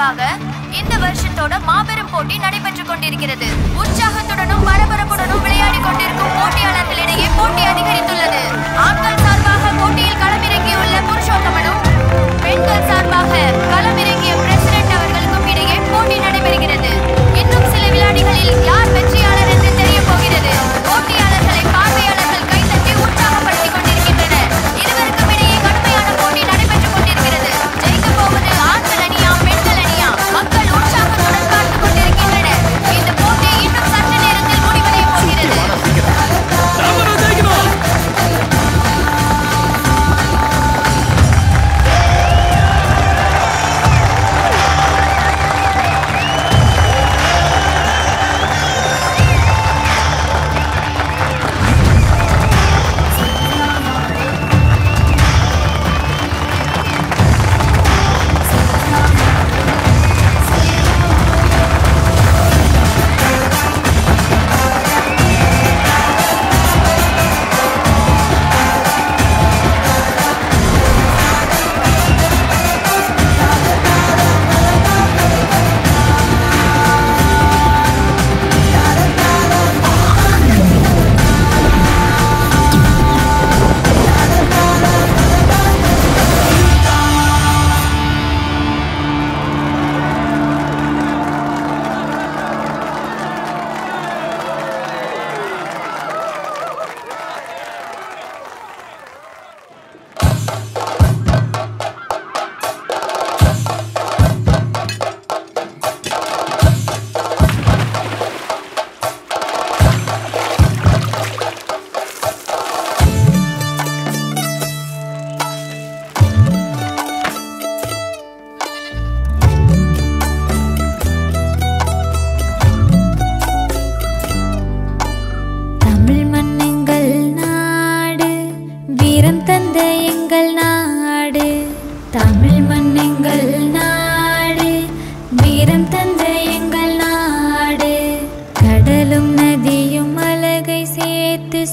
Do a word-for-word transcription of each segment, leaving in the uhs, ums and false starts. சார்பாக இந்த வருஷத்தோட மாபெரும் போட்டி நடைபெற்றுக் கொண்டிருக்கிறது. உற்சாகத்துடனும் பரபரப்புடனும் விளையாடி கொண்டிருக்கும் போட்டியாளர்களிடையே போட்டி அதிகரித்துள்ளது. ஆண்கள் சார்பாக போட்டியில் களமிறங்கியுள்ள புருஷோத்தமனும் பெண்கள் சார்பாக களமிறங்கிய பிரசிடென்ட் அவர்களுக்கும் இடையே போட்டி நடைபெறுகிறது. இன்னும் சில விளையாடிகளில் யார் வெற்றியாளர் என்று தெரிய போகிறது. போட்டியாளர்களை பார்வையாளர்கள் கைத்தட்டி உற்சாகப்படுத்திக் கொண்டிருக்கின்றனர். இருவருக்கும் இடையே கடுமையான போட்டி நடைபெற்றுக் கொண்டிருக்கிறது. ஜெயிக்க போவது ஆண்கள் அணியா பெண்கள் அணியா? மக்கள் உற்சாகத்துடன் பார்த்துக் கொண்டிருக்கின்றனர். இந்த போட்டி இன்னும் சற்று நேரத்தில் முடிவடைய போகிறது.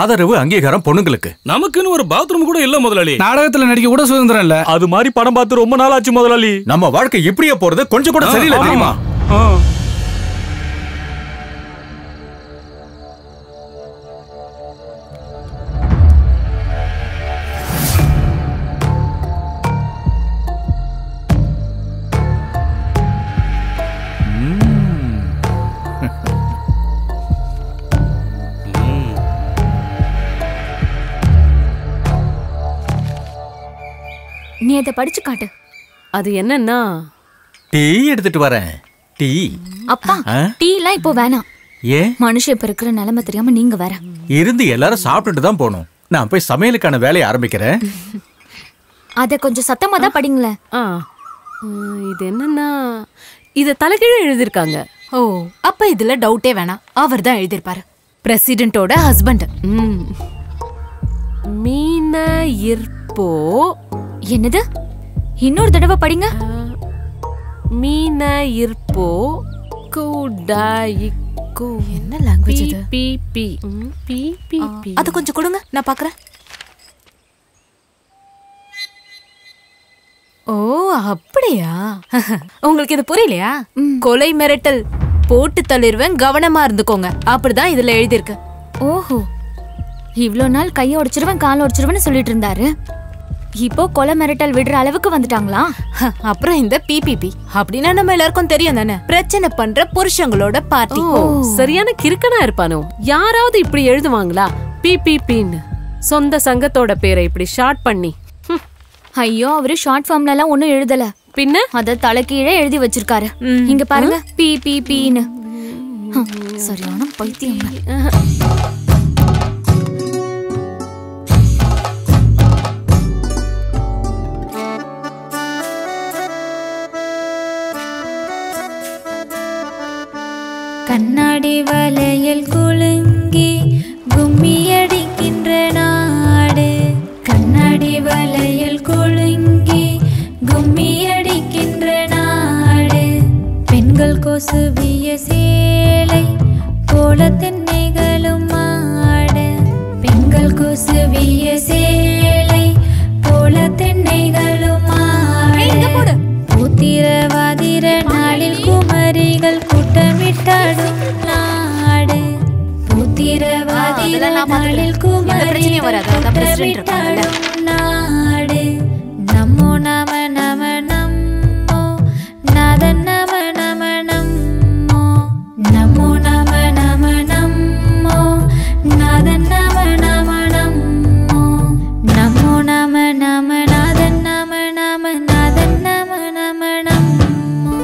ஆதரவு அங்கீகாரம் பொண்ணுங்களுக்கு நமக்குன்னு ஒரு பாத்ரூம் கூட இல்ல முதலாளி. நாடகத்துல நடிக்க கூட சுதந்திரம் இல்ல. அது மாதிரி படம் பார்த்து ரொம்ப நாள் ஆச்சு முதலாளி. நம்ம வாழ்க்கை இப்படியே போறது கொஞ்சம் கூட சரியில்லை தெரியுமா? நீ அதை படிச்சு காட்டு. அது என்னன்னா டீ எடுத்துட்டு வரேன். டீ அப்பா டீலாம் இப்போ வேணாம். ஏ மனுஷன் இப்ப இருக்கிற நிலைமை தெரியாம நீங்க வேற இருந்து எல்லாரும் சாப்பிட்டுட்டு தான் போகணும். நான் போய் சமையலுக்கான வேலையை ஆரம்பிக்கிறேன். அதை கொஞ்சம் சத்தமா தான் படிங்களேன். இது என்னன்னா இதை தலைகீழ எழுதிருக்காங்க. ஓ அப்ப இதுல டவுட்டே வேணாம், அவர் தான் எழுதிருப்பாரு. பிரசிடென்டோட ஹஸ்பண்ட் மீன இருப்போ. என்னது? இன்னொரு தடவை படிங்க. மீன இருப்போ கூடாயிக்கு. என்ன லாங்குவேஜ் இது? பி பி பி பி பி. அது கொஞ்சம் கொடுங்க, நான் பார்க்கறேன். ஓ அப்படியா, உங்களுக்கு இது புரியலையா? கொலை மிரட்டல் போட்டு தள்ளிடுவேன், கவனமா இருந்துக்கோங்க, அப்படிதான் இதுல எழுதிருக்கு. ஓஹோ, இவ்வளோ நாள் கையை உடைச்சிருவேன் காலை உடைச்சிருவேன்னு சொல்லிட்டு இருந்தாரு, இப்போ கொலை மிரட்டல் விடுற அளவுக்கு வந்துட்டாங்களா? அப்புறம் இந்த பிபிபி அப்படின்னா நம்ம எல்லாருக்கும் தெரியும் தானே, பிரச்சனை பண்ற புருஷங்களோட பார்ட்டி. சரியான கிறுக்கனா இருப்பானோ, யாராவது இப்படி எழுதுவாங்களா பிபிபின்னு? சொந்த சங்கத்தோட பேரை இப்படி ஷார்ட் பண்ணி. ஐயோ, அவரு ஷார்ட் ஃபார்ம்ல எல்லாம் ஒன்னும் எழுதல, பின்ன அத தலைக்கீழே எழுதி வச்சிருக்காரு. இங்க பாருங்க, பிபிபின்னு. சரியான பைத்தியம். கண்ணாடி வலையில் குலுங்கி கும்மியடிக்கின்ற நாடு, கண்ணாடி வலையில் குலுங்கி கும்மியடிக்கின்ற நாடு, பெண்கள் கொசுவிய சேலை கோலத்தின் நிகழும் மாடு, பெண்கள் கொசுவிய சேலை கோலத்தின் நிகழும் மாடு, பூத்திரவாதிர நாளில் குமரிகள் நாடு. நமோ நம நம நம்மோ நாதன் நம நம நம்மோ, நமோ நம நம நம்மோ நாதன் நம நம நம்மோ, நமோ நம நம நாதன் நம நம நாதன் நம நம நம்மோ,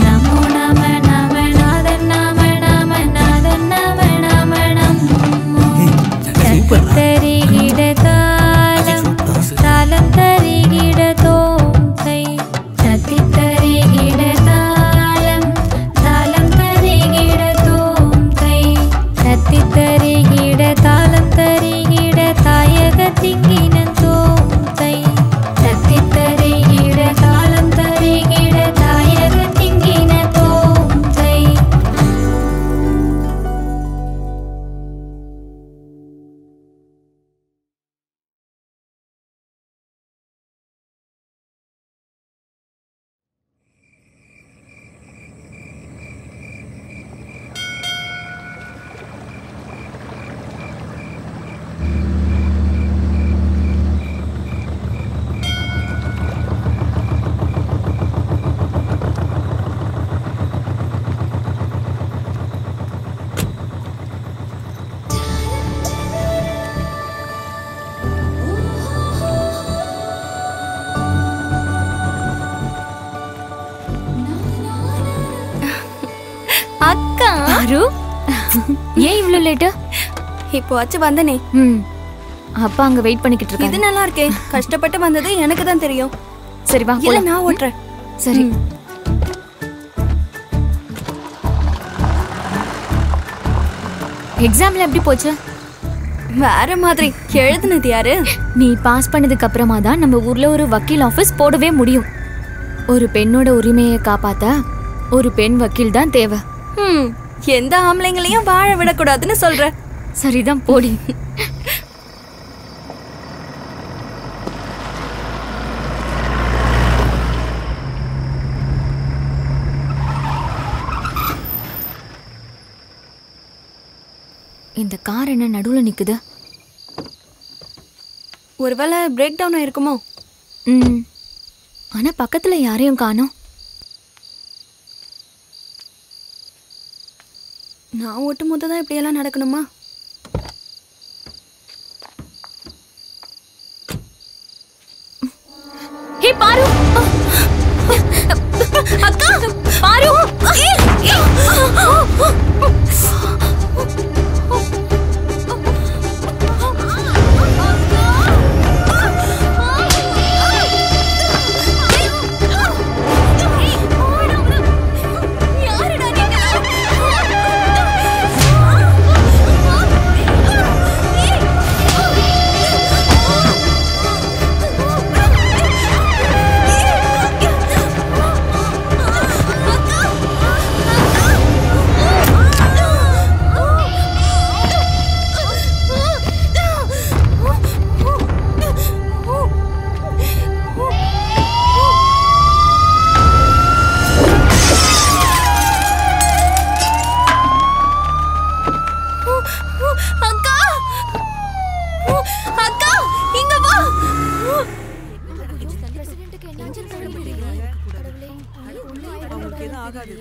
நமோ நம நம நாதன் நம நம நாதன் நம நம நம்மோ. ஏன் இவ்ளோ லேட்? இப்போ ஆச்சு வந்தனே. ம், அப்பா அங்க வெயிட் பண்ணிக்கிட்டு இருக்காரு. இது நல்லா இருக்கே, கஷ்டப்பட்டு வந்தது எனக்கு தான் தெரியும். சரி வா, இல்ல நான் ஓட்றேன். சரி. எக்ஸாம்ல எப்படி போச்சு? வேற மாதிரி. எழுதுனது யாரு? நீ பாஸ் பண்ணதுக்கு அப்புறமா தான் நம்ம ஊர்ல ஒரு வக்கீல் ஆபீஸ் போடவே முடியும். ஒரு பெண்ணோட உரிமையை காப்பாத்த ஒரு பெண் வக்கீல் தான் தேவை. ம், எந்த ஆம்பளைங்களையும் வாழ விடக்கூடாதுன்னு சொல்ற. சரிதான் போடி. இந்த கார் என்ன நடுவுல நிக்குது? ஒருவேளை பிரேக் டவுன் ஆயிருக்குமோ? ம், ஆனா பக்கத்துல யாரையும் காணோம். நான் ஓட்டும் போது தான் இப்படியெல்லாம் நடக்கணுமா? அக்கா அக்கா இங்க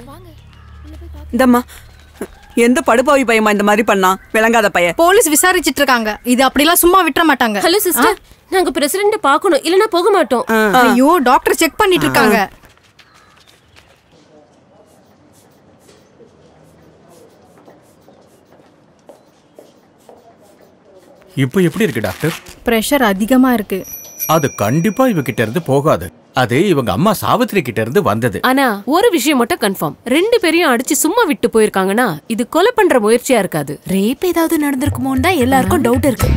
வா. தம்மா எந்த படுபாவி பையமா இந்த மாதிரி பண்ணா? விளங்காத பைய. போலீஸ் விசாரிச்சிட்டு இருக்காங்க. இது அப்படிலாம் சும்மா விட்டுற மாட்டாங்க. ஹலோ சிஸ்டர், நாங்க பிரசிடென்ட் பார்க்கணும், இல்லனா போக மாட்டோம். ஐயோ டாக்டர் செக் பண்ணிட்டு இருக்காங்க. இப்போ எப்படி இருக்கு டாக்டர்? பிரஷர் அதிகமா இருக்கு. அது கண்டிப்பா இவகிட்ட இருந்து போகாது. அது இவங்க அம்மா சாவித்ரி கிட்ட இருந்து வந்தது. ஆனா ஒரு விஷயம் மட்டும் கன்ஃபார்ம், ரெண்டு பேரையும் அடிச்சு சும்மா விட்டு போயிருக்காங்கன்னா இது கொலை பண்ற முயற்சியா இருக்காது. ரேப் ஏதாவது நடந்திருக்குமோன்னு தான் எல்லாருக்கும் டவுட் இருக்கு.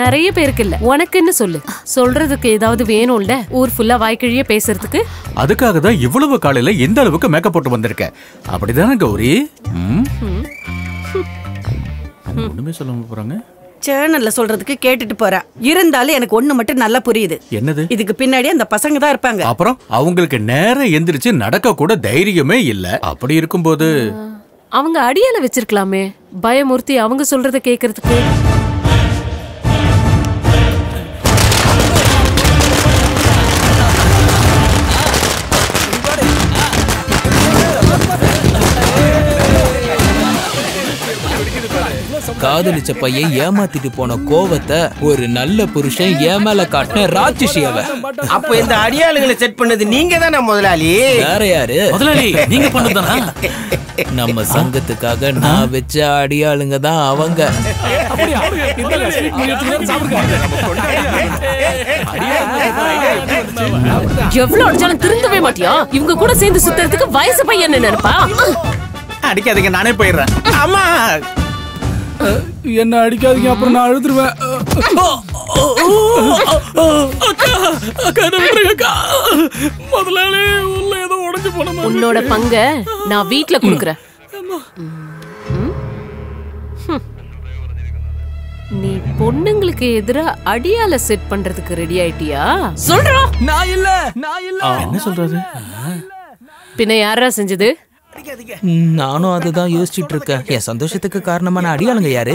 நிறைய பேருக்கு இல்ல, உனக்கு என்ன சொல்லு? சொல்றதுக்கு ஏதாவது வேணும்ல, ஊர் ஃபுல்லா வாய்க்கிழியே பேசுறதுக்கு. அதுக்காக தான் இவ்வளவு காலையில எந்த அளவுக்கு மேக்கப் போட்டு வந்திருக்கேன். அப்படிதானே கௌரி? ஒண்ணுமே சொல்ல போறாங்க சேனல்ல சொல்றதுக்கு கேட்டுட்டு போற. இருந்தாலும் எனக்கு ஒண்ணு மட்டும் நல்லா புரியுது. என்னது? இதுக்கு பின்னாடி அந்த பசங்க தான் இருப்பாங்க. அப்புறம் அவங்களுக்கு நேரா எந்திரிச்சு நடக்க கூட தைரியமே இல்ல. அப்படி இருக்கும்போது அவங்க அடியால வச்சிருக்கலாமே, பயமுறுத்தி அவங்க சொல்றத கேக்குறதுக்கு. காதலிச்ச பையன் ஏமாத்திட்டு போன கோவத்தை ஒரு நல்ல புருஷன் ஏமால காட்டின ராட்சசியவ. அப்ப இந்த அடியாளுகளை செட் பண்ணது நீங்க தானே முதலாளி? வேற யாரு முதலாளி? நீங்க பண்ணதுதானா? நம்ம சங்கத்துக்காக நான் வச்ச அடியாளுங்க தான் அவங்க. எவ்வளவு அடிச்சாலும் திருந்தவே மாட்டியா? இவங்க கூட சேர்ந்து சுத்துறதுக்கு வயசு பையன் நினைப்பா. அடிக்காதீங்க, நானே போயிடுறேன். ஆமா என்ன அடிக்காதீங்க, அப்புறம் நான் அழுதுருவேன். உன்னோட பங்க நான் வீட்டுல குடுக்குறேன். நீ பொண்ணுங்களுக்கு எதிரா அடியால செட் பண்றதுக்கு ரெடி ஆயிட்டியா? சொல்றா. நான் இல்ல, நான் இல்ல. என்ன சொல்றது? பின்ன யாரா செஞ்சது? நானும் அதுதான் யோசிச்சுட்டு இருக்கேன். என் சந்தோஷத்துக்கு காரணமான அடியாளுங்க யாரு?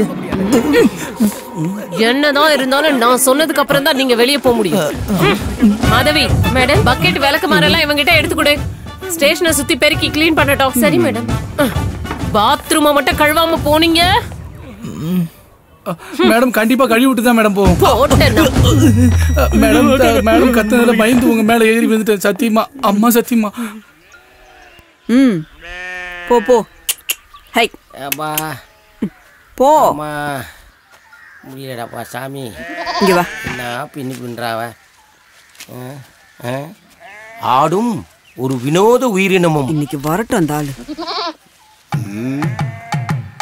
என்னதான் இருந்தாலும் நான் சொன்னதுக்கு அப்புறம் தான் நீங்க வெளியே போக முடியும். மாதவி மேடம், பக்கெட் விளக்கு மாறலாம் இவங்கிட்ட எடுத்துக்கொடு. ஸ்டேஷனை சுத்தி பெருக்கி கிளீன் பண்ணட்டும். சரி மேடம். பாத்ரூமை மட்டும் கழுவாம போனீங்க மேடம், கண்டிப்பா கழுவி விட்டு தான் மேடம் போவோம். மேடம் மேடம் கத்துனதுல பயந்து உங்க மேல ஏறி வந்துட்டேன். சத்தியமா அம்மா, சத்தியமா. ம் போ போ. ஹை அம்மா போ. அம்மா முடியலடாப்பா சாமி. இங்கே வா. என்ன பின்னி பின்றாவ? ஆடும் ஒரு வினோத உயிரினமும் இன்னைக்கு வரட்டும் அந்த ஆளு.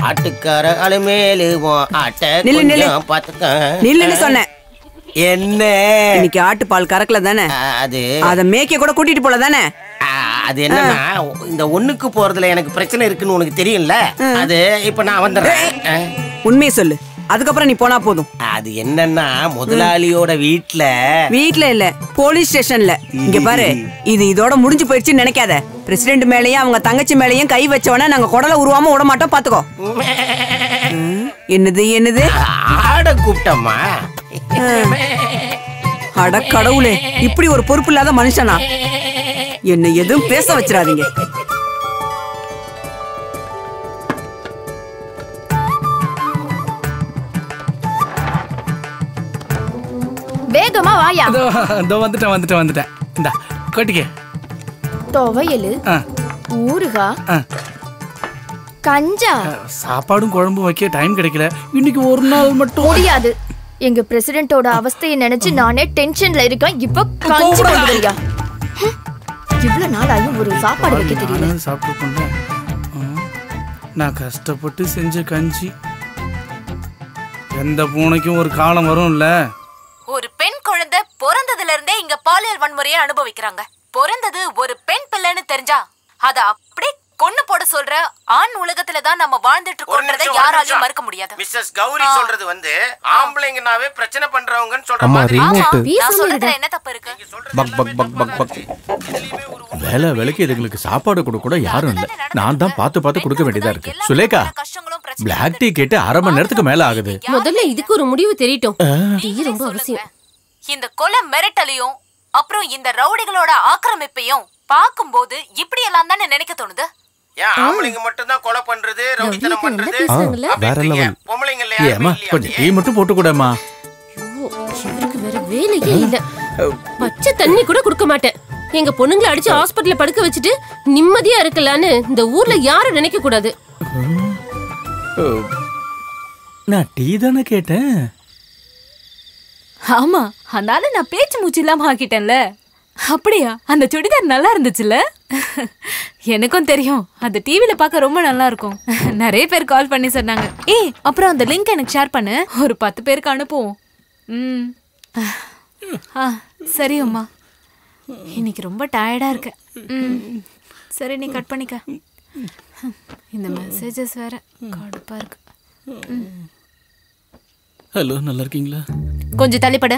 ஆட்டுக்கார ஆளு மேலுவோம் ஆட்டை கொஞ்சம் பார்த்துக்க. நில்லுன்னு சொன்னேன். என்ன இன்னைக்கு ஆட்டுப்பால் கறக்கல தானே? அது அதை மேய்க்க கூட கூட்டிட்டு போல தானே? அது என்னன்னா, இந்த ஒண்ணுக்கு போறதுல எனக்கு பிரச்சனை இருக்குன்னு உனக்கு தெரியும்ல. அது இப்ப நான் வந்துடுறேன். உண்மையை சொல்லு, அதுக்கப்புறம் நீ போனா போதும். அது என்னன்னா, முதலாளியோட வீட்டுல வீட்டுல இல்ல, போலீஸ் ஸ்டேஷன்ல. இங்க பாரு, இது இதோட முடிஞ்சு போயிடுச்சுன்னு நினைக்காத. பிரசிடென்ட் மேலயும் அவங்க தங்கச்சி மேலயும் கை வச்சவன நாங்க குடலை உருவாம விட மாட்டோம், பாத்துக்கோ. என்னது என்னது ஆட கூப்பிட்டம்மா? அட கடவுளே, இப்படி ஒரு பொறுப்பு இல்லாத மனுஷனா? என்ன எதுவும் பேச வச்சிடாதீங்க. வேகமா வாயா. இதோ வந்துட்டேன் வந்துட்டேன் வந்துட்டேன். இந்த கொட்டிக்க துவையல், ஊறுகாய், கஞ்சா, சாப்பாடும் குழம்பு வைக்க டைம் கிடைக்கல. இன்னைக்கு ஒரு நாள் மட்டும் முடியாது. எங்க பிரசிடென்ட்டோட அவஸ்தையை நினைச்சு நானே டென்ஷன்ல இருக்கேன். இப்ப கஞ்சி குடிக்கறியா? இவ்வளவு நாள் ஆயும் ஒரு சாப்பாடு வைக்க தெரியல. சாப்பிட்டு நான் கஷ்டப்பட்டு செஞ்ச கஞ்சி. எந்த பூனைக்கும் ஒரு காலம் வரும்ல. ஒரு பெண் குழந்தை பிறந்ததுல இருந்தே இங்க பாலியல் வன்முறையை அனுபவிக்கிறாங்க. பிறந்தது ஒரு பெண் பிள்ளைன்னு தெரிஞ்சா அத அப்படியே கொன்னு போட சொல்ற ஆண் உலகத்துல தான் நம்ம வாழ்ந்துட்டு இருக்கோம்ன்றதை யாராலையும் மறுக்க முடியாது. மிஸ்ஸஸ் கௌரி சொல்றது வந்து ஆம்பளைங்கனாவே பிரச்சனை பண்றவங்கன்னு சொல்ற மாதிரி. நான் சொல்றது என்ன தப்பு இருக்கு? பக் பக் பக் பக் பக். வேலை விலைக்கு இதுங்களுக்கு சாப்பாடு கொடுக்க கூட யாரும் இல்லை. நான் தான் பார்த்து பார்த்து கொடுக்க வேண்டியதா இருக்கு. சுலேகா, பிளாக் டீ கேட்டு அரை மணி நேரத்துக்கு மேல ஆகுது. முதல்ல இதுக்கு ஒரு முடிவு தெரியட்டும். இது ரொம்ப அவசியம். இந்த கொலை மிரட்டலையும் அப்புறம் இந்த ரவுடிகளோட ஆக்கிரமிப்பையும் பார்க்கும்போது இப்படி எல்லாம் தானே நினைக்க தோணுது. எங்க பொண்ணுங்களை அடிச்சு ஹாஸ்பிட்டல்ல படுக்க வச்சுட்டு நிம்மதியா இருக்கலான்னு இந்த ஊர்ல யாரும் நினைக்க கூடாது. நான் டீ தானே கேட்டேன். ஆமா, அதனால நான் பேச்சு மூச்சு இல்லாம ஆக்கிட்டேன்ல. அப்படியா? அந்த சுடிதார் நல்லா இருந்துச்சுல. எனக்கும் தெரியும் அது டிவில பார்க்க ரொம்ப நல்லா இருக்கும். நிறைய பேர் கால் பண்ணி சொன்னாங்க. ஏ, அப்புறம் அந்த லிங்க் எனக்கு ஷேர் பண்ணு. ஒரு பத்து பேருக்கு அனுப்புவோம். ம், ஆ சரி அம்மா. இன்னைக்கு ரொம்ப டயர்டா இருக்கு. ம் சரி, நீ கட் பண்ணிக்க. இந்த மெசேஜஸ் வேற கடுப்பா இருக்கு. ஹலோ, நல்லா இருக்கீங்களா? கொஞ்சம் தள்ளிப்பட.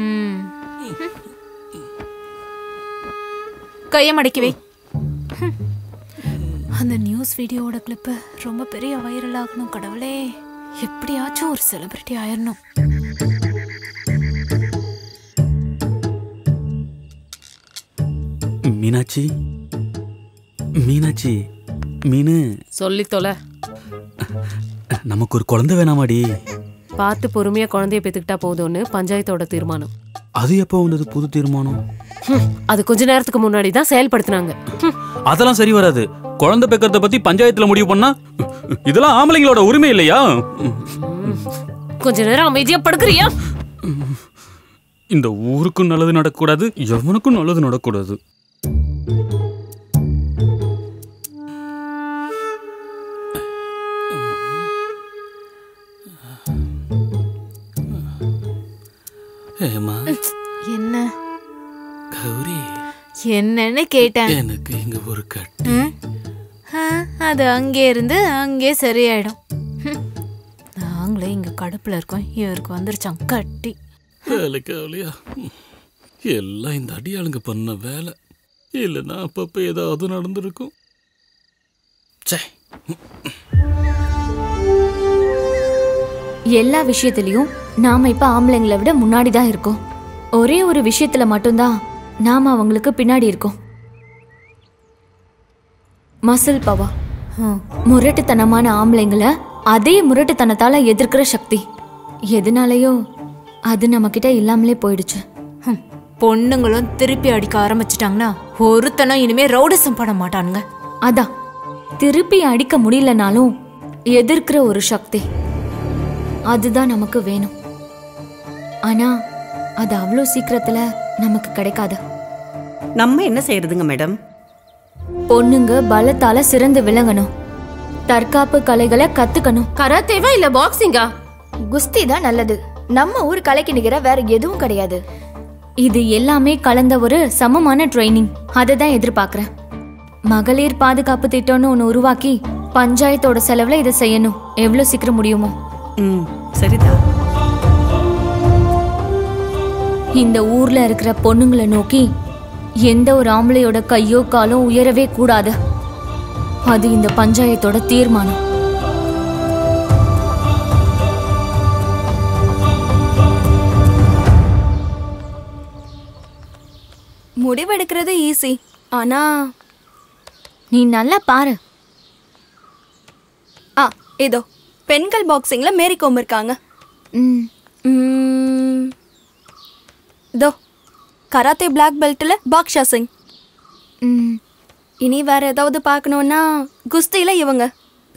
ம், கையை மடக்கி வை. அந்த நியூஸ் வீடியோவோட கிளிப்பு ரொம்ப பெரிய வைரல் ஆகணும். கடவுளே, எப்படியாச்சும் ஒரு செலிபிரிட்டி ஆயிடணும். மீனாட்சி, மீனாட்சி, மீனு சொல்லி தொலை. நமக்கு ஒரு குழந்தை வேணாமாடி? பார்த்து பொறுமையா குழந்தைய பெற்றுக்கிட்டா போதும்னு பஞ்சாயத்தோட தீர்மானம். அது எப்போ வந்தது புது தீர்மானம்? அது கொஞ்ச நேரத்துக்கு முன்னாடி தான் செயல்படுத்தினாங்க. அதெல்லாம் சரி வராது. குழந்தை பெக்கறத பத்தி பஞ்சாயத்துல முடிவு பண்ணா இதெல்லாம் ஆம்பளைங்களோட உரிமை இல்லையா? கொஞ்ச நேரம் அமைதியா படுக்கறியா? இந்த ஊருக்கும் நல்லது நடக்கூடாது, எவனுக்கும் நல்லது நடக்கூடாது. ஏமா என்ன கௌரி என்னன்னு கேட்டாங்க. எனக்கு இங்க ஒரு கட்டு, அது அங்கே இருந்து அங்கே சரியாயிடும். நாங்களே இங்க கடுப்புல இருக்கோம், இவருக்கு வந்துருச்சாங்க கட்டி. கவலையா எல்லாம் இந்த அடியாளுங்க பண்ண வேலை. இல்லைன்னா அப்பப்ப ஏதாவது நடந்துருக்கும். சே, எல்லா விஷயத்திலையும் நாம இப்ப ஆம்பளைங்களை விட முன்னாடி தான் இருக்கோம். ஒரே ஒரு விஷயத்துல மட்டும்தான் நாம அவங்களுக்கு பின்னாடி இருக்கோம். மசில் பவர், முரட்டுத்தனமான ஆம்பளைங்களை அதே முரட்டுத்தனத்தால எதிர்க்கிற சக்தி எதுனாலயோ அது நம்ம கிட்ட இல்லாமலே போயிடுச்சு. பொண்ணுங்களும் திருப்பி அடிக்க ஆரம்பிச்சுட்டாங்கன்னா ஒருத்தனும் இனிமே ரவுடிசம் பண்ண மாட்டானுங்க. அதான், திருப்பி அடிக்க முடியலனாலும் எதிர்க்கிற ஒரு சக்தி அதுதான் நமக்கு வேணும். ஆனா அது அவ்வளோ சீக்கிரத்துல நமக்கு கிடைக்காது. நம்ம என்ன செய்யறதுங்க மேடம்? பொண்ணுங்க பலத்தால சிறந்து விளங்கணும், தற்காப்பு கலைகளை கத்துக்கணும். கராத்தேவா இல்ல பாக்ஸிங்கா? குஸ்தி தான் நல்லது. நம்ம ஊர் கலைக்கு நிகர வேற எதுவும் கிடையாது. இது எல்லாமே கலந்த ஒரு சமமான ட்ரைனிங், அதை தான் எதிர்பார்க்கிறேன். மகளிர் பாதுகாப்பு திட்டம்னு ஒன்று உருவாக்கி பஞ்சாயத்தோட செலவுல இதை செய்யணும், எவ்வளோ சீக்கிரம் முடியுமோ. சரிதான். இந்த ஊர்ல இருக்கிற பொண்ணுங்களை நோக்கி எந்த ஒரு ஆம்பளையோட கையோ காலோ உயரவே கூடாது. அது இந்த பஞ்சாயத்தோட தீர்மானம். முடிவெடுக்கிறது ஈஸி, ஆனா நீ நல்லா பாரு. ஆ, இதோ பெண்கள் பாக்ஸிங்ல மேரி கோம் இருக்காங்க. தோ கராத்தே பிளாக் பெல்ட்ல பாக்ஷா சிங். இனி வேற ஏதாவது பார்க்கணும்னா குஸ்தியில இவங்க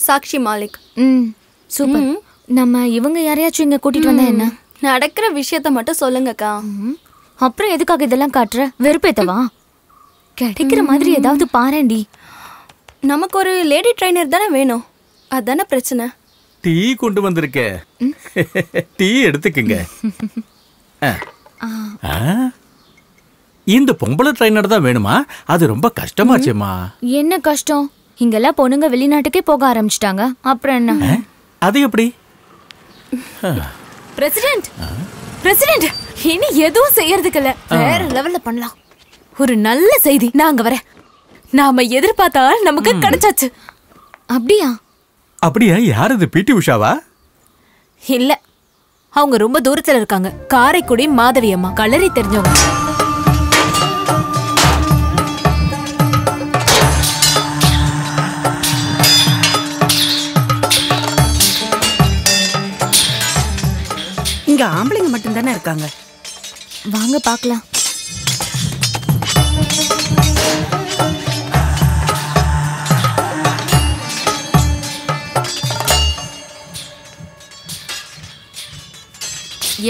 சாக்ஷி மாலிக். ம், சூப்பர். நம்ம இவங்க யாரையாச்சும் இங்க கூட்டிட்டு வந்தா என்ன? நடக்கிற விஷயத்த மட்டும் சொல்லுங்கக்கா. அப்புறம் எதுக்காக இதெல்லாம் காட்டுற? வெறுப்பேத்தவா? கிடைக்கிற மாதிரி ஏதாவது பாரண்டி. நமக்கு ஒரு லேடி ட்ரைனர் தானே வேணும், அதுதானே பிரச்சனை. டீ கொண்டு வந்திருக்க, டீ எடுத்துக்குங்க. இந்த பொம்பளை ட்ரைனர் தான் வேணுமா? அது ரொம்ப கஷ்டமாச்சேம்மா. என்ன கஷ்டம்? இங்கெல்லாம் பொண்ணுங்க வெளிநாட்டுக்கே போக ஆரம்பிச்சிட்டாங்க, அப்புறம் என்ன? அது எப்படி? பிரசிடென்ட், பிரசிடென்ட், இனி எதுவும் செய்யறதுக்கு இல்ல, வேற லெவல்ல பண்ணலாம். ஒரு நல்ல செய்தி. நாங்க வரேன். நாம எதிர்பார்த்தால் நமக்கு கிடைச்சாச்சு. அப்படியா? அப்படியா? யார் அது? பிடி உஷாவா? இல்ல, அவங்க ரொம்ப தூரத்துல இருக்காங்க. காரைக்குடி மாதவி அம்மா, கலரி தெரிஞ்சவங்க. இங்க ஆம்பளைங்க மட்டும் தானே இருக்காங்க. வாங்க பார்க்கலாம்.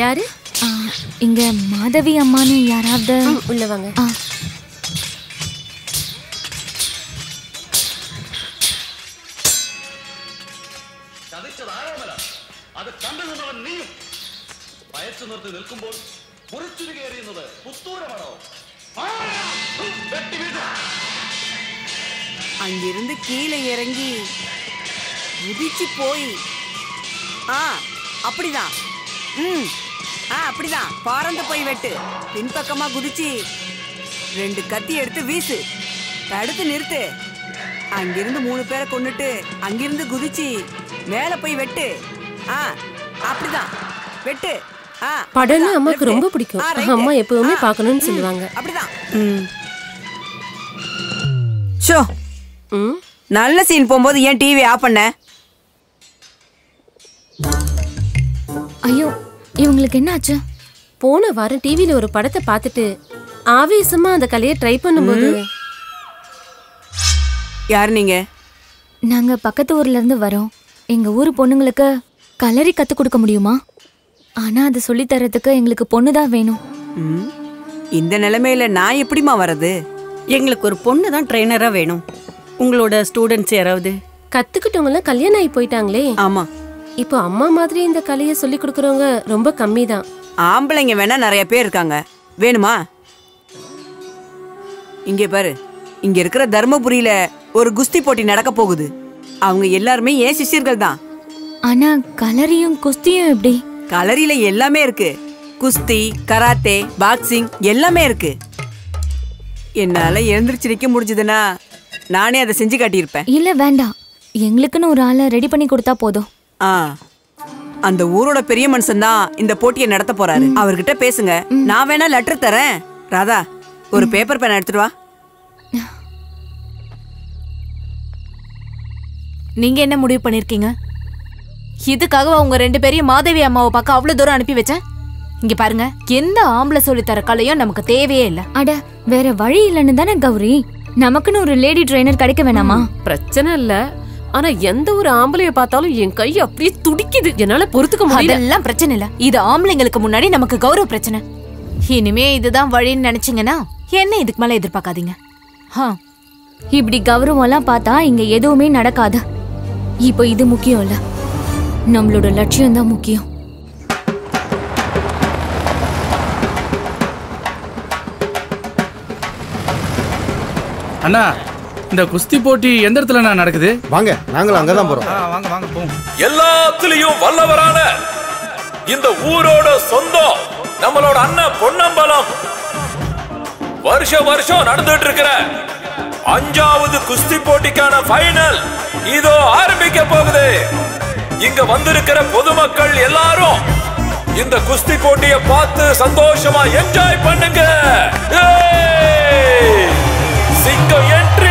யாரு இங்க? மாதவி அம்மான்னு யாராவது உள்ளவாங்க. அங்கிருந்து கீழே இறங்கி குதிச்சு போய் அப்படிதான். ம், ஆ, அப்படிதான். பறந்து போய் வெட்டு, பின்பக்கமா குதிச்சு ரெண்டு கத்தி எடுத்து வீசு, தடுத்து நிறுத்து. அங்கிருந்து மூணு பேரை கொண்டுட்டு அங்கிருந்து குதிச்சு மேல போய் வெட்டு. ஆ, அப்படிதான் வெட்டு. ஆ, படனா அம்மாக்கு ரொம்ப பிடிக்கும். அம்மா எப்பவுமே பார்க்கணும்னு சொல்லுவாங்க. அப்படிதான். ம், ஷோ. ம், நல்ல சீன் போகும்போது ஏன் டிவி ஆஃப் பண்ண? ஐயோ, இவங்களுக்கு என்ன ஆச்சு? போன வாரம் டிவியில ஒரு படத்தை பார்த்துட்டு ஆவேசமா அந்த கலையை ட்ரை பண்ணும்போது. யார் நீங்க? நாங்க பக்கத்து ஊர்ல இருந்து வரோம். எங்க ஊர் பொண்ணுங்களுக்கு கலரி கத்து கொடுக்க முடியுமா? ஆனா அது சொல்லி தரதுக்கு எங்களுக்கு பொண்ணுதான் வேணும். இந்த நிலைமையில நான் எப்படிமா வர்றது? எங்களுக்கு ஒரு பொண்ணு தான் ட்ரெயினரா வேணும். உங்களோட ஸ்டூடெண்ட்ஸ் யாராவது கத்துக்கிட்டவங்க எல்லாம் கல்யாணம் ஆகி போயிட்டாங்களே. ஆமா, இப்போ அம்மா மாதிரி இந்த கலையை சொல்லி கொடுக்கறவங்க ரொம்ப கம்மி தான். ஆம்பளைங்க வேணா நிறைய பேர் இருக்காங்க. வேணுமா? இங்கே பாரு, இங்க இருக்கிற தர்மபுரியில ஒரு குஸ்தி போட்டி நடக்க போகுது. அவங்க எல்லாருமே ஏன் சிஷியர்கள் தான். ஆனா கலரியும் குஸ்தியும் எப்படி? கலரியில எல்லாமே இருக்கு. குஸ்தி, கராத்தே, பாக்ஸிங் எல்லாமே இருக்கு. என்னால எழுந்திரிச்சு நிக்க முடிஞ்சதுன்னா நானே அதை செஞ்சு காட்டியிருப்பேன். இல்ல வேண்டாம், எங்களுக்குன்னு ஒரு ஆளை ரெடி பண்ணி கொடுத்தா போதும். அந்த ஊரோட பெரிய மனுஷன் தான் இந்த போட்டியை நடத்த போறாரு. அவர்கிட்ட பேசுங்க, நான் வேணா லெட்டர் தரேன். ராதா, ஒரு பேப்பர் பேன் எடுத்துட்டு வா. நீங்க என்ன முடிவு பண்ணிருக்கீங்க? இதுக்காக உங்க ரெண்டு பேரையும் மாதவி அம்மாவை பார்க்க அவ்வளவு தூரம் அனுப்பி வச்சேன். இங்க பாருங்க, எந்த ஆம்பளை சொல்லி தர கலையும் நமக்கு தேவையே இல்ல. அட, வேற வழி இல்லைன்னு தானே கௌரி. நமக்குன்னு ஒரு லேடி ட்ரெயினர் கிடைக்க வேணாமா? பிரச்சனை இல்ல. ஆனா எந்த ஒரு ஆம்பளைய பார்த்தாலும் என் கை அப்படியே துடிக்குது. என்னால பொறுத்துக்க முடியல. அதெல்லாம் பிரச்சனை இல்ல. இது ஆம்பளைங்களுக்கு முன்னாடி நமக்கு கௌரவ பிரச்சனை. இனிமே இதுதான் வழின்னு நினைச்சீங்கன்னா என்ன இதுக்கு மேல எதிர்பார்க்காதீங்க. இப்படி கௌரவம் எல்லாம் பார்த்தா இங்க எதுவுமே நடக்காது. இப்ப இது முக்கியம் இல்ல, நம்மளோட லட்சியம் தான் முக்கியம். அண்ணா, இந்த குஸ்தி போட்டி எந்த இடத்துல நான் நடக்குது? வாங்க, நாங்களும் அங்கதான் போறோம். வாங்க வாங்க போவோம். எல்லாத்துலயும் வல்லவரான இந்த ஊரோட சொந்தம் நம்மளோட அண்ணன் பொன்னம்பலம் வருஷம் வருஷம் நடந்துட்டு இருக்கிற அஞ்சாவது குஸ்தி போட்டிக்கான ஃபைனல் இதோ ஆரம்பிக்க போகுது. இங்க வந்திருக்கிற பொதுமக்கள் எல்லாரும் இந்த குஸ்தி போட்டியை பார்த்து சந்தோஷமா என்ஜாய் பண்ணுங்க. சிங்கம் என்ட்ரி.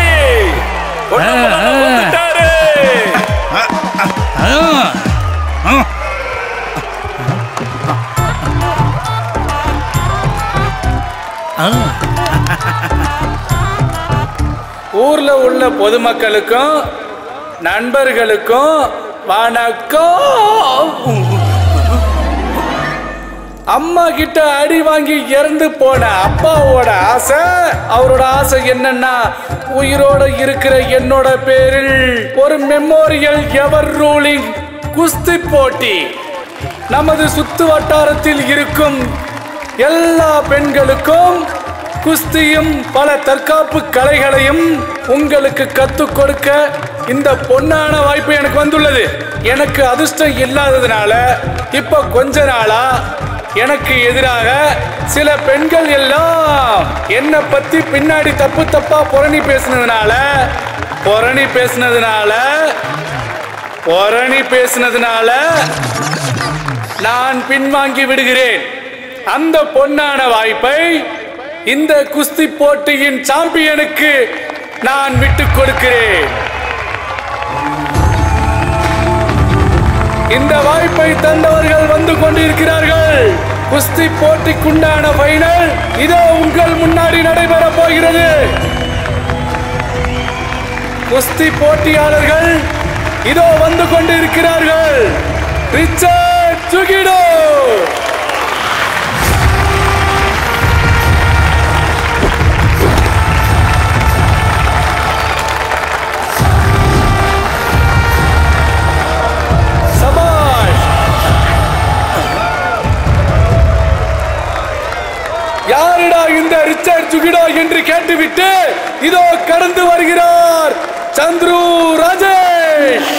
ஊர்ல உள்ள பொதுமக்களுக்கும் நண்பர்களுக்கும் வணக்கம். அம்மா கிட்ட அடி வாங்கி இறந்து போன அப்பாவோட ஆசை, அவரோட ஆசை என்னன்னா உயிரோட இருக்கிற என்னோட பேரில் ஒரு மெமோரியல் எவர் ரூலிங் குஸ்தி போட்டி நமது சுத்து வட்டாரத்தில் இருக்கும் எல்லா பெண்களுக்கும் குஸ்தியும் பல தற்காப்பு கலைகளையும் உங்களுக்கு கற்றுக் கொடுக்க இந்த பொன்னான வாய்ப்பு எனக்கு வந்துள்ளது. எனக்கு அதிர்ஷ்டம் இல்லாததுனால இப்போ கொஞ்ச நாளா எனக்கு எதிராக சில பெண்கள் எல்லாம் என்ன பத்தி பின்னாடி தப்பு தப்பா புரணி பேசினதுனால புரணி பேசினதுனால புரணி பேசினதுனால நான் பின்வாங்கி விடுகிறேன். அந்த பொன்னான வாய்ப்பை இந்த குஸ்தி போட்டியின் சாம்பியனுக்கு நான் விட்டுக் கொடுக்கிறேன். இந்த வாய்ப்பை தந்தவர்கள் வந்து கொண்டிருக்கிறார்கள். குஸ்தி போட்டிக்குண்டான ஃபைனல் இதோ உங்கள் முன்னாடி நடைபெற போகிறது. குஸ்தி போட்டியாளர்கள் இதோ வந்து கொண்டிருக்கிறார்கள். ரிச்சர்ட் ஜுகிடோ என்று கேட்டுவிட்டு இதோ கடந்து வருகிறார் சந்துரு ராஜேஷ்.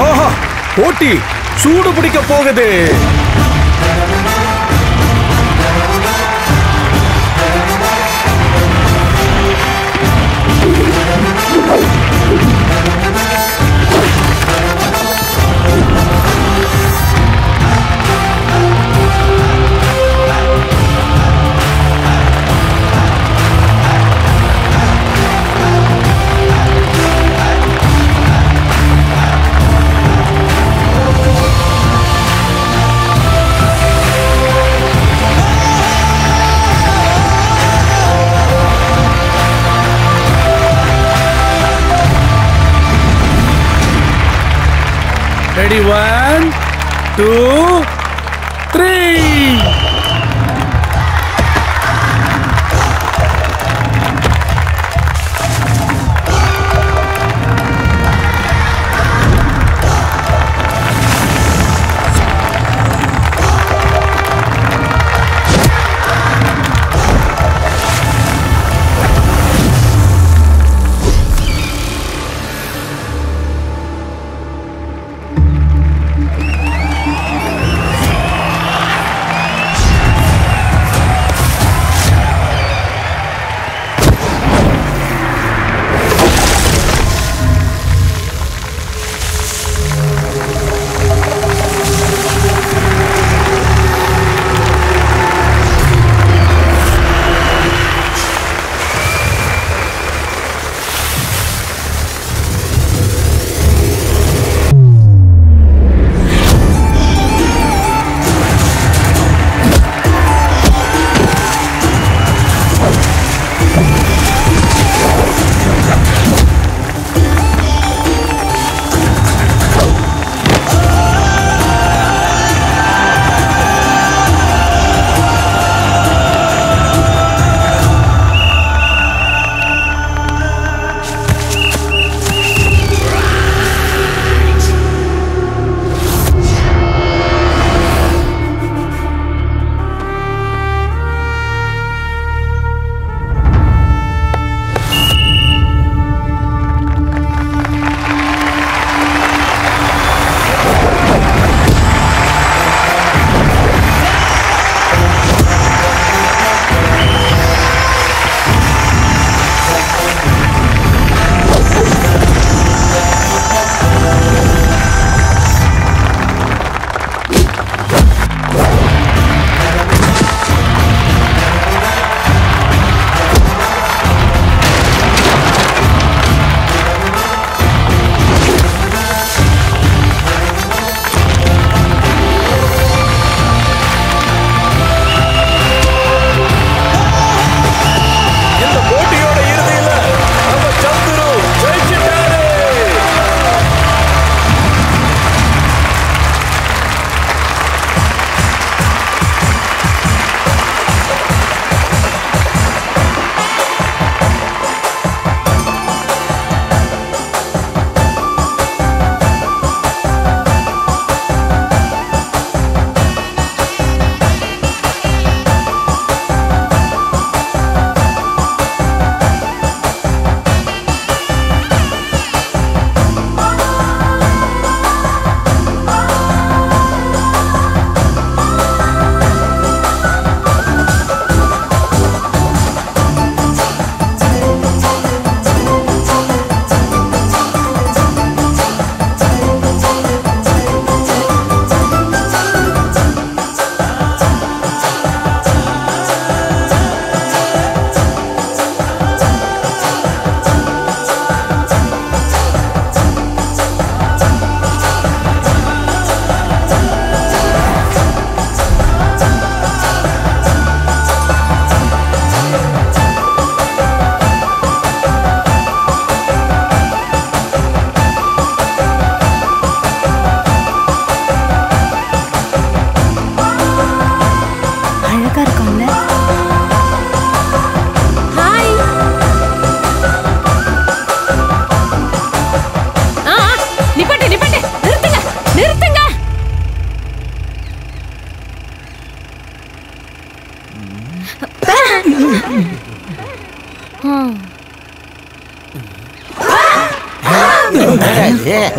ஆஹா, போட்டி சூடு பிடிக்க போகுது. Ready, one, two, three.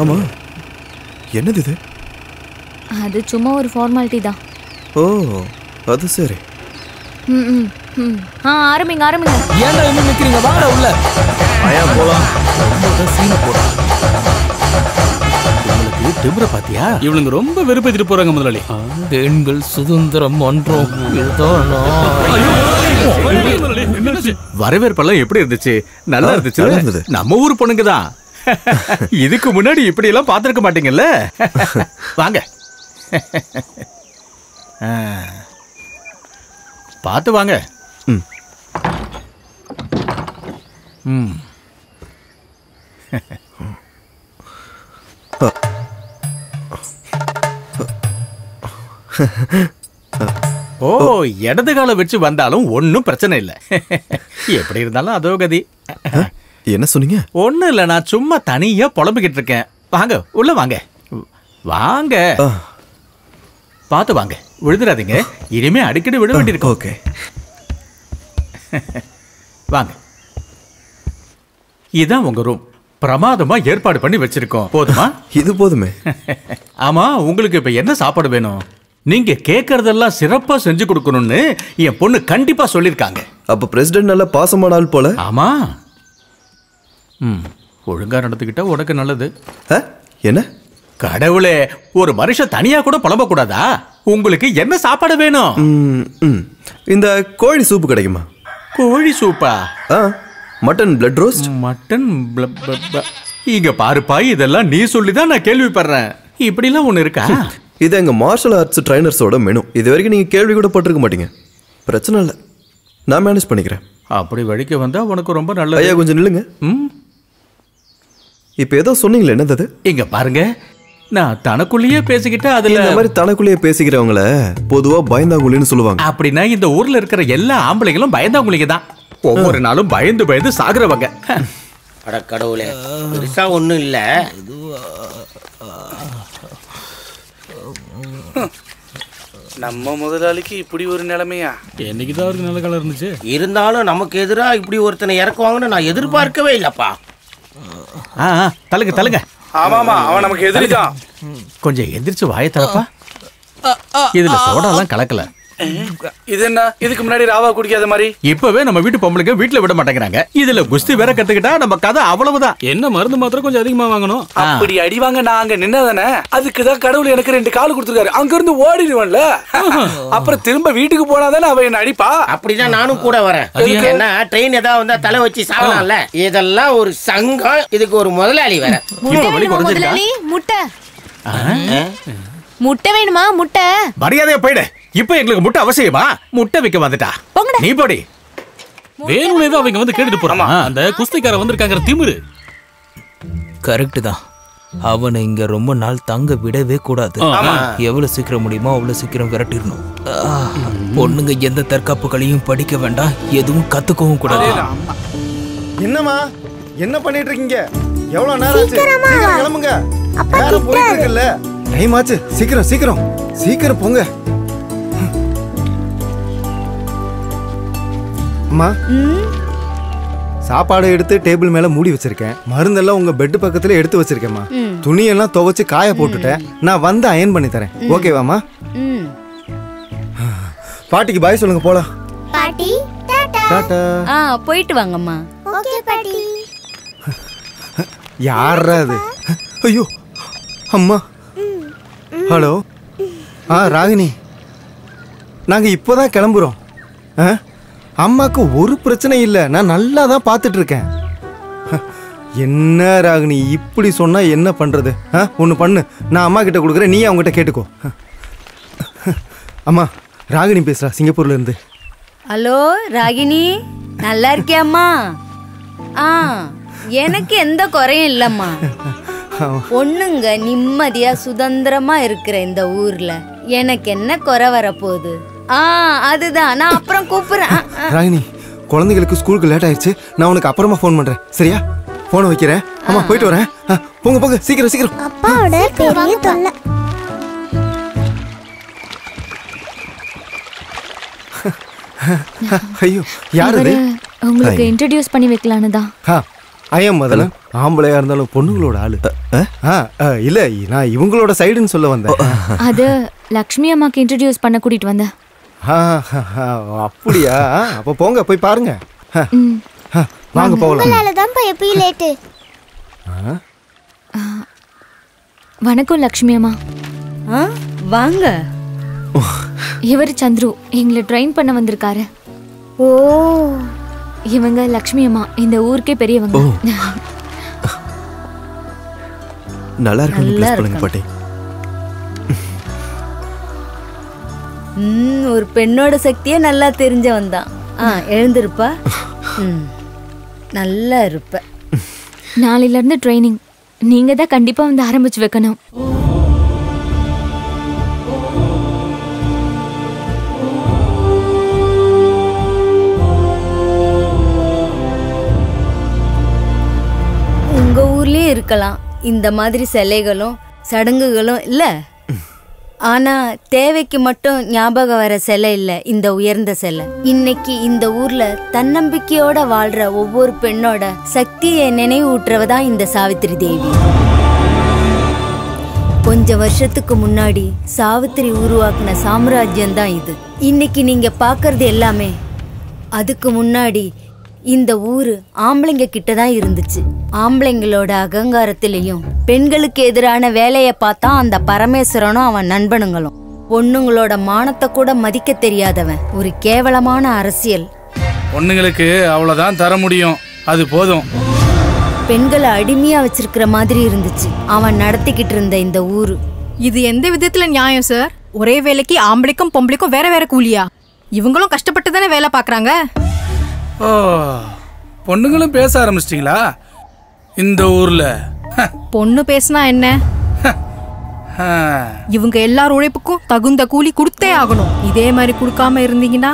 ஆமா என்னது இது? அது சும்மா ஒரு ஃபார்மாலிட்டி தான். ஓ அது சரி. ம் ம் ஆ ஆரம்பிங்க ஆரம்பிங்க. ஏன்டா இன்னும் நிக்கிறீங்க? வாடா உள்ள. ஆயா போலாம். நம்ம சீன போறோம். உங்களுக்கு திமிர பாத்தியா? இவளுங்க ரொம்ப வெறுப்பேத்திட்டு போறாங்க முதலாளி. தேன்கள் சுதந்திரம் ஒன்றும் ஏதோனோ. வரவேற்பெல்லாம் எப்படி இருந்துச்சு? நல்லா இருந்துச்சு. நம்ம ஊர் பொண்ணுங்க தான். இதுக்கு முன்னாடி இப்படி எல்லாம் பாத்துக்க மாட்டீங்கல்ல. வாங்க பார்த்து வாங்க. ஓ இடது காலை வச்சு வந்தாலும் ஒன்றும் பிரச்சனை இல்லை. எப்படி இருந்தாலும் அதோ கதி. என்ன சொன்னீங்க? ஒன்றும் இல்லை, நான் சும்மா தனியாக புலம்பிக்கிட்டு இருக்கேன். வாங்க உள்ள வாங்க வாங்க பார்த்து வாங்க. விழுந்துடாதீங்க, இனிமே அடிக்கடி விட வேண்டியிருக்கோம். ஓகே வாங்க. இதுதான் உங்கள் ரூம். பிரமாதமாக ஏற்பாடு பண்ணி வச்சுருக்கோம். போதுமா? இது போதுமே. ஆமாம், உங்களுக்கு இப்போ என்ன சாப்பாடு வேணும்? நீங்கள் கேட்குறதெல்லாம் சிறப்பாக செஞ்சு கொடுக்கணும்னு என் பொண்ணு கண்டிப்பாக சொல்லியிருக்காங்க. அப்போ பிரசிடென்ட் நல்லா பாசமானால் போல. ஆமாம், ம் ஒழுங்காக நடந்துக்கிட்டா உனக்கு நல்லது. என்ன கடவுளே, ஒரு மனுஷன் தனியாக கூட புலம்பக்கூடாதா? உங்களுக்கு என்ன சாப்பாடு வேணும்? இந்த கோழி சூப்பு கிடைக்குமா? கோழி சூப்பா? ஆ, மட்டன் பிளட் ரோஸ்ட். மட்டன் இங்கே பாருப்பா, இதெல்லாம் நீ சொல்லி தான் நான் கேள்விப்படுறேன். இப்படிலாம் ஒன்று இருக்கா? இது எங்கள் மார்ஷல் ஆர்ட்ஸ் ட்ரைனர்ஸோட மெனு. இது வரைக்கும் நீங்கள் கேள்வி கூட பட்டிருக்க மாட்டீங்க. பிரச்சனை இல்லை, நான் மேனேஜ் பண்ணிக்கிறேன். அப்படி வழிக்க வந்தால் உனக்கு ரொம்ப நல்ல. ஐயா கொஞ்சம் நில்லுங்க. ம் இப்போ ஏதோ சொன்னீங்களே, என்னது? இங்கே பாருங்க, நான் தனக்குள்ளேயே பேசிக்கிட்டா அதில் இந்த மாதிரி தனக்குள்ளேயே பேசிக்கிறவங்கள பொதுவாக பயந்தாங்குழின்னு சொல்லுவாங்க. அப்படின்னா இந்த ஊரில் இருக்கிற எல்லா ஆம்பளைங்களும் பயந்தாங்குழிங்க தான். ஒவ்வொரு நாளும் பயந்து பயந்து சாகுறவங்க. அட கடவுளே, பெருசாக ஒன்றும் இல்லை. நம்ம முதலாளிக்கு இப்படி ஒரு நிலைமையா? என்னைக்குதான் அவருக்கு நல்ல காலம் இருந்துச்சு. இருந்தாலும் நமக்கு எதிராக இப்படி ஒருத்தனை இறக்குவாங்கன்னு நான் எதிர்பார்க்கவே இல்லைப்பா. ஆ தலுங்க தலுங்க. ஆமாமா, அவன் நமக்கு எதிரிதான். கொஞ்சம் எதிர்த்து வாயை தரப்பா. இதுல சோடாலாம் கலக்கல. இது என்ன? இதுக்கு முன்னாடி ராவா குடிக்காத மாதிரி இப்பவே நம்ம வீட்டு பொம்பளைங்க வீட்டுல விட மாட்டேங்கிறாங்க. இதுல குஸ்தி வேற கத்துக்கிட்டா நம்ம கதை அவ்வளவுதான். என்ன மருந்து மாத்திரம் கொஞ்சம் அதிகமா வாங்கணும். அப்படி அடிவாங்க நான் அங்க நின்னதானே, அதுக்குதான் கடவுள் எனக்கு ரெண்டு கால் கொடுத்துருக்காரு. அங்க இருந்து ஓடிடுவான்ல, அப்புறம் திரும்ப வீட்டுக்கு போனாதானே அவன் என்ன அடிப்பா. அப்படிதான் நானும் கூட வரேன். என்ன ட்ரெயின் ஏதாவது வந்தா தலை வச்சு சாப்பிடலாம்ல. இதெல்லாம் ஒரு சங்கம், இதுக்கு ஒரு முதலாளி வேற. முட்டை முட்டை வேணுமா? முட்டை மரியாதையா போயிடு. இப்போ எங்களுக்கு முட்டை அவசியமா? முட்டை விற்க வந்துட்டா நீ போடி. வேணும்னு ஏதோ அவங்க வந்து கேட்டுட்டு போறாமா? அந்த குஸ்திக்கார வந்திருக்காங்க திமிரு. கரெக்ட் தான். அவனை இங்க ரொம்ப நாள் தங்க விடவே கூடாது. எவ்வளவு சீக்கிரம் முடியுமோ அவ்வளவு சீக்கிரம் விரட்டிடணும். பொண்ணுங்க எந்த தற்காப்புகளையும் படிக்க வேண்டாம், எதுவும் கத்துக்கவும் கூடாது. என்னமா என்ன பண்ணிட்டு இருக்கீங்க? எவ்வளவு நேரம் ஆச்சு? கிளம்புங்க, நேரம் போயிட்டு இருக்குல்ல. டைம் ஆச்சு, சீக்கிரம் சீக்கிரம் சீக்கிரம் போங்க. அம்மா, சாப்பாடு எடுத்து டேபிள் மேல மூடி வச்சிருக்கேன். மருந்தெல்லாம் உங்க பெட் பக்கத்துல எடுத்து வச்சிருக்கேம்மா. துணியெல்லாம் துவைச்சு காய போட்டுட்டேன். நான் வந்து அயன் பண்ணி தரேன், ஓகேவாமா? பாட்டிக்கு பாய் சொல்லுங்க, போலாம். பாட்டி டாடா. ஆ போயிட்டு வாங்கம்மா. ஓகே பாட்டி. யாரா அது? ஐயோ அம்மா. ஹலோ. ஆ ராகினி, நாங்கள் இப்போ தான் கிளம்புறோம். ஆ அம்மாவுக்கு ஒரு பிரச்சனை இல்லை, நான் நல்லா தான் பார்த்துட்ருக்கேன். என்ன ராகினி இப்படி சொன்னால் என்ன பண்ணுறது? ஆ ஒன்று பண்ணு, நான் அம்மா கிட்டே கொடுக்குறேன், நீ அவங்ககிட்ட கேட்டுக்கோ. அம்மா ராகினி பேசுகிறா சிங்கப்பூர்லேருந்து. ஹலோ ராகினி, நல்லா இருக்கியாம்மா? ஆ எனக்கு எந்த குறையும் இல்லைம்மா. பொண்ணுங்க நிம்மதியா சுதந்திரமா இருக்கிற இந்த ஊர்ல எனக்கு என்ன குறை வரப்போகுது? ஆ அதுதான், நான் அப்புறம் கூப்பிடுறேன். ராகினி, குழந்தைகளுக்கு ஸ்கூலுக்கு லேட் ஆயிடுச்சு, நான் உனக்கு அப்புறமா ஃபோன் பண்றேன், சரியா? போனை வைக்கிறேன். ஆமா போயிட்டு வரேன். போங்க போங்க சீக்கிரம் சீக்கிரம். அப்பாவோட பெரிய தொல்லை. ஐயோ யாரு? உங்களுக்கு இன்ட்ரோடியூஸ் பண்ணி வைக்கலான்னு தான். I am Madana. Ambla and the Pundu. Ilay, now you go to side in Sulavan. Other Lakshmi Amak introduced Panakudi Twanda. Ha ha, Pudia, Ponga Piparna. Ha, ha, Manga Pola. Vanako Lakshmi Amma. Huh? Vanga. Ivar Chandru, England train Panavandrikara. Oh. இவங்க லட்சுமி அம்மா இந்த ஊர்க்கே பெரியவங்க. நல்லா இருக்குன்னு plus பண்ணுங்க பாட்டி. ம் ஒரு பெண்ணோட சக்தியே நல்லா தெரிஞ்சவன் தான். ஆ எழுந்திருப்பா. ம் நல்லா இருப்ப. நாளையில இருந்து ட்ரெய்னிங். நீங்க தான் கண்டிப்பா வந்து ஆரம்பிச்சு வைக்கணும். இருக்கலாம் இந்த மாதிரி செலைகளும் சடங்குகளும் இல்ல ஆனா தேவைக்கு மட்டும் ஞாபகம் வர செலை இல்ல இந்த உயர்ந்த செலை இன்னைக்கு இந்த ஊர்ல தன்னம்பிக்கையோட வாழ்ற ஒவ்வொரு பெண்ணோட சக்தியை நினைவூற்றவ தான் இந்த சாவித்திரி தேவி கொஞ்ச வருஷத்துக்கு முன்னாடி சாவித்திரி உருவாக்கின சாம்ராஜ்யம் தான் இது இன்னைக்கு நீங்க பார்க்கிறது எல்லாமே அதுக்கு முன்னாடி இந்த ஊரு ஆம்பளைங்க கிட்ட தான் இருந்துச்சு ஆம்பளைங்களோட அகங்காரத்திலயும் பெண்களுக்கு எதிரான வேலையை பார்த்தா அந்த பரமேஸ்வரனும் அவன் நண்பனுங்களும் பொண்ணுங்களோட மானத்தை கூட மதிக்க தெரியாதவன் ஒரு கேவலமான அரசியல் பொண்ணுங்களுக்கு அவ்வளவுதான் தர முடியும் அது போதும் பெண்களை அடிமையா வச்சிருக்கிற மாதிரி இருந்துச்சு அவன் நடத்திக்கிட்டு இருந்த இந்த ஊரு இது எந்த விதத்துல நியாயம் சார் ஒரே வேலைக்கு ஆம்பளைக்கும் பொம்பளைக்கும் வேற வேற கூலியா இவங்களும் கஷ்டப்பட்டு தானே வேலை பாக்குறாங்க ஓ பொண்ணுங்களும் பேச ஆரம்பிச்சிட்டீங்களா இந்த ஊர்ல பொண்ணு பேசினா என்ன இவங்க எல்லார் உழைப்புக்கும் தகுந்த கூலி கொடுத்தே ஆகணும் இதே மாதிரி கொடுக்காம இருந்தீங்கன்னா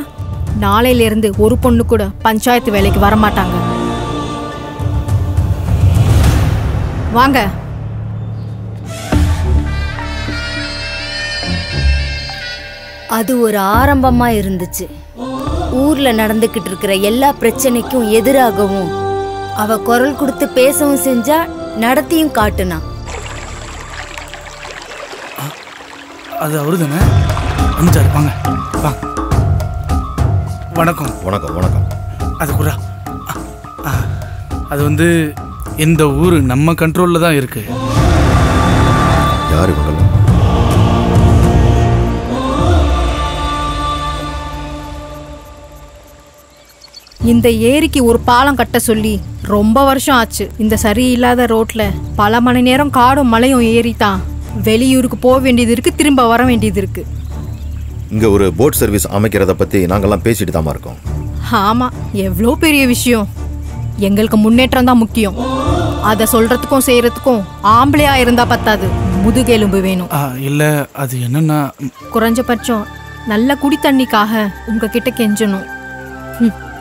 நாளையில இருந்து ஒரு பொண்ணு கூட பஞ்சாயத்து வேலைக்கு வரமாட்டாங்க வாங்க அது ஒரு ஆரம்பமா இருந்துச்சு ஊர்ல நடந்துக்கிட்டு இருக்கிற எல்லா பிரச்சனைக்கும் எதிராகவும் அவ குரல் கொடுத்து பேசவும் செஞ்சா நடத்தியும் காட்டுனா அது அவருதானே அஞ்சாரு வாங்க வாங்க வணக்கம் வணக்கம் வணக்கம் அது கூட அது வந்து இந்த ஊர் நம்ம கண்ட்ரோல்ல தான் இருக்கு யாரு இவங்க இந்த ஏரிக்கு ஒரு பாலம் கட்ட சொல்லி ரொம்ப வருஷம் ஆச்சு இந்த சரியில்லாத ரோட்ல பல மணி நேரம் காடும் மலையும் ஏறி தான் வெளியூருக்கு போக வேண்டியது இருக்கு திரும்ப வர வேண்டியது இருக்கு இங்க ஒரு போட் சர்வீஸ் அமைக்கிறத பத்தி நாங்கெல்லாம் பேசிட்டு தான் இருக்கோம் ஆமா எவ்வளோ பெரிய விஷயம் எங்களுக்கு முன்னேற்றம் தான் முக்கியம் அதை சொல்றதுக்கும் செய்யறதுக்கும் ஆம்பளையா இருந்தா பத்தாது முதுகெலும்பு வேணும் இல்ல அது என்னன்னா குறைஞ்சபட்சம் நல்ல குடி தண்ணிக்காக உங்ககிட்ட கெஞ்சணும்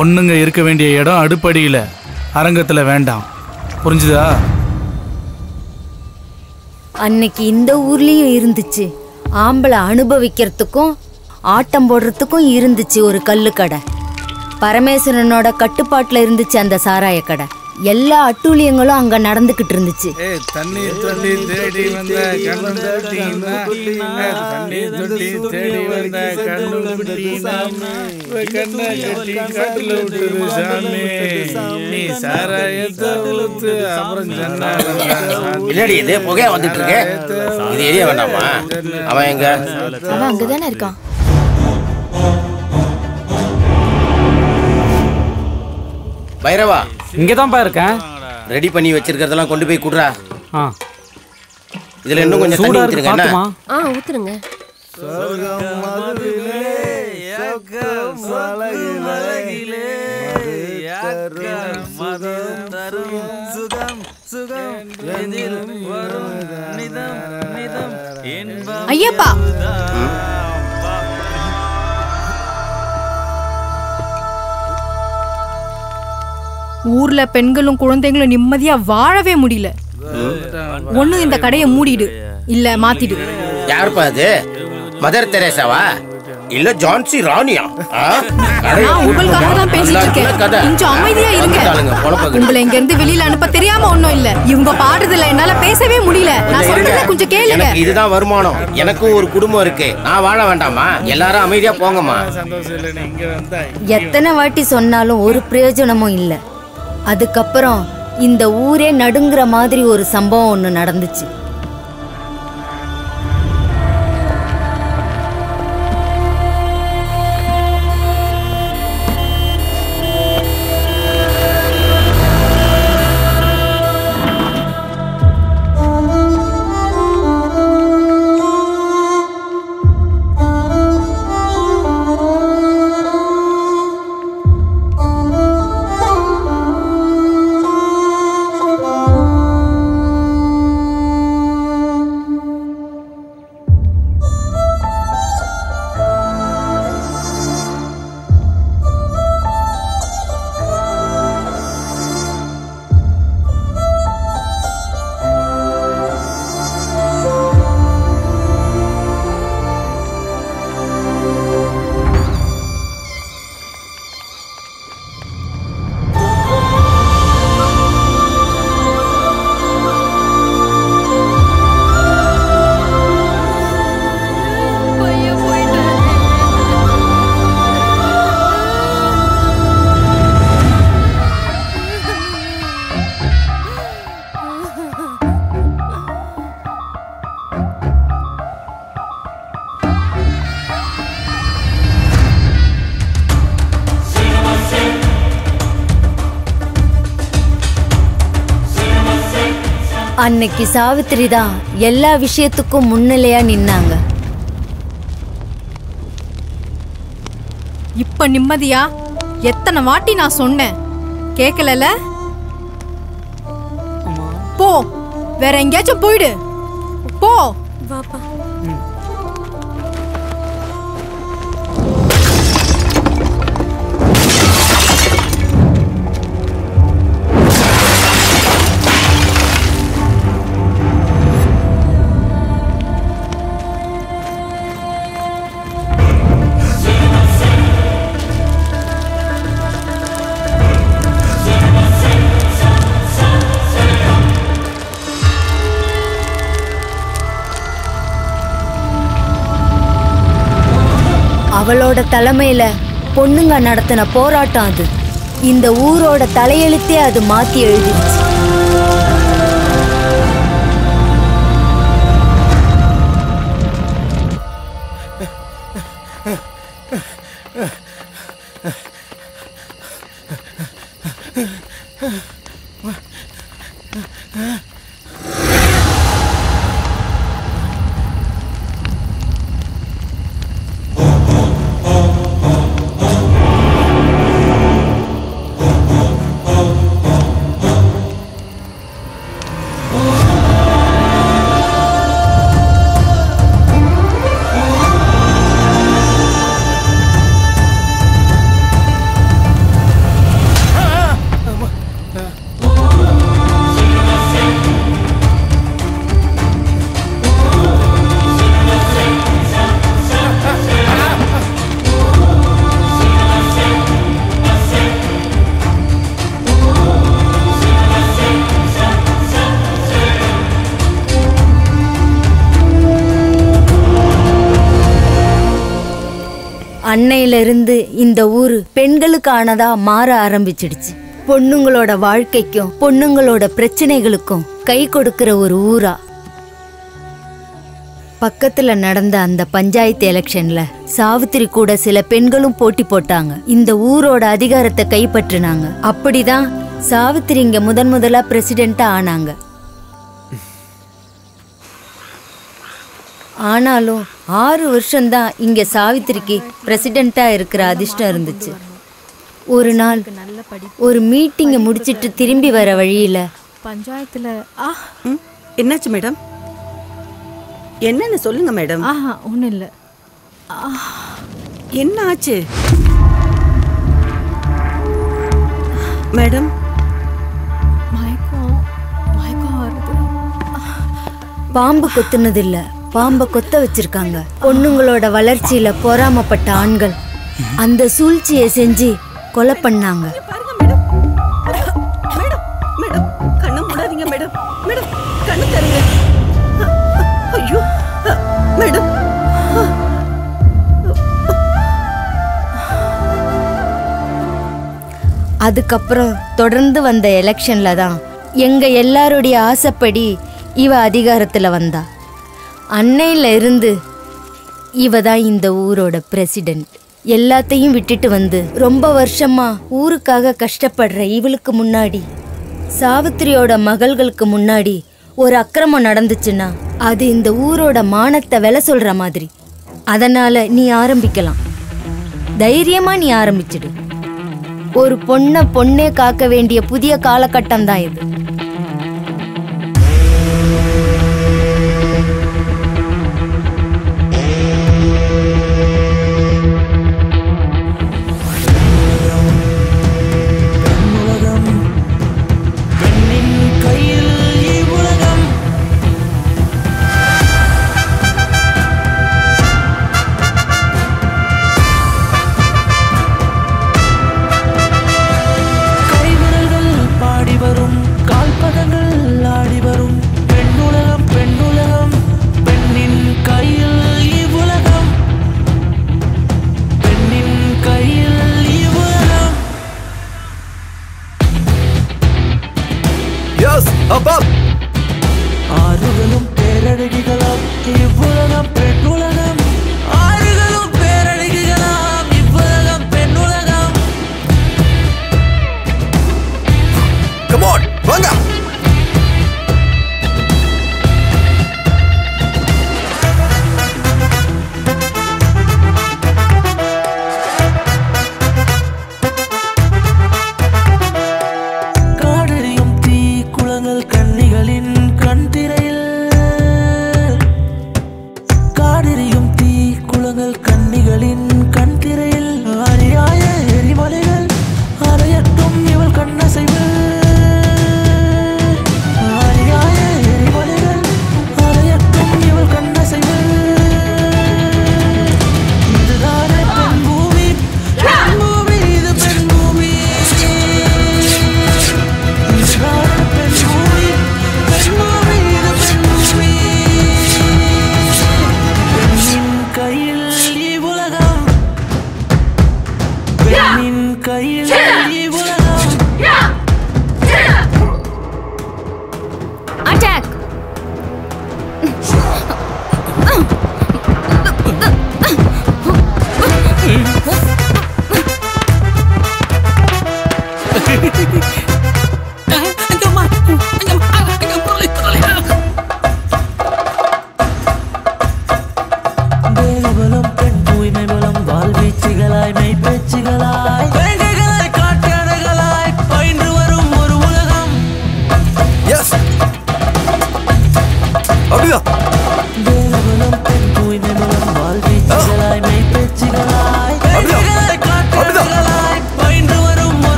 ஒண்ணுங்க இருக்க வேண்டிய இடம் அடுப்படியில அரங்கத்துல வேண்டாம் புரிஞ்சுதா அன்னைக்கு இந்த ஊர்லயும் இருந்துச்சு ஆம்பளை அனுபவிக்கிறதுக்கும் ஆட்டம் போடுறதுக்கும் இருந்துச்சு ஒரு கல்லு கடை பரமேஸ்வரனோட கட்டுப்பாட்டுல இருந்துச்சு அந்த சாராய கடை எல்லா அட்டூழியங்களும் அங்க நடந்துகிட்டு இருந்துச்சு அவன் அங்கதானே இருக்கான் பைரவா இங்க தான் பா இருக்கேன் ரெடி பண்ணி வச்சிருக்கிறதெல்லாம் கொண்டு போய் குடுறா ஆ இதல இன்னும் கொஞ்சம் தண்ணி ஊத்துங்க என்ன ஆ ஊத்துங்க சோகம் மதுலே ஏகம் சலகிலே ஏகம் ஐயப்பா ஊர்ல பெண்களும் குழந்தைகளும் நிம்மதியா வாழவே முடியல. ஒண்ணு இந்த கடையை மூடிடு, இல்ல மாத்திடு. யாருப்பா அது? மதர் தெரேசாவா இல்ல ஜான்சி ராணியா? உங்களுக்காக தான் பேசிட்டு இருக்கேன், கொஞ்சம் அமைதியா இருங்க. உங்களை இங்க இருந்து வெளியில அனுப்ப தெரியாம ஒண்ணும் இல்ல. இவங்க பாடுறதுல என்னால பேசவே முடியல. நான் சொல்றத கொஞ்சம் கேளுங்க. இதுதான் வருமானம், எனக்கும் ஒரு குடும்பம் இருக்கு, நான் வாழ வேண்டாமா? எல்லாரும் அமைதியா போங்கம்மா. எத்தனை வாட்டி சொன்னாலும் ஒரு பிரயோஜனமும் இல்ல. அதுக்கப்புறம் இந்த ஊரே நடுங்குற மாதிரி ஒரு சம்பவம் ஒண்ணு நடந்துச்சு. அன்னைக்கு சாவித்திரி தான் எல்லா விஷயத்துக்கும் முன்னிலையா நின்னாங்க. இப்ப நிம்மதியா? எத்தனை வாட்டி நான் சொன்னேன், கேக்கல? போ, வேற எங்கேயாச்சும் போயிடு, போ. அவளோட தலைமையில பொண்ணுங்க நடத்தின போராட்டம் அது. இந்த ஊரோட தலையெழுத்தே அது மாத்தி எழுதிடுச்சு. அன்னையிலிருந்து இந்த ஊரு பெண்களுக்கானதா மாற ஆரம்பிச்சிடுச்சு. பொண்ணுங்களோட வாழ்க்கைக்கும் பொண்ணுங்களோட பிரச்சனைகளுக்கும் கை கொடுக்கிற ஒரு ஊரா. பக்கத்துல நடந்த அந்த பஞ்சாயத்து எலெக்ஷன்ல சாவித்திரி கூட சில பெண்களும் போட்டி போட்டாங்க. இந்த ஊரோட அதிகாரத்தை கைப்பற்றினாங்க. அப்படிதான் சாவித்திரி இங்க முதன் முதலா பிரசிடென்ட்டா ஆனாங்க. ஆனாலும் ஆறு வருஷம்தான் இங்கே சாவித்திரிக்கு பிரசிடெண்ட்டாக இருக்கிற அதிர்ஷ்டம் இருந்துச்சு. ஒரு நாள் ஒரு மீட்டிங்கை முடிச்சுட்டு திரும்பி வர வழியில் பஞ்சாயத்தில் என்னாச்சு மேடம்? என்னன்னு சொல்லுங்க மேடம். ஆஹா, ஒன்றும் இல்லை. என்ன ஆச்சு மேடம்? பாம்பு கொத்துனது இல்ல, பாம்பை கொத்த வச்சிருக்காங்க. பொண்ணுங்களோட வளர்ச்சியில பொறாமப்பட்ட ஆண்கள் அந்த சூழ்ச்சியை செஞ்சு கொலை பண்ணாங்க. அதுக்கப்புறம் தொடர்ந்து வந்த எலெக்ஷன்ல தான் எங்க எல்லாருடைய ஆசைப்படி இவ அதிகாரத்தில் வந்தா. அன்னையில இருந்து இவ தான் இந்த ஊரோட பிரசிடென்ட். எல்லாத்தையும் விட்டுட்டு வந்து ரொம்ப வருஷமா ஊருக்காக கஷ்டப்படுற இவளுக்கு முன்னாடி, சாவித்திரியோட மகள்களுக்கு முன்னாடி ஒரு அக்கிரமம் நடந்துச்சுன்னா அது இந்த ஊரோட மானத்தை விலை சொல்ற மாதிரி. அதனால நீ ஆரம்பிக்கலாம், தைரியமா நீ ஆரம்பிச்சிடு. ஒரு பொண்ணை பொண்ணே காக்க வேண்டிய புதிய காலகட்டம் தான் இது.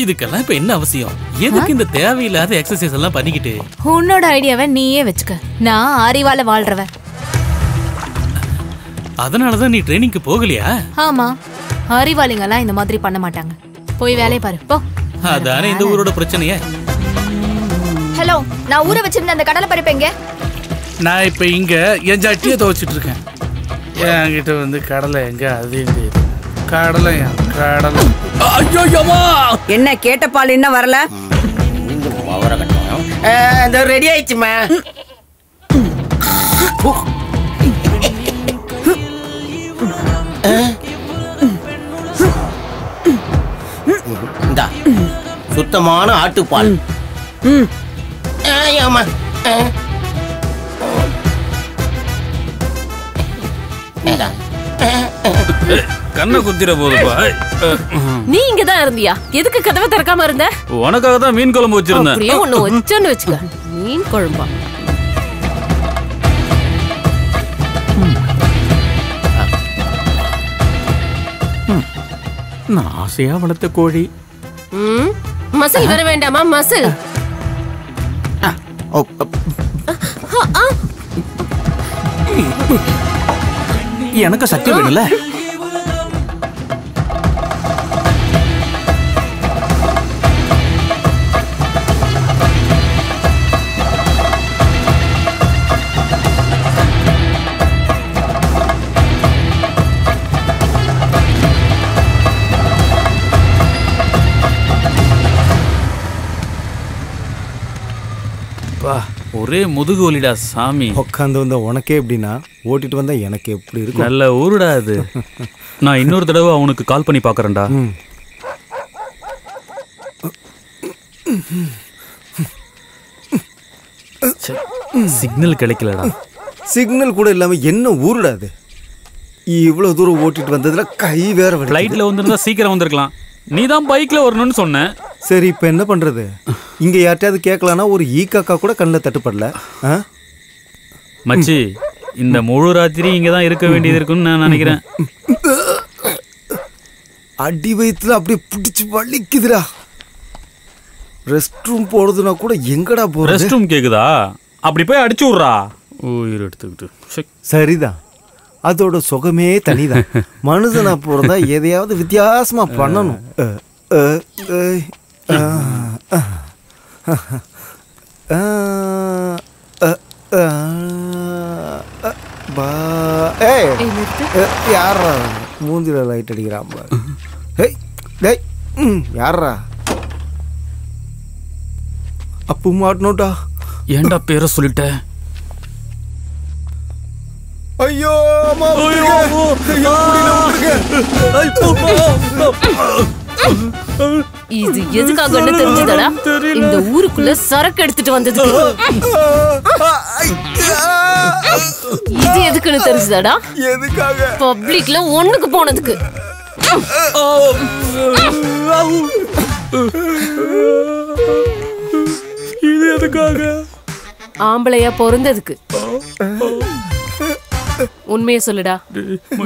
இதுக்கெல்லாம் இப்ப என்ன அவசியம்? எதுக்கு இந்த தேவையில்லாத எக்ஸசைஸ் எல்லாம் பண்ணிக்கிட்டு? உன்னோட ஐடியாவை நீயே வச்சுக்க. நான் ஆரிவால வாழ்றவ, அதனாலதான் நீ ட்ரெய்னிங்க்கு போகலையா? ஆமா, ஆரிவாலிங்க எல்லாம் இந்த மாதிரி பண்ண மாட்டாங்க. போய் வேலையை பாரு போ. அதானே இந்த ஊரோட பிரச்சனையே. ஹலோ, நான் ஊரை வச்சிருந்த அந்த கடலை பருப்பு எங்க? நான் இப்போ இங்கே என் சட்டியை துவைச்சிட்டு இருக்கேன். என்கிட்ட வந்து கடலை எங்கே அது கடலை கடலை என்ன கேட்ட பால் இன்னும் வரல. ரெடி ஆயிடுச்சுமா. சுத்தமான ஆட்டுப்பால். ஆமா கண்ண குத்திர போதுப்பா. நீ இங்க தான் இருந்தியா? எதுக்கு கதவை திறக்காம இருந்த? உனக்காக தான் மீன் குழம்பு வச்சிருந்தேன். வச்சுக்க மீன் குழம்பா. நான் ஆசையா வளர்த்த கோழி மசில் வர வேண்டாமா? மசில் எனக்கு சக்தி வேணும்ல. ஒரே முதுகு வலிடா சாமி. உட்காந்து வந்தா உனக்கே எப்படின்னா ஓட்டிட்டு வந்தா எனக்கு எப்படி இருக்கு. நல்ல ஊருடா அது. நான் இன்னொரு தடவை அவனுக்கு கால் பண்ணி பார்க்குறேன்டா. சிக்னல் கிடைக்கலடா. சிக்னல் கூட இல்லாம என்ன ஊருடா அது. இவ்வளவு தூரம் ஓட்டிட்டு வந்ததுல கை வேற. ஃப்ளைட்ல வந்திருந்தா சீக்கிரம் வந்திருக்கலாம். நீ தான் பைக்ல வரணும்னு சொன்ன. சரி இப்போ என்ன பண்றது? இங்க யார்ட்டையாவது கேட்கலான்னா ஒரு ஈ காக்கா கூட கண்ணில் தட்டுப்படல. மச்சி இந்த முழு ராத்திரி இங்க தான் இருக்க வேண்டியது இருக்குன்னு நான் நினைக்கிறேன். அடி வயிற்றுல அப்படியே பிடிச்சு வலிக்குதுடா. ரெஸ்ட் ரூம் போறதுன்னா கூட எங்கடா போற? ரெஸ்ட் ரூம் கேக்குதா? அப்படி போய் அடிச்சு விடுறா உயிர் எடுத்துக்கிட்டு. சரிதான், அதோட சுகமே தனிதான். மனுஷனா போறதா எதையாவது வித்தியாசமா பண்ணணும். யாரா மூஞ்சில லைட் அடிக்கிறான் யாரா? அப்ப மாட்டணும்டா. ஏன்டா பேரை சொல்லிட்டேன்? ஐயோ அம்மா ஐயோ ஐயோ இது எதுக்காக தெரிஞ்சதடா? இந்த ஊருக்குள்ள சரக்கு எடுத்துட்டு வந்தது. இது எதுக்குன்னு தெரிஞ்சதடா? எதுக்காக? பப்ளிக்ல ஒண்ணுக்கு போனதுக்கு. இது எதுக்காக? ஆம்பளையா பொறந்ததுக்கு. உண்மையை சொல்லுடா.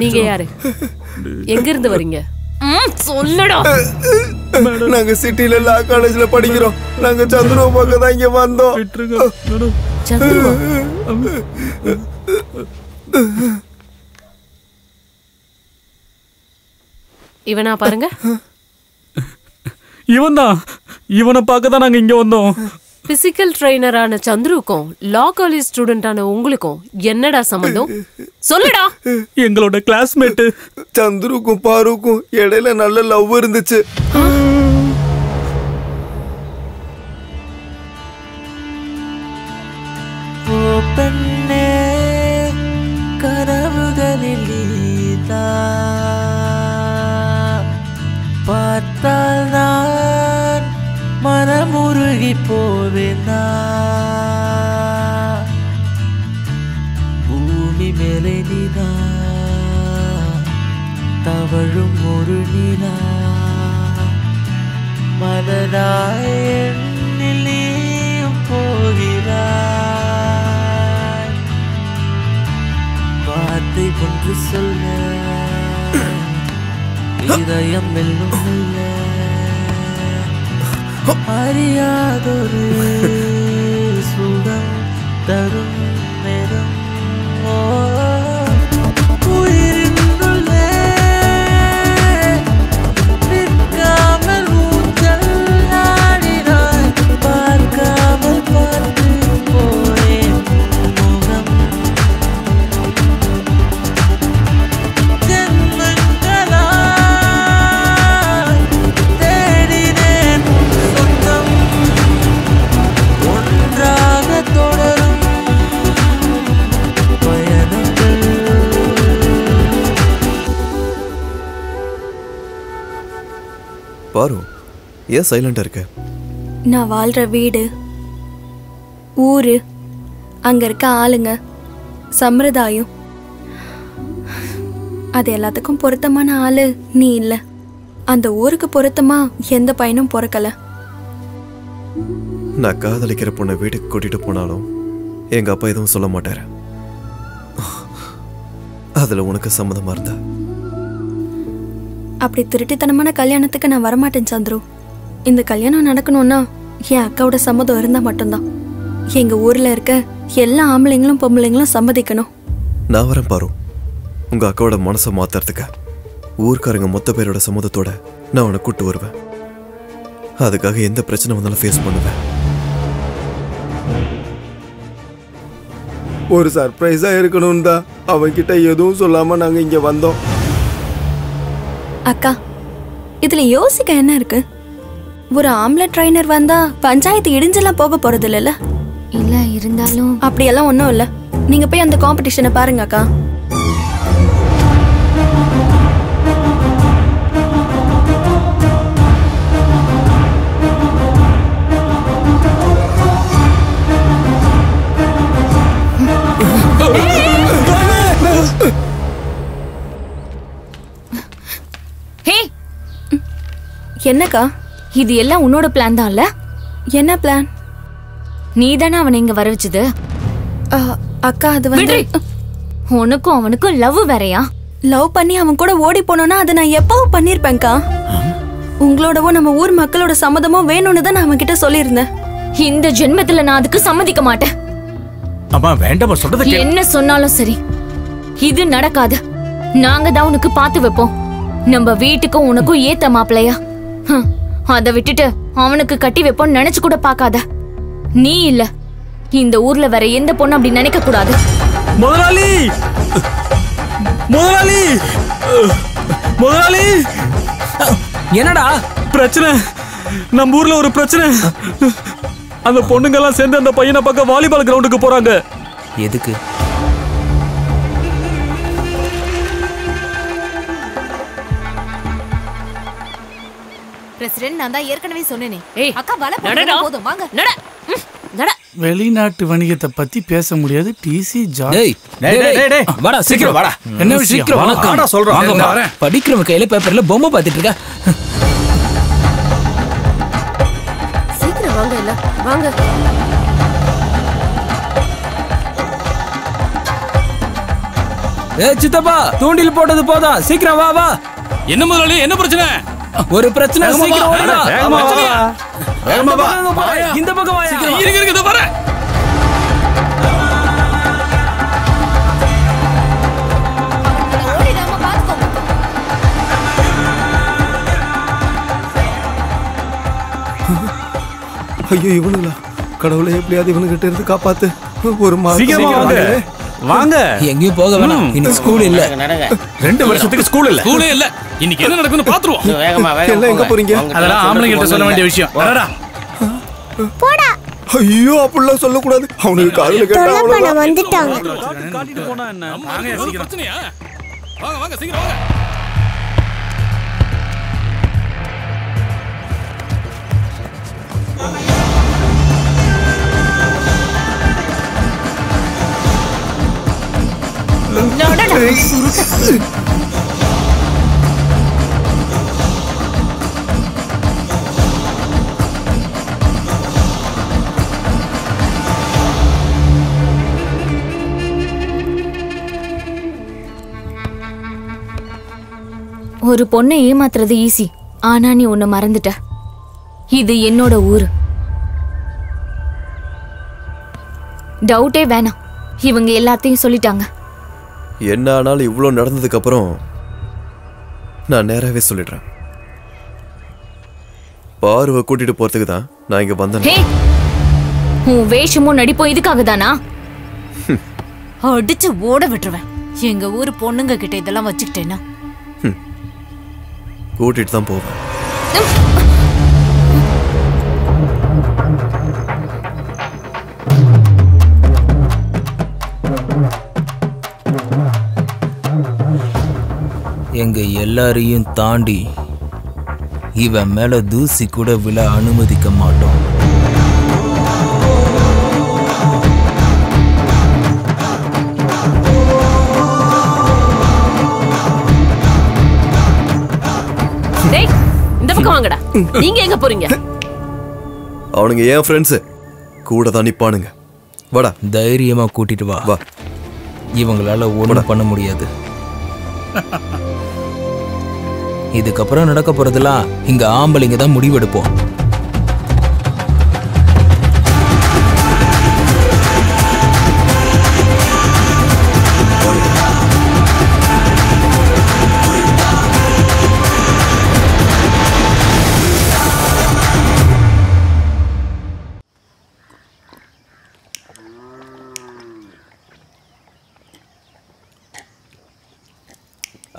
நீங்க யாரு? எங்க இருந்து வரீங்க? சொல்லுடா. நாங்க சிட்டில லா காலேஜ்ல படிக்கிறோம். நாங்க சந்திரோ பக்கம் தான் இங்க வந்தோம். இவனா பாருங்க. இவன் தான். இவனை பார்க்க தான் நாங்க இங்க வந்தோம். பிசிக்கல் ட்ரைனரான சந்துருக்கும் லா காலேஜ் ஸ்டூடெண்டான உங்களுக்கும் என்னடா சம்பந்தம்? சொல்லுடா. எங்களோட கிளாஸ்மேட்டு சந்துருக்கும் பாருக்கும் இடையில நல்ல லவ் இருந்துச்சு. மனமுருகி போவேனா? பூமி மேலே நீதா தவழும் ஒரு நீலா மலராய் எண்ணிலேயும் போகிறாய். வார்த்தை ஒன்று சொல்ல இதயம் மெல்லும் மெல்ல அறியாதொரு சுகம் தரும் நேரம் உயிரினுள்ள நிற்காமல் ஊற்றல் நாடினாய். பார்க்காமல் பார்த்து போனேன் முகம் பாரு, ஏன் சைலண்டா இருக்க? நான் வாழ்ற வீடு, ஊரு, அங்க இருக்க ஆளுங்க, சம்பிரதாயம், அது எல்லாத்துக்கும் பொருத்தமான ஆளு நீ இல்ல. அந்த ஊருக்கு பொருத்தமா எந்த பையனும் பொறக்கல. நான் காதலிக்கிற பொண்ணை வீட்டுக்கு கூட்டிட்டு போனாலும் எங்க அப்பா எதுவும் சொல்ல மாட்டாரு. அதுல உனக்கு சம்மதமா இருந்தா அப்படி திருட்டித்தனமான கல்யாணத்துக்கு நான் வரமாட்டேன் சந்துரு. இந்த கல்யாணம் நடக்கணும்னா என் அக்காவோட சம்மதம் இருந்தா மட்டும்தான். எங்க ஊர்ல இருக்க எல்லா ஆம்பளைங்களும் பொம்பளைங்களும் சம்மதிக்கணும். நான் வரேன் பாரு, உங்க அக்காவோட மனசை மாத்துறதுக்கு. ஊர்க்காரங்க மொத்த பேரோட சம்மதத்தோட நான் உன்னை கூட்டு வருவேன். அதுக்காக எந்த பிரச்சனை வந்தாலும் ஃபேஸ் பண்ணுவேன். ஒரு சர்ப்ரைஸா இருக்கணும்னு தான் அவன்கிட்ட எதுவும் சொல்லாம நாங்க இங்க வந்தோம். அக்கா, இதுல யோசிக்க என்ன இருக்கு? ஒரு ஆம்பளை ட்ரைனர் வந்தா பஞ்சாயத்து இடிஞ்செல்லாம் போக போறது இல்ல. இல்ல இருந்தாலும் அப்படியெல்லாம் ஒன்றும் இல்லை. நீங்க போய் அந்த காம்படிஷனை பாருங்க அக்கா. என்னக்கா, இது எல்லாம் உன்னோட பிளான் தான் இல்ல? என்ன பிளான்? நீ தானே அவனை இங்க வர வச்சது. அக்கா, அது வந்து உனக்கும் அவனுக்கும் லவ் வேறயா? லவ் பண்ணி அவன் கூட ஓடி போனோம்னா அதை நான் எப்பவும் பண்ணிருப்பேன்க்கா. உங்களோடவோ நம்ம ஊர் மக்களோட சம்மதமோ வேணும்னு தான் நான் அவன் கிட்ட சொல்லியிருந்தேன். இந்த ஜென்மத்துல நான் அதுக்கு சம்மதிக்க மாட்டேன். அம்மா, வேண்டாம், சொல்றது என்ன சொன்னாலும் சரி, இது நடக்காது. நாங்க தான் உனக்கு பார்த்து வைப்போம். நம்ம வீட்டுக்கும் உனக்கும் ஏத்த மாப்பிள்ளையா? அதை விட்டுட்டு அவனுக்கு கட்டி வைப்போன்னு நினைச்சு கூட பாக்காத. நீ இல்ல, இந்த ஊர்ல வேற எந்த பொண்ணு அப்படி நினைக்க கூடாது. முதலாளி, முதலாளி, முதலாளி! என்னடா பிரச்சனை? நம்ம ஊர்ல ஒரு பிரச்சனை. அந்த பொண்ணுங்க எல்லாம் சேர்ந்து அந்த பையனை பார்க்க வாலிபால் கிரவுண்டுக்கு போறாங்க. எதுக்கு? வெளிநாட்டு வணிகத்தை பத்தி பேச முடியாது. படிக்கிறவங்க கையில பேப்பர்ல பொம்மை பாத்துட்டு இருக்க. சீக்கிரம் வாங்க, இல்ல வாங்க. ஏய் சித்தப்பா, தூண்டில் போட்டது போதும், சீக்கிரம் வா வா. என்ன முதல்ல என்ன பிரச்சனை? ஒரு பிரச்சனை. இந்த பக்கம் ஐயோ இவனுங்களா? கடவுளை, எப்படியாவது இவனுக்கிட்ட இருந்து காப்பாத்து. ஒரு மாதிரி வாங்க, எங்கேயும் போக வேணாம். இன்னும் ஸ்கூல் இல்ல, ரெண்டு வருஷத்துக்கு ஸ்கூல் இல்ல. ஸ்கூலே இல்ல. இன்னைக்கு என்ன நடக்குன்னு பாத்துருவோம். வேகமா வேகமா எங்க போறீங்க? அதெல்லாம் ஆம்பளைங்கிட்ட சொல்ல வேண்டிய விஷயம். வரடா போடா. ஐயோ, அப்பள சொல்ல கூடாது. அவனுக்கு காதுல கேட்டா அவளோ வந்துட்டாங்க. காட்டிட்டு போனா என்ன? வாங்க சீக்கிரம். பிரச்சனையா? வாங்க வாங்க சீக்கிரம் வாங்க. நோடா. ஒரு பொண்ணை ஏமாத்துறது ஈஸி. ஆனா நீ உன்னை மறந்துட்ட. இது என்னோட ஊரு. டவுட்டே வேணாம், இவங்க எல்லாத்தையும் சொல்லிட்டாங்க. என்ன ஆனாலும் இவ்வளோ நடந்ததுக்கு அப்புறம் நான் நேராவே சொல்லிடுறேன். பார்வை கூட்டிட்டு போறதுக்கு தான் நான் இங்க வந்தேன். உன் வேஷமும் நடிப்போம் இதுக்காக தானா? அடிச்சு ஓட விட்டுருவேன். எங்க ஊரு பொண்ணுங்க கிட்ட இதெல்லாம் வச்சுக்கிட்டேன்னா கூட்டிட்டு தான் போவேன். எங்க எல்லாரையும் தாண்டி இவன் மேல தூசி கூட விழ அனுமதிக்க மாட்டோம். டேய், இந்த பக்கம் வாங்கடா. நீங்க எங்க போறீங்க? அவனுங்க ஏன் ஃப்ரெண்ட்ஸ் கூட தான் நிப்பானுங்க. வாடா, தைரியமா கூட்டிட்டு வா. வா, இவங்களால ஒன்றும் பண்ண முடியாது. இதுக்கப்புறம் நடக்க போறதெல்லாம் இங்க ஆம்பளைங்க தான் முடிவெடுப்போம்.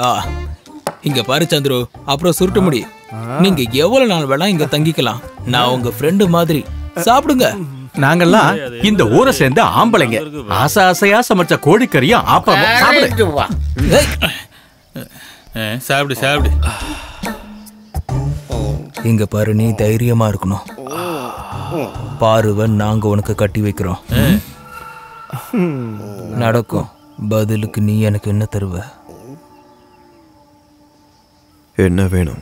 ஆ, இங்க பாரு சந்திரு, அப்புறம் சுருட்டு முடி. நீங்க எவ்வளவு நாள் வேணா இங்க தங்கிக்கலாம். நான் உங்க ஃப்ரெண்டு மாதிரி. சாப்பிடுங்க. நாங்கெல்லாம் இந்த ஊரை சேர்ந்த ஆம்பளைங்க. ஆசை ஆசையா சமைச்ச கோழிக்கறியா ஆப்பாமா சாப்பிடு. சாப்பிடு சாப்பிடு. இங்க பாரு, நீ தைரியமா இருக்கணும். பாருவன் நாங்க உனக்கு கட்டி வைக்கிறோம். நடக்கும். பதிலுக்கு நீ எனக்கு என்ன தருவ? என்ன வேணும்?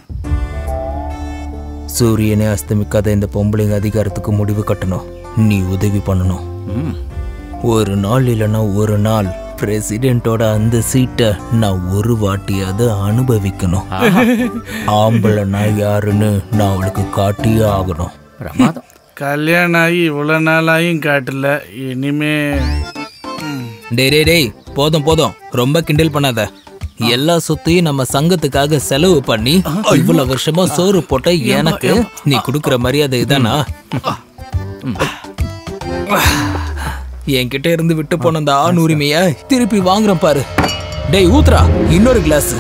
சூரியனை அஸ்தமிக்காத இந்த பொம்பளைங்க அதிகாரத்துக்கு முடிவு கட்டணும். நீ உதவி பண்ணணும். ஒரு நாள் இல்லைன்னா ஒரு நாள் பிரசிடென்டோட அந்த சீட்டை நான் ஒரு வாட்டியாவது அனுபவிக்கணும். ஆம்பளை நான் யாருன்னு நான் அவளுக்கு காட்டியே ஆகணும். கல்யாணம் ஆகி இவ்வளவு நாளாயும் காட்டல. இனிமே டே டே டே போதும் போதும், ரொம்ப கிண்டல் பண்ணாத. எல்லா சொத்தையும் நம்ம சங்கத்துக்காக செலவு பண்ணி இவ்வளவு வருஷமா சோறு போட்ட எனக்கு நீ கொடுக்கிற மரியாதை இதானா? என்கிட்ட இருந்து விட்டு போன அந்த ஆண் உரிமைய திருப்பி வாங்குற பாரு. டேய் ஊத்ரா, இன்னொரு கிளாஸ்.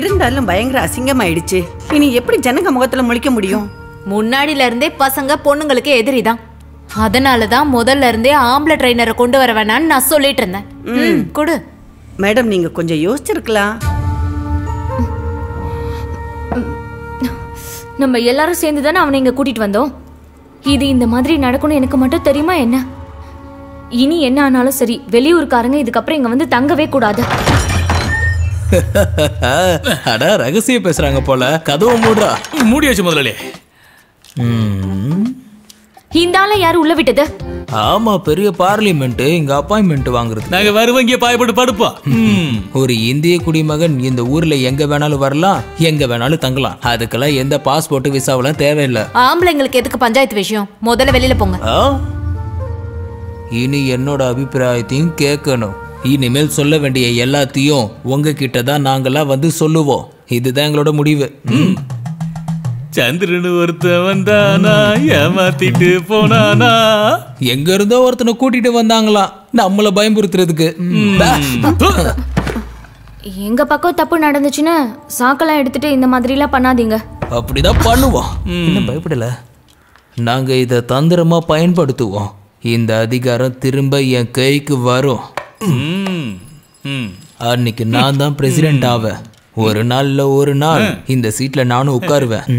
இருந்தாலும் பயங்கர அசிங்கமாயிடுச்சு. இனி எப்படி ஜனங்க முகத்துல முழிக்க முடியும்? முன்னாடில இருந்தே பசங்க பொண்ணுங்களுக்கு எதிரிதான். அதனாலதான் முதல்ல இருந்தே ஆம்பளை ட்ரைனரை கொண்டு வர வேணான்னு நான் சொல்லிட்டு இருந்தேன். கொடு மேடம், நீங்க கொஞ்சம் யோசிச்சிருக்கலாம். நம்ம எல்லாரும் சேர்ந்துதானே அவனை இங்க கூட்டிட்டு வந்தோம். இது இந்த மாதிரி நடக்கும்னு எனக்கு மட்டும் தெரியுமா என்ன? இனி என்ன ஆனாலும் சரி, வெளியூருக்காரங்க இதுக்கப்புறம் இங்க வந்து தங்கவே கூடாது. அடா, ரகசிய பேசுறாங்க போல. கதவை மூடுறா. மூடி வச்சு முதலே. இந்தால யாரு உள்ள விட்டது? ஆமா, பெரிய பார்லிமெண்ட். இங்க அப்பாயின்மெண்ட் வாங்குறது. நாங்க வருவங்க பாயப்பட்டு படுப்போம். ஒரு இந்திய குடிமகன் இந்த ஊர்ல எங்க வேணாலும் வரலாம், எங்க வேணாலும் தங்கலாம். அதுக்கெல்லாம் எந்த பாஸ்போர்ட் விசாவெல்லாம் தேவையில்லை. ஆம்பளைங்களுக்கு எதுக்கு பஞ்சாயத்து விஷயம்? முதல்ல வெளியில போங்க. இனி என்னோட அபிப்பிராயத்தையும் கேட்கணும். இனிமேல் சொல்ல வேண்டிய எல்லாத்தையும் உங்ககிட்ட தான் நாங்கெல்லாம் வந்து சொல்லுவோம். இதுதான் எங்களோட முடிவு. சந்திரனு ஒருத்தவன் தானா ஏமாத்திட்டு போனானா? எங்க இருந்தோ ஒருத்தனை கூட்டிட்டு வந்தாங்களா நம்மள பயம்புறுத்துறதுக்கு. எங்க பக்கம் தப்பு நடந்துச்சுன்னா சாக்கெல்லாம் எடுத்துட்டு இந்த மாதிரி எல்லாம் பண்ணாதீங்க. அப்படிதான் பண்ணுவோம். இன்னும் பயப்படல. நாங்க இத தந்திரமா பயன்படுத்துவோம். இந்த அதிகாரம் திரும்ப என் கைக்கு வரும். அன்னைக்கு நான் தான் பிரசிடென்ட் ஆவேன். ஒரு நாள்ல ஒரு நாள் இந்த சீட்ல நானும் உட்காருவேன்.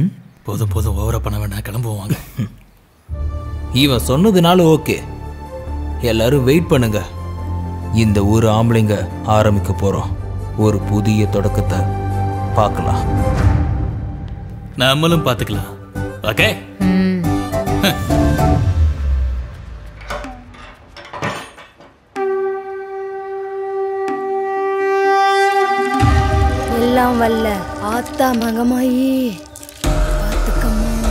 போதும் போதும், ஓவரா பண்ண வேண்டாம். கிளம்புவாங்க. இவன் சொன்னதுனால ஓகே. எல்லாரும் வெயிட் பண்ணுங்க. இந்த ஊர் ஆம்பளைங்க ஆரம்பிக்க போறோம். ஒரு புதிய தொடக்கத்தை பார்க்கலாம். நம்மளும் பார்த்துக்கலாம். ஓகே. எல்லாம் வல்ல ஆத்தா மகமாயி பார்த்துக்கம்மா.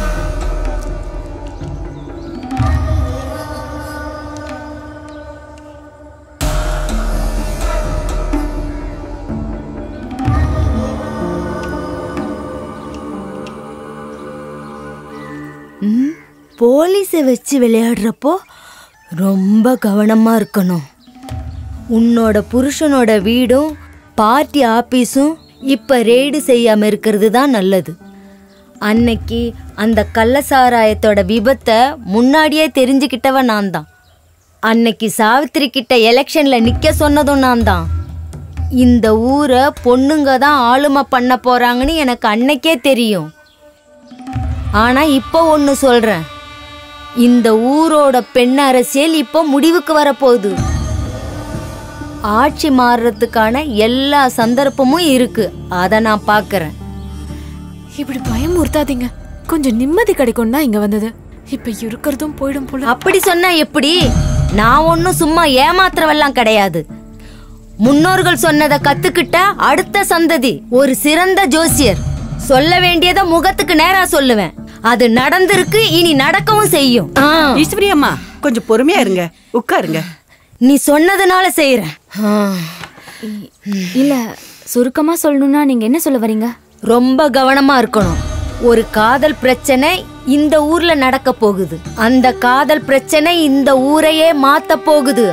ம், போலீஸை வச்சு விளையாடுறப்போ ரொம்ப கவனமா இருக்கணும். உன்னோட புருஷனோட வீடும் பார்ட்டி ஆபீஸும் இப்ப ரெய்டு செய்யாம இருக்கிறது தான் நல்லது. அன்னைக்கு அந்த கள்ளசாராயத்தோட விபத்தை முன்னாடியே தெரிஞ்சுக்கிட்டவ நான் தான். அன்னைக்கு சாவித்திரி கிட்ட எலெக்ஷன்ல நிக்க சொன்னதும் நான் தான். இந்த ஊரை பொண்ணுங்க தான் ஆளுமை பண்ண போறாங்கன்னு எனக்கு அன்னைக்கே தெரியும். ஆனா இப்போ ஒன்னு சொல்றேன், இந்த ஊரோட பெண் அரசியல் இப்போ முடிவுக்கு வரப்போகுது. ஆட்சி மாறுறதுக்கான எல்லா சந்தர்ப்பமும் இருக்கு, அதை நான் பார்க்கறேன். இப்படி பயமுறுத்தாதீங்க, கொஞ்சம் நிம்மதி கிடைக்கும் தான் இங்க வந்தது. இப்ப இருக்கிறதும் போயிடும் போல. அப்படி சொன்னா எப்படி? நான் ஒன்னும் சும்மா ஏமாத்துறவெல்லாம் கிடையாது. முன்னோர்கள் சொன்னதை கத்துக்கிட்ட அடுத்த சந்ததி ஒரு சிறந்த ஜோசியர். சொல்ல வேண்டியதை முகத்துக்கு நேரா சொல்லுவேன். அது நடந்திருக்கு, இனி நடக்கவும் செய்யும். ஈஸ்வரி அம்மா கொஞ்சம் பொறுமையா இருங்க, உட்காருங்க. நீ சொன்னதுனால செய்யறேன். இல்ல சுருக்கமா சொல்லணும்னா நீங்க என்ன சொல்ல வரீங்க? ரொம்ப கவனமா இருக்கணும். ஒரு காதல் பிரச்சனை இந்த ஊர்ல நடக்க போகுது. அந்த காதல் பிரச்சனை இந்த ஊரையே மாத்த போகுது.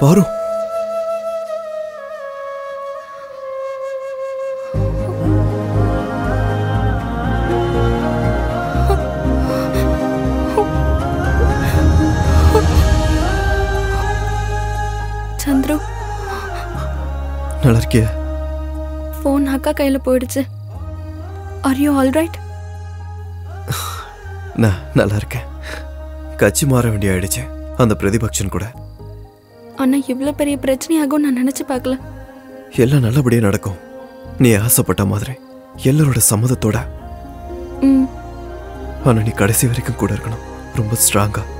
Baru. Chandru. Nalarkiya. Phone akka kaiyila poiduchu. Are you all right? Na, nalarka. Kachi mara vendiyayiduchu. Andha Prathibakshan kuda. அண்ணா இவ்வளோ பெரிய பிரச்சனையாகும் நான் நினச்சி பார்க்கல. எல்லாம் நல்லபடியாக நடக்கும், நீ ஆசைப்பட்ட மாதிரி, எல்லாரோட சம்மதத்தோட. ம், ஆனால் நீ கடைசி வரைக்கும் கூட இருக்கணும், ரொம்ப ஸ்ட்ராங்காக.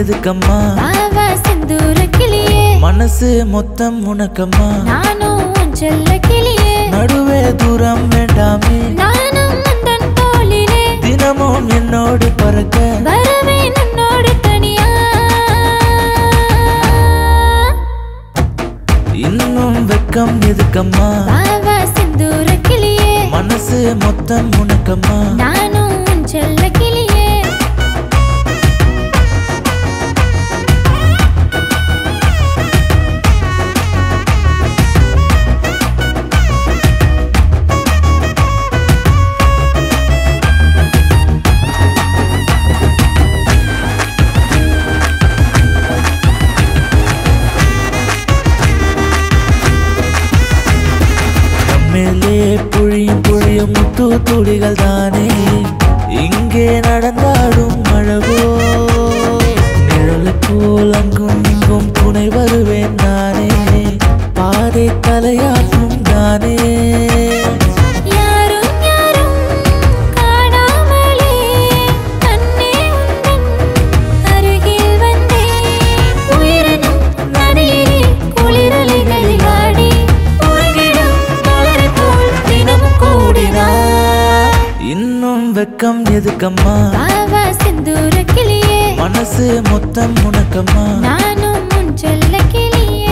எதுக்கம்மா மனசு மொத்தம் உனக்கம்மா, நானும் செல்ல கிளியே, நடுவே தூரம் வேண்டாமே, நானும் உந்தன் தோளிலே, தினமும் என்னோடு பறக்க வரவே என்னோடு தனியா. இன்னும் வெக்கம் எதுக்கம்மா சிந்தூர கிளியே, மனசு மொத்தம் உனக்கம்மா, நானும் செல்ல கிளியே. துளிகள் தானே இங்கே நடந்தாடும் அழகோ, நிழலுக்குள் அங்கும் இங்கும் துணை வருவேன் நானே, பாதை தலையாகும் தானே. வெக்கம் எதுக்கம்மா சிந்தூர கிளியே, மனசு மொத்தம் உனக்கம்மா, நானும் முன் செல்ல கிளியே.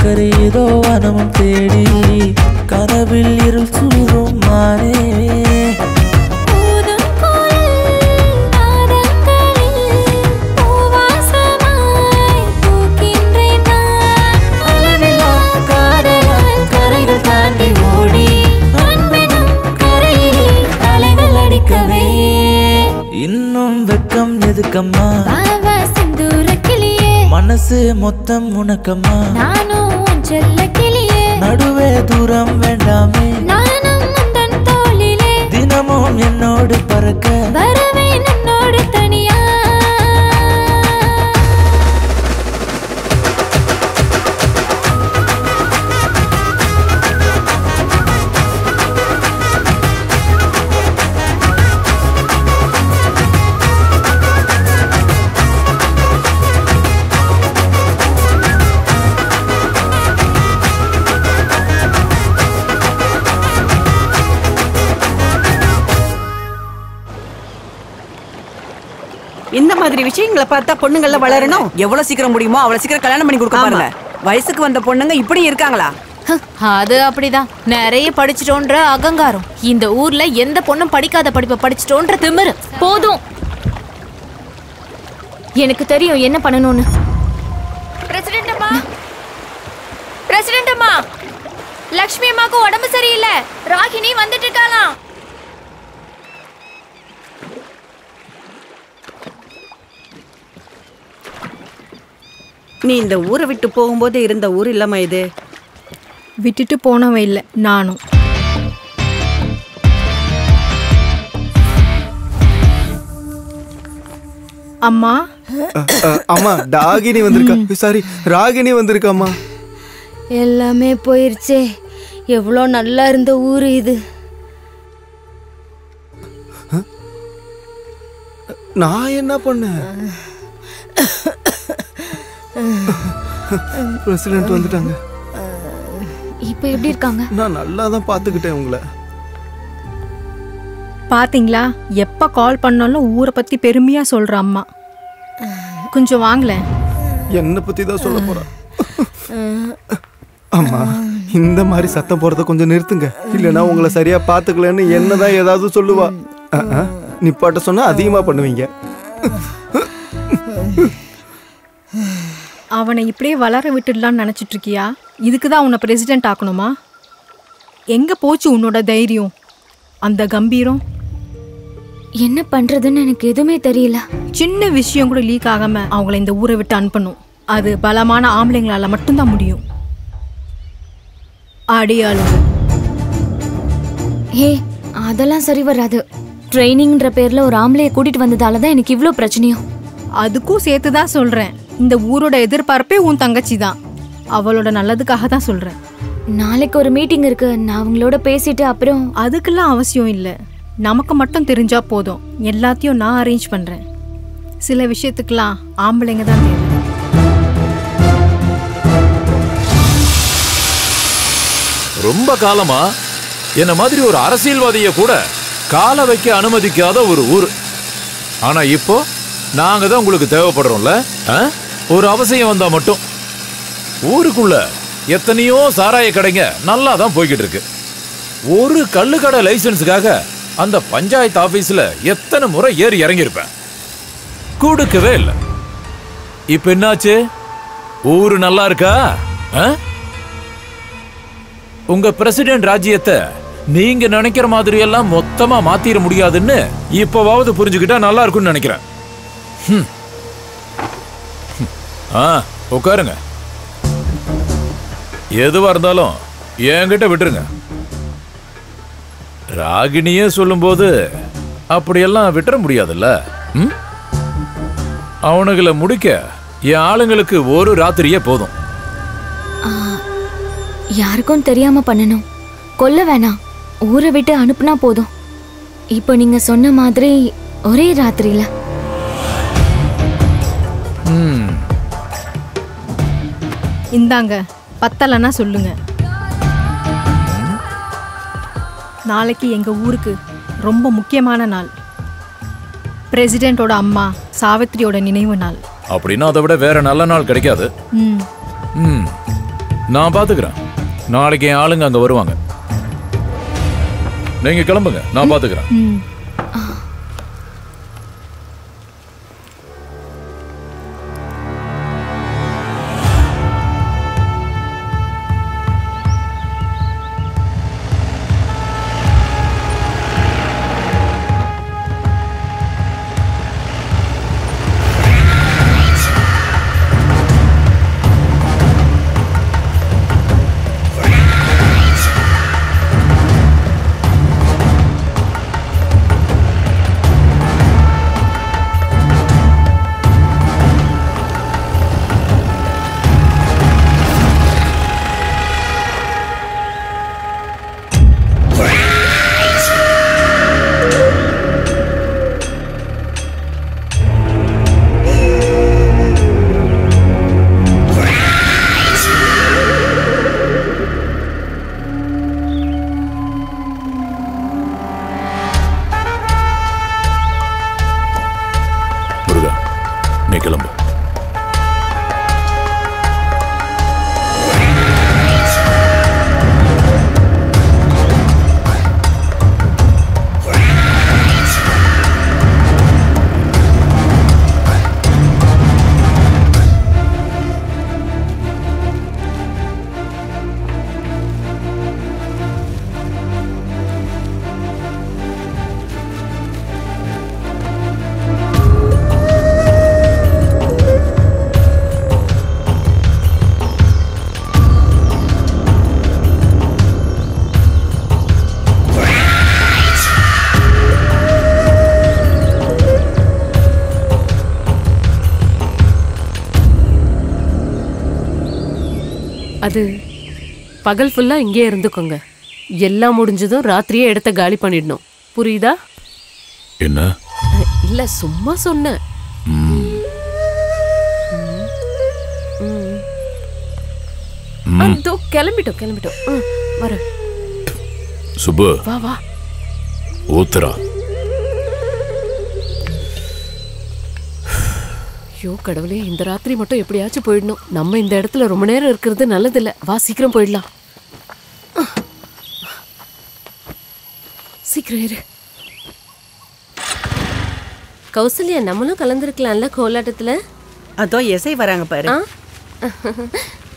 கரை ஏதோ வனமும் தேடி கனவில் இருள் சூரும் மானே மனசு மொத்தம் உனக்கம்மா நானும் உன் செல்ல கிளியே நடுவே தூரம் வேண்டாமே நானும் உந்தன் தோளிலே தினமும் என்னோடு பறக்க வரவே என்னோடு தனியா இந்த மாதிரி விஷயங்களை பார்த்தா பொண்ணுங்கள வளரணும் எவ்வளவு சீக்கிரம் முடியுமோ அவ்வளவு சீக்கிரம் கல்யாணம் பண்ணி கொடுக்க பாருங்க. வயசுக்கு வந்த பொண்ணுங்க இப்படி இருக்காங்களா? அது அப்படிதான். நிறைய படிச்சிட்டோன்ற அகங்காரம். இந்த ஊர்ல எந்த பொண்ணும் படிக்காத படிப்பை படிச்சிட்டோன்ற திமிரு. போதும். எனக்கு தெரியும் என்ன பண்ணணும்னு. பிரசிடென்ட் அம்மா. பிரசிடென்ட் அம்மா. லட்சுமி அம்மாக்கு உடம்பு சரியில்லை. ராகினி வந்துட்டு இருக்காளாம். நீ இந்த ஊரை விட்டு போகும்போது இருந்த ஊர் இல்லம்மா இது. விட்டுட்டு போனவன் இல்லை நானும். அம்மா அம்மா ராகினி வந்திருக்கா. சாரி ராகினி வந்திருக்காம்மா. எல்லாமே போயிருச்சே. எவ்வளோ நல்லா இருந்த ஊர் இது. நான் என்ன பண்ணேன்? பிரசிடென்ட் வந்துட்டாங்க. இப்போ எப்படி இருக்காங்க? நான் நல்லா தான் பார்த்துக்கிட்டேன் உங்களை. பார்த்தீங்களா எப்போ கால் பண்ணாலும் ஊரை பற்றி பெருமையாக சொல்கிற அம்மா. கொஞ்சம் வாங்களேன். என்னை பற்றி தான் சொல்ல போகிறேன். அம்மா இந்த மாதிரி சத்தம் போகிறத கொஞ்சம் நிறுத்துங்க. இல்லைன்னா உங்களை சரியாக பார்த்துக்கலன்னு என்ன தான் ஏதாவது சொல்லுவா. நிப்பாட்ட சொன்னால் அதிகமாக பண்ணுவீங்க. அவனை இப்படியே வளர விட்டுடலான்னு நினச்சிட்டு இருக்கியா? இதுக்கு தான் உன்னை பிரசிடென்ட் ஆக்கணுமா? எங்கே போச்சு உன்னோட தைரியம் அந்த கம்பீரம்? என்ன பண்ணுறதுன்னு எனக்கு எதுவுமே தெரியல. சின்ன விஷயம் கூட லீக் ஆகாமல் அவங்கள இந்த ஊரை விட்டு அனுப்பணும். அது பலமான ஆம்பளைங்களால் மட்டும்தான் முடியும். அடியாளுங்க. ஏ அதெல்லாம் சரி வராது. ட்ரைனிங்ன்ற பேரில் ஒரு ஆம்பளையை கூட்டிகிட்டு வந்ததால தான் எனக்கு இவ்வளோ பிரச்சனையும். அதுக்கும் சேர்த்து தான் சொல்கிறேன். இந்த ஊரோட எதிர்பார்ப்பே உன் தங்கச்சி தான். அவளோட நல்லதுக்காக தான் சொல்கிறேன். நாளைக்கு ஒரு மீட்டிங் இருக்கு. நான் அவங்களோட பேசிட்டு அப்புறம். அதுக்கெல்லாம் அவசியம் இல்லை. நமக்கு மட்டும் தெரிஞ்சால் போதும். எல்லாத்தையும் நான் அரேஞ்ச் பண்ணுறேன். சில விஷயத்துக்கெல்லாம் ஆம்பளைங்க தான் தேவை. ரொம்ப காலமா என்ன மாதிரி ஒரு அரசியல்வாதியை கூட காலை வைக்க அனுமதிக்காத ஒரு ஊர். ஆனால் இப்போ நாங்கள் தான் உங்களுக்கு தேவைப்படுறோம்ல. ஒரு அவசியம் வந்தால் மட்டும். ஊருக்குள்ள எத்தனையோ சாராய கடைங்க நல்லா தான் போய்கிட்டு இருக்கு. ஒரு கல்லு கடை லைசன்ஸுக்காக அந்த பஞ்சாயத்து ஆஃபீஸில் எத்தனை முறை ஏறி இறங்கியிருப்பேன். கொடுக்கவே இல்லை. இப்போ என்னாச்சு? ஊர் நல்லா இருக்கா? உங்கள் பிரசிடென்ட் ராஜ்யத்தை நீங்கள் நினைக்கிற மாதிரியெல்லாம் மொத்தமாக மாற்றிட முடியாதுன்னு இப்போவாவது புரிஞ்சுக்கிட்டா நல்லா இருக்குன்னு நினைக்கிறேன். ம் ஆ உட்காருங்க. எதுவாக இருந்தாலும் என்கிட்ட விட்டுருங்க. ராகிணியே சொல்லும்போது அப்படியெல்லாம் விட்டுற முடியாதுல்ல. ம் அவனுங்களை முடிக்க என் ஆளுங்களுக்கு ஒரு ராத்திரியே போதும். யாருக்கும் தெரியாமல் பண்ணணும். கொல்ல வேணாம். ஊரை விட்டு அனுப்புனா போதும். இப்போ நீங்கள் சொன்ன மாதிரி ஒரே ராத்திரியில். இந்தாங்க பத்தலன்னா சொல்லுங்க. நாளைக்கு எங்கள் ஊருக்கு ரொம்ப முக்கியமான நாள். பிரசிடென்ட்டோட அம்மா சாவித்திரியோட நினைவு நாள். அப்படின்னா அதை விட வேற நல்ல நாள் கிடைக்காது. ம் நான் பாத்துக்கிறேன். நாளைக்கு என் ஆளுங்க அங்க வருவாங்க. நீங்க கிளம்புங்க, நான் பாத்துக்கிறேன். அது பகல் ஃபுல்லா இங்கே இருந்துக்கோங்க. எல்லாம் முடிஞ்சதும் ராத்திரியே இடத்த காலி பண்ணிடணும். புரியுதா? என்ன இல்ல, சும்மா சொன்ன. அதோ கிளம்பிட்டோம் கிளம்பிட்டோம் வர. சுபு வா வா ஊத்துறா. ஐயோ கடவுளே, இந்த ராத்திரி மட்டும் எப்படியாச்சும் போயிடணும். நம்ம இந்த இடத்துல ரொம்ப நேரம் இருக்கிறது நல்லதில்லை. வா சீக்கிரம் போயிடலாம். சீக்கிரம் இரு. கௌசல்யா, நம்மளும் கலந்துருக்கலாம்ல கோலாட்டத்தில். அதோ எசை வராங்க பாரு.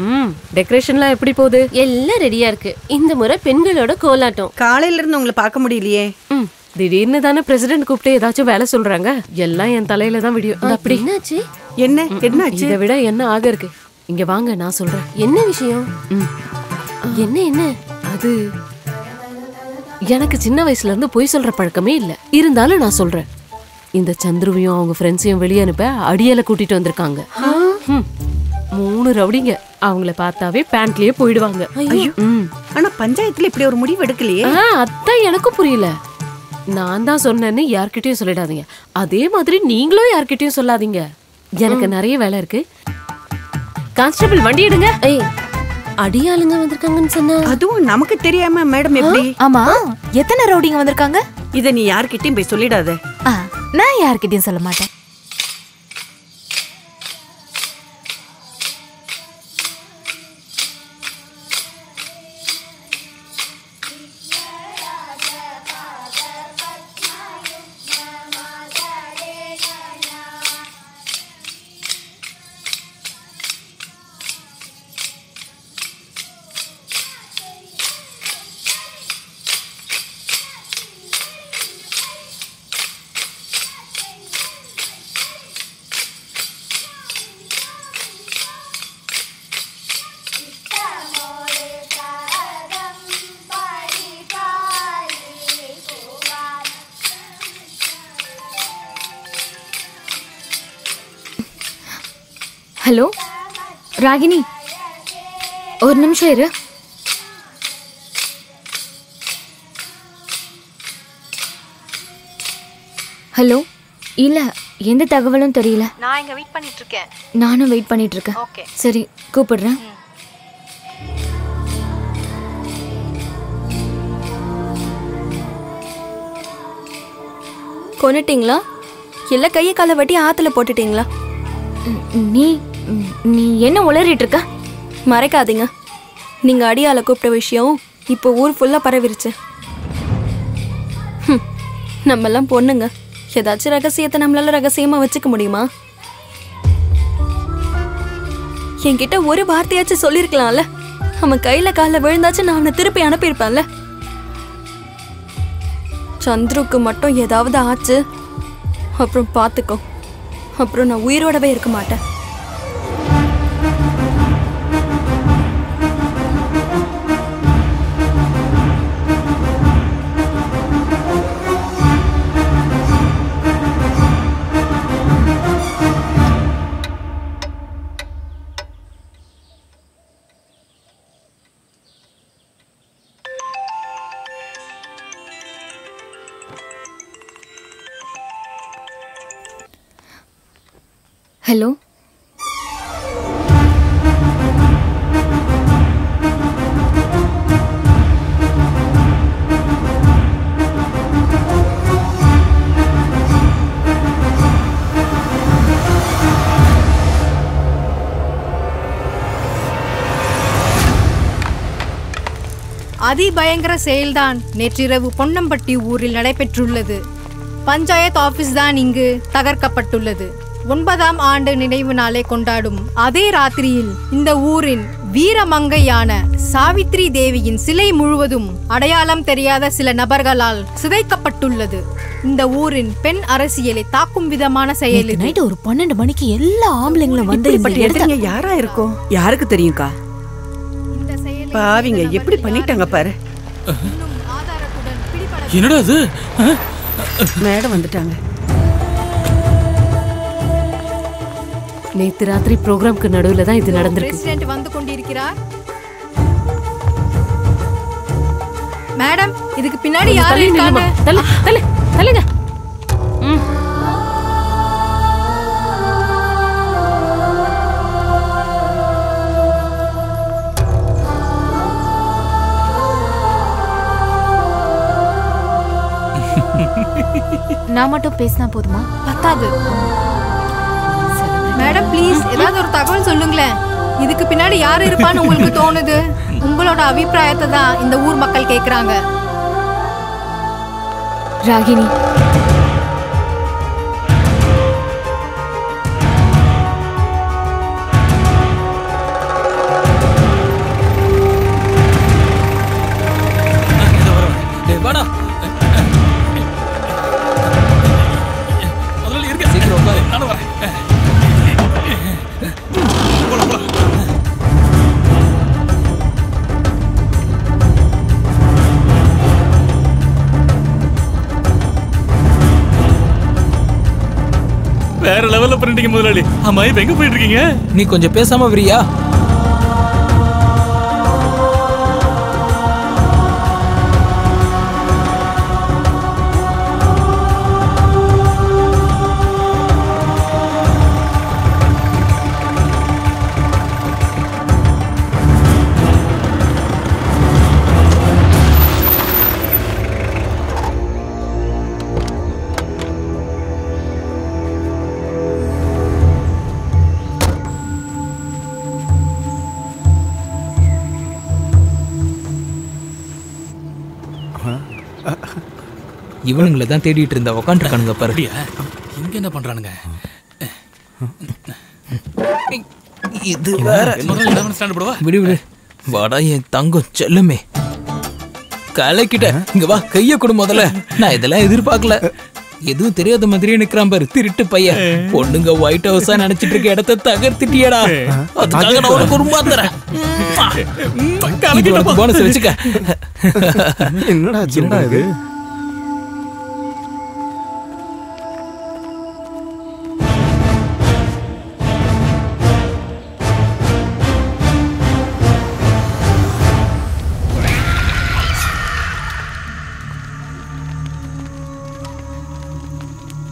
ம் டெக்கரேஷன்லாம் எப்படி போகுது? எல்லாம் ரெடியாக இருக்கு. இந்த முறை பெண்களோட கோலாட்டம். காலையிலேருந்து உங்களை பார்க்க முடியலையே. ம் திடீர்னு தானே பிரசிடென்ட் கூப்பிட்டு ஏதாச்சும் வேலை சொல்றாங்க. எல்லாம் என் தலையில தான் விடியோ. அப்படி என்னாச்சு? என்ன என்னாச்சு? இதை விட என்ன ஆக இருக்கு? இங்க வாங்க நான் சொல்றேன். என்ன விஷயம்? என்ன என்ன அது? எனக்கு சின்ன வயசுல இருந்து பொய் சொல்ற பழக்கமே இல்லை. இருந்தாலும் நான் சொல்றேன். இந்த சந்துருவையும் அவங்க ஃப்ரெண்ட்ஸையும் வெளியே அனுப்ப அடியால கூட்டிட்டு வந்திருக்காங்க. மூணு ரவுடிங்க. அவங்கள பார்த்தாவே பேண்ட்லயே போயிடுவாங்க. ஆனா பஞ்சாயத்துல இப்படி ஒரு முடிவு எடுக்கலையே. அதான் எனக்கும் புரியல. நான் தான் சொன்னேன்னு யார்கிட்டயும் சொல்லிடாதீங்க. அதே மாதிரி நீங்களும் யார்கிட்டயும் சொல்லாதீங்க. எனக்கு நிறைய வேலை இருக்கு. கான்ஸ்டபிள் வண்டி எடுங்க. ஏய் அடியாளுங்க வந்திருக்காங்கன்னு சொன்னா அதுவும் நமக்கு தெரியாம மேடம் எப்படி? ஆமா, எத்தனை ரவுடிங்க வந்திருக்காங்க? இத நீ யார்கிட்டயும் போய் சொல்லிடாத. நான் யார்கிட்டயும் சொல்ல மாட்டேன். ஹலோ ராகினி, ஒரு நிமிஷம் இரு. ஹலோ, இல்ல எந்த தகவலும் தெரியல. நான் இங்க வெயிட் பண்ணிட்டு இருக்கேன். நானும் வெயிட் பண்ணிட்டு இருக்கேன். ஓகே சரி, கூப்பிடுறேன். கொன்னுட்டீங்களா? எல்லா கையை காலை வெட்டி ஆத்துல போட்டுட்டீங்களா? நீ நீ என்ன உளறிட்டு இருக்க? மறைக்காதீங்க, நீங்க அடியால கூப்பிட்ட விஷயம் இப்போ ஊர் ஃபுல்லா பரவிருச்சு. நம்மெல்லாம் பொண்ணுங்க, ஏதாச்சும் ரகசியத்தை நம்மளால ரகசியமா வச்சுக்க முடியுமா? என்கிட்ட ஒரு வார்த்தையாச்சும் சொல்லியிருக்கலாம்ல. அவன் கையில கால விழுந்தாச்சும் நான் அவனை திருப்பி அனுப்பியிருப்பான்ல. சந்துருக்கு மட்டும் ஏதாவது ஆச்சு அப்புறம் பார்த்துக்கோ, அப்புறம் நான் உயிரோடவே இருக்க மாட்டேன். ஹலோ, அதிபயங்கர செயல்தான் நேற்றிரவு பொன்னம்பட்டி ஊரில் நடைபெற்றுள்ளது. பஞ்சாயத்து ஆபீஸ் தான் இங்கு தகர்க்கப்பட்டுள்ளது. ஒன்பதாம் ஆண்டு நினைவு நாளை கொண்டாடும் அதே ராத்திரியில் இந்த ஊரின் வீரமங்கையான சாவித்ரி தேவியின் சிலை முழுவதும் அடையாளம் தெரியாத சில நபர்களால் சிதைக்கப்பட்டுள்ளது. இந்த ஊரின் பெண் அரசியலை தாக்கும் விதமான செயல். நைட் ஒரு பன்னெண்டு மணிக்கு எல்லா ஆம்பளைங்களும் வந்து இப்படி எடுத்தீங்க. யாரா இருக்கும் யாருக்கு தெரியும்க்கா? இந்த செயல் பாவிங்க எப்படி பண்ணிட்டாங்க பாரு. என்னடா இது? மேடம் வந்துட்டாங்க. நேற்று ராத்திரி ப்ரோக்ராம்க்கு நடுவில் தான் இது நடந்திருக்கு. பிரசிடென்ட் வந்து கொண்டிருக்கிறார். மேடம், இதுக்கு பின்னாடி யார் இருக்காங்க? தல தல தலங்க. நான் மட்டும் பேசினா போதுமா? பத்தாது. மேடம் ப்ளீஸ் ஏதாவது ஒரு தகவல் சொல்லுங்களேன். இதுக்கு பின்னாடி யார் இருப்பான்னு உங்களுக்கு தோணுது? உங்களோட அபிப்பிராயத்தை தான் இந்த ஊர் மக்கள் கேட்குறாங்க. ராகினி, வேற லெவல்ல பண்ணிட்டீங்க முதலாளி. ஆமா, இப்ப எங்க போயிட்டு இருக்கீங்க? நீ கொஞ்சம் பேசாம விரியா. இவனுங்களை தான் தேடிட்டு இருந்தா உக்காண்டிருக்கானுங்க பாரு. இங்க என்ன பண்றானுங்க? விடு விடு, வாடா என் தங்கம் செல்லுமே. கலக்கிட்ட இங்க வா, கைய கொடு முதல்ல. நான் இதெல்லாம் எதிர்பார்க்கல. எதுவும் தெரியாத மாதிரியே நிக்கிறான் பாரு திருட்டு பையன். பொண்ணுங்க ஒயிட் ஹவுஸா நினைச்சிட்டு இருக்க இடத்த தகர்த்திட்டியடா. அதுக்காக நான் உனக்கு ஒரு மாத்திரேன். இதுக்கு போனஸ் வச்சுக்க. என்னடா சின்ன இது?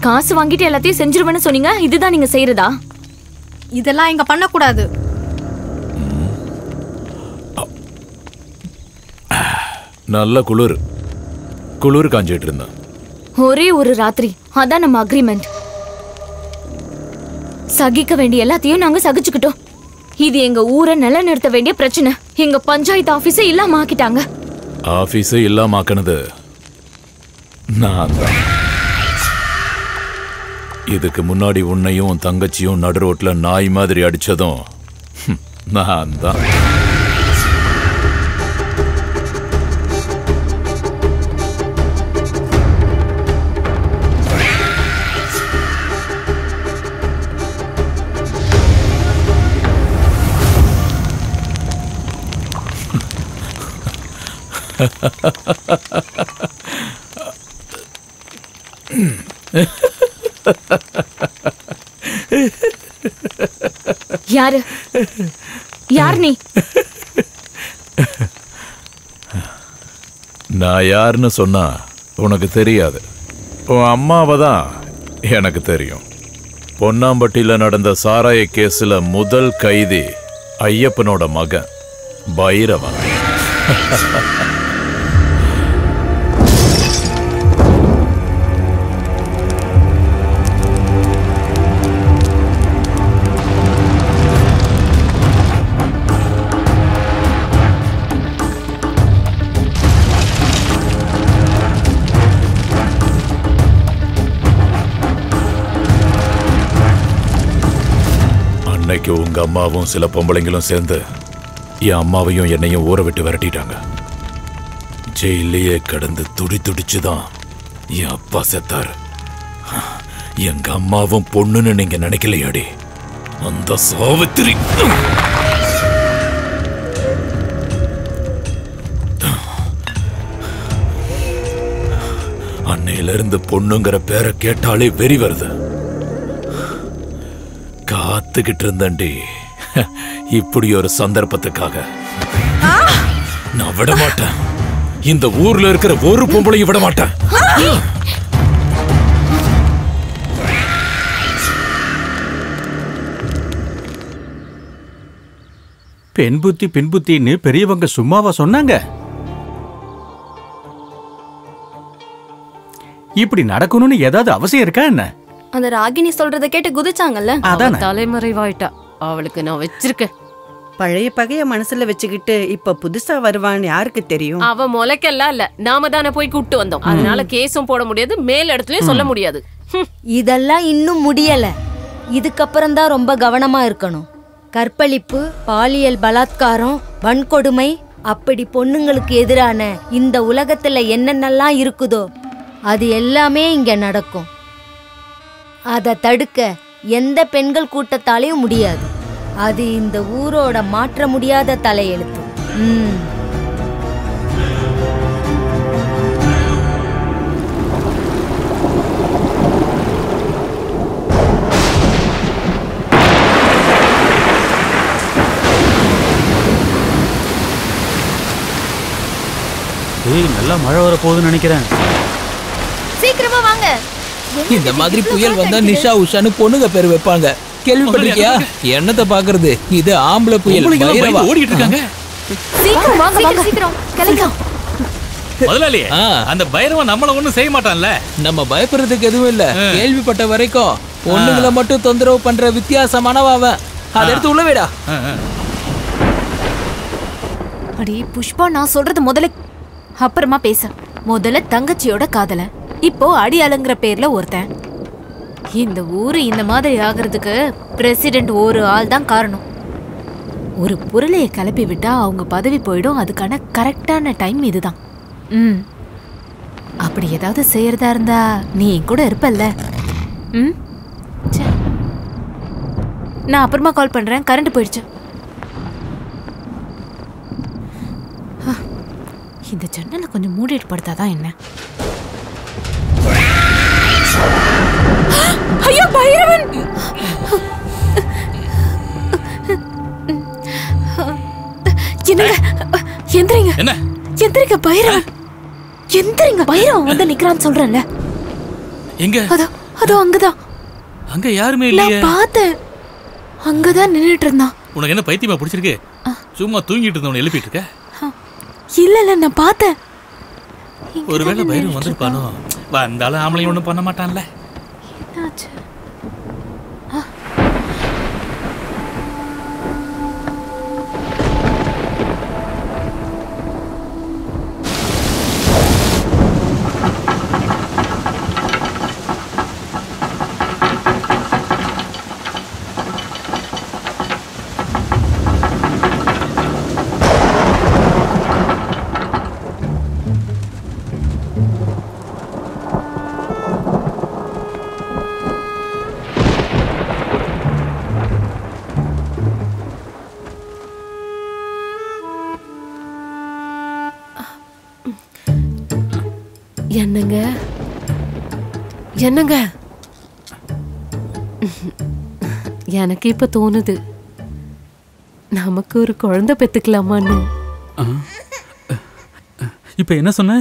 காசு வாங்கிட்டு எல்லாத்தையும் செஞ்சிருவேன்னு சொன்னீங்க, இதுதான் நீங்க செய்யறதா? இதெல்லாம் இங்க பண்ணக்கூடாது. நல்ல குளிர் குளிர் காஞ்சிட்டு இருந்தேன். ஒரே ஒரு ராத்திரி, அதான் நம்ம அக்ரிமெண்ட். சகிக்க வேண்டிய எல்லாத்தையும் நாங்க சகிச்சுக்கிட்டோம். இது எங்க ஊரை நிலை நிறுத்த வேண்டிய பிரச்சனை. எங்க பஞ்சாயத்து ஆபீஸை இல்லாமாக்கிட்டாங்க. ஆபீஸை இல்லாமாக்கினது நான் தான். இதுக்கு முன்னாடி உன்னையும் தங்கச்சியும் நடு ரோட்ல நாய் மாதிரி அடிச்சதும் நான் தான். யாரு யார் நீ? நான் யாருன்னு சொன்னா உனக்கு தெரியாது. உன் அம்மாவை தான் எனக்கு தெரியும். பொன்னாம்பட்டியில் நடந்த சாராய கேஸில் முதல் கைதி ஐயப்பனோட மகன் பைரவன். அன்னைக்கு உங்க அம்மாவும் சில பொம்பளைங்களும் சேர்ந்து என் அம்மாவையும் என்னையும் ஊற விட்டு விரட்டிட்டாங்க. ஜெயிலேயே கடந்து துடி துடிச்சுதான் என் அப்பா செத்தார். எங்க அம்மாவும் பொண்ணுன்னு நீங்க நினைக்கலையாடி? அந்த சாவித்திரி அன்னையிலிருந்து பொண்ணுங்கிற பேரை கேட்டாலே வெறி வருது. காத்துக்கிட்டு இருந்தண்டி இப்படி ஒரு சந்தர்ப்பத்துக்காக. நான் விட மாட்டேன். இந்த ஊர்ல இருக்கிற ஒரு பொம்பளையும் விட மாட்டேன். பெண் புத்தி பெண் புத்தின்னு பெரியவங்க சும்மாவா சொன்னாங்க? இப்படி நடக்கணும்னு ஏதாவது அவசியம் இருக்கா என்ன? அந்த ராகினி சொல்றத கேட்டு குதிச்சாங்கல்ல, தலைமறைவாயிட்டா. அவளுக்கு நான் வச்சிருக்கேன். பழைய பகைய மனசுல வச்சுக்கிட்டு இப்ப புதுசா வருவான்னு யாருக்கு தெரியும்? அவ முளைக்கெல்லாம் இல்ல, நாம தானே போய் கூப்பிட்டு வந்தோம். அதனால கேஸும் போட முடியாது, மேல் இடத்துலயும் சொல்ல முடியாது. இதெல்லாம் இன்னும் முடியல. இதுக்கப்புறம் தான் ரொம்ப கவனமா இருக்கணும். கற்பழிப்பு, பாலியல் பலாத்காரம், வன்கொடுமை, அப்படி பொண்ணுங்களுக்கு எதிரான இந்த உலகத்துல என்னென்னலாம் இருக்குதோ அது எல்லாமே இங்க நடக்கும். அதை தடுக்க எந்த பெண்கள் கூட்டத்தாலையும் முடியாது. அது இந்த ஊரோட மாற்ற முடியாத தலையெழுத்து. ம், நல்லா மழை வர போகுதுன்னு நினைக்கிறேன். சீக்கிரமா வாங்க. இந்த மாதிரி புயல் வந்தா நிஷா உஷான்னு பொண்ணுங்க பேர் வைப்பாங்க. கேள்விப்பட்டிருக்கியா? என்னத்தை பாக்குறது, இது ஆம்பளை புயல். ஓடிட்டு இருக்காங்க. முதலாளி, அந்த பைரவன் நம்மள ஒண்ணும் செய்ய மாட்டான்ல. நம்ம பயப்படுறதுக்கு எதுவும் இல்ல. கேள்விப்பட்ட வரைக்கும் பொண்ணுங்களை மட்டும் தொந்தரவு பண்ற வித்தியாசமானவன். அதை எடுத்து உள்ளவேடா. அடி புஷ்பா, நான் சொல்றது முதல்ல அப்புறமா பேச. முதல்ல தங்கச்சியோட காதல இப்போ அடியாளுங்கிற பேர்ல ஒருத்தன். இந்த ஊரு இந்த மாதிரி ஆகிறதுக்கு பிரசிடென்ட் ஒரு ஆள் தான் காரணம். ஒரு பொருளையை கிளப்பி விட்டா அவங்க பதவி போயிடும். அதுக்கான கரெக்டான டைம் இதுதான். ம், அப்படி ஏதாவது செய்யறதா இருந்தா நீ கூட இருப்பல்ல? ம், சரி, நான் அப்புறமா கால் பண்றேன். கரண்ட் போயிடுச்சு. இந்த ஜன்னலை கொஞ்சம் மூடிட்டு படுத்தாதான் என்ன? ஐயோ பைரவன்! என்னங்க, எந்திரிங்க. என்ன எந்திரிங்க பைரவன், எந்திரிங்க. பைரவன் வந்து நிக்கிறான்னு சொல்றேன்ல. எங்க? அதோ அதோ அங்கதான். அங்க யாருமே இல்லையே. நான் பார்த்தேன், அங்கதான் நின்னுட்டு இருந்தான். உனக்கு என்ன பைத்தியமா பிடிச்சிருக்கு? சும்மா தூங்கிட்டு இருந்தவனை எழுப்பிட்டு இருக்க? இல்ல இல்ல, நான் பார்த்தேன். ஒருவேளை பைரவன் வந்திருப்பானோ? வந்தாலும் ஆம்பளை ஒன்றும் பண்ண மாட்டான்ல. என்னாச்சு? என்னங்க என்னங்க எனக்கு இப்ப தோணுது நமக்கு ஒரு குழந்தை பெத்துக்கலாமான்னு. இப்ப என்ன சொன்ன?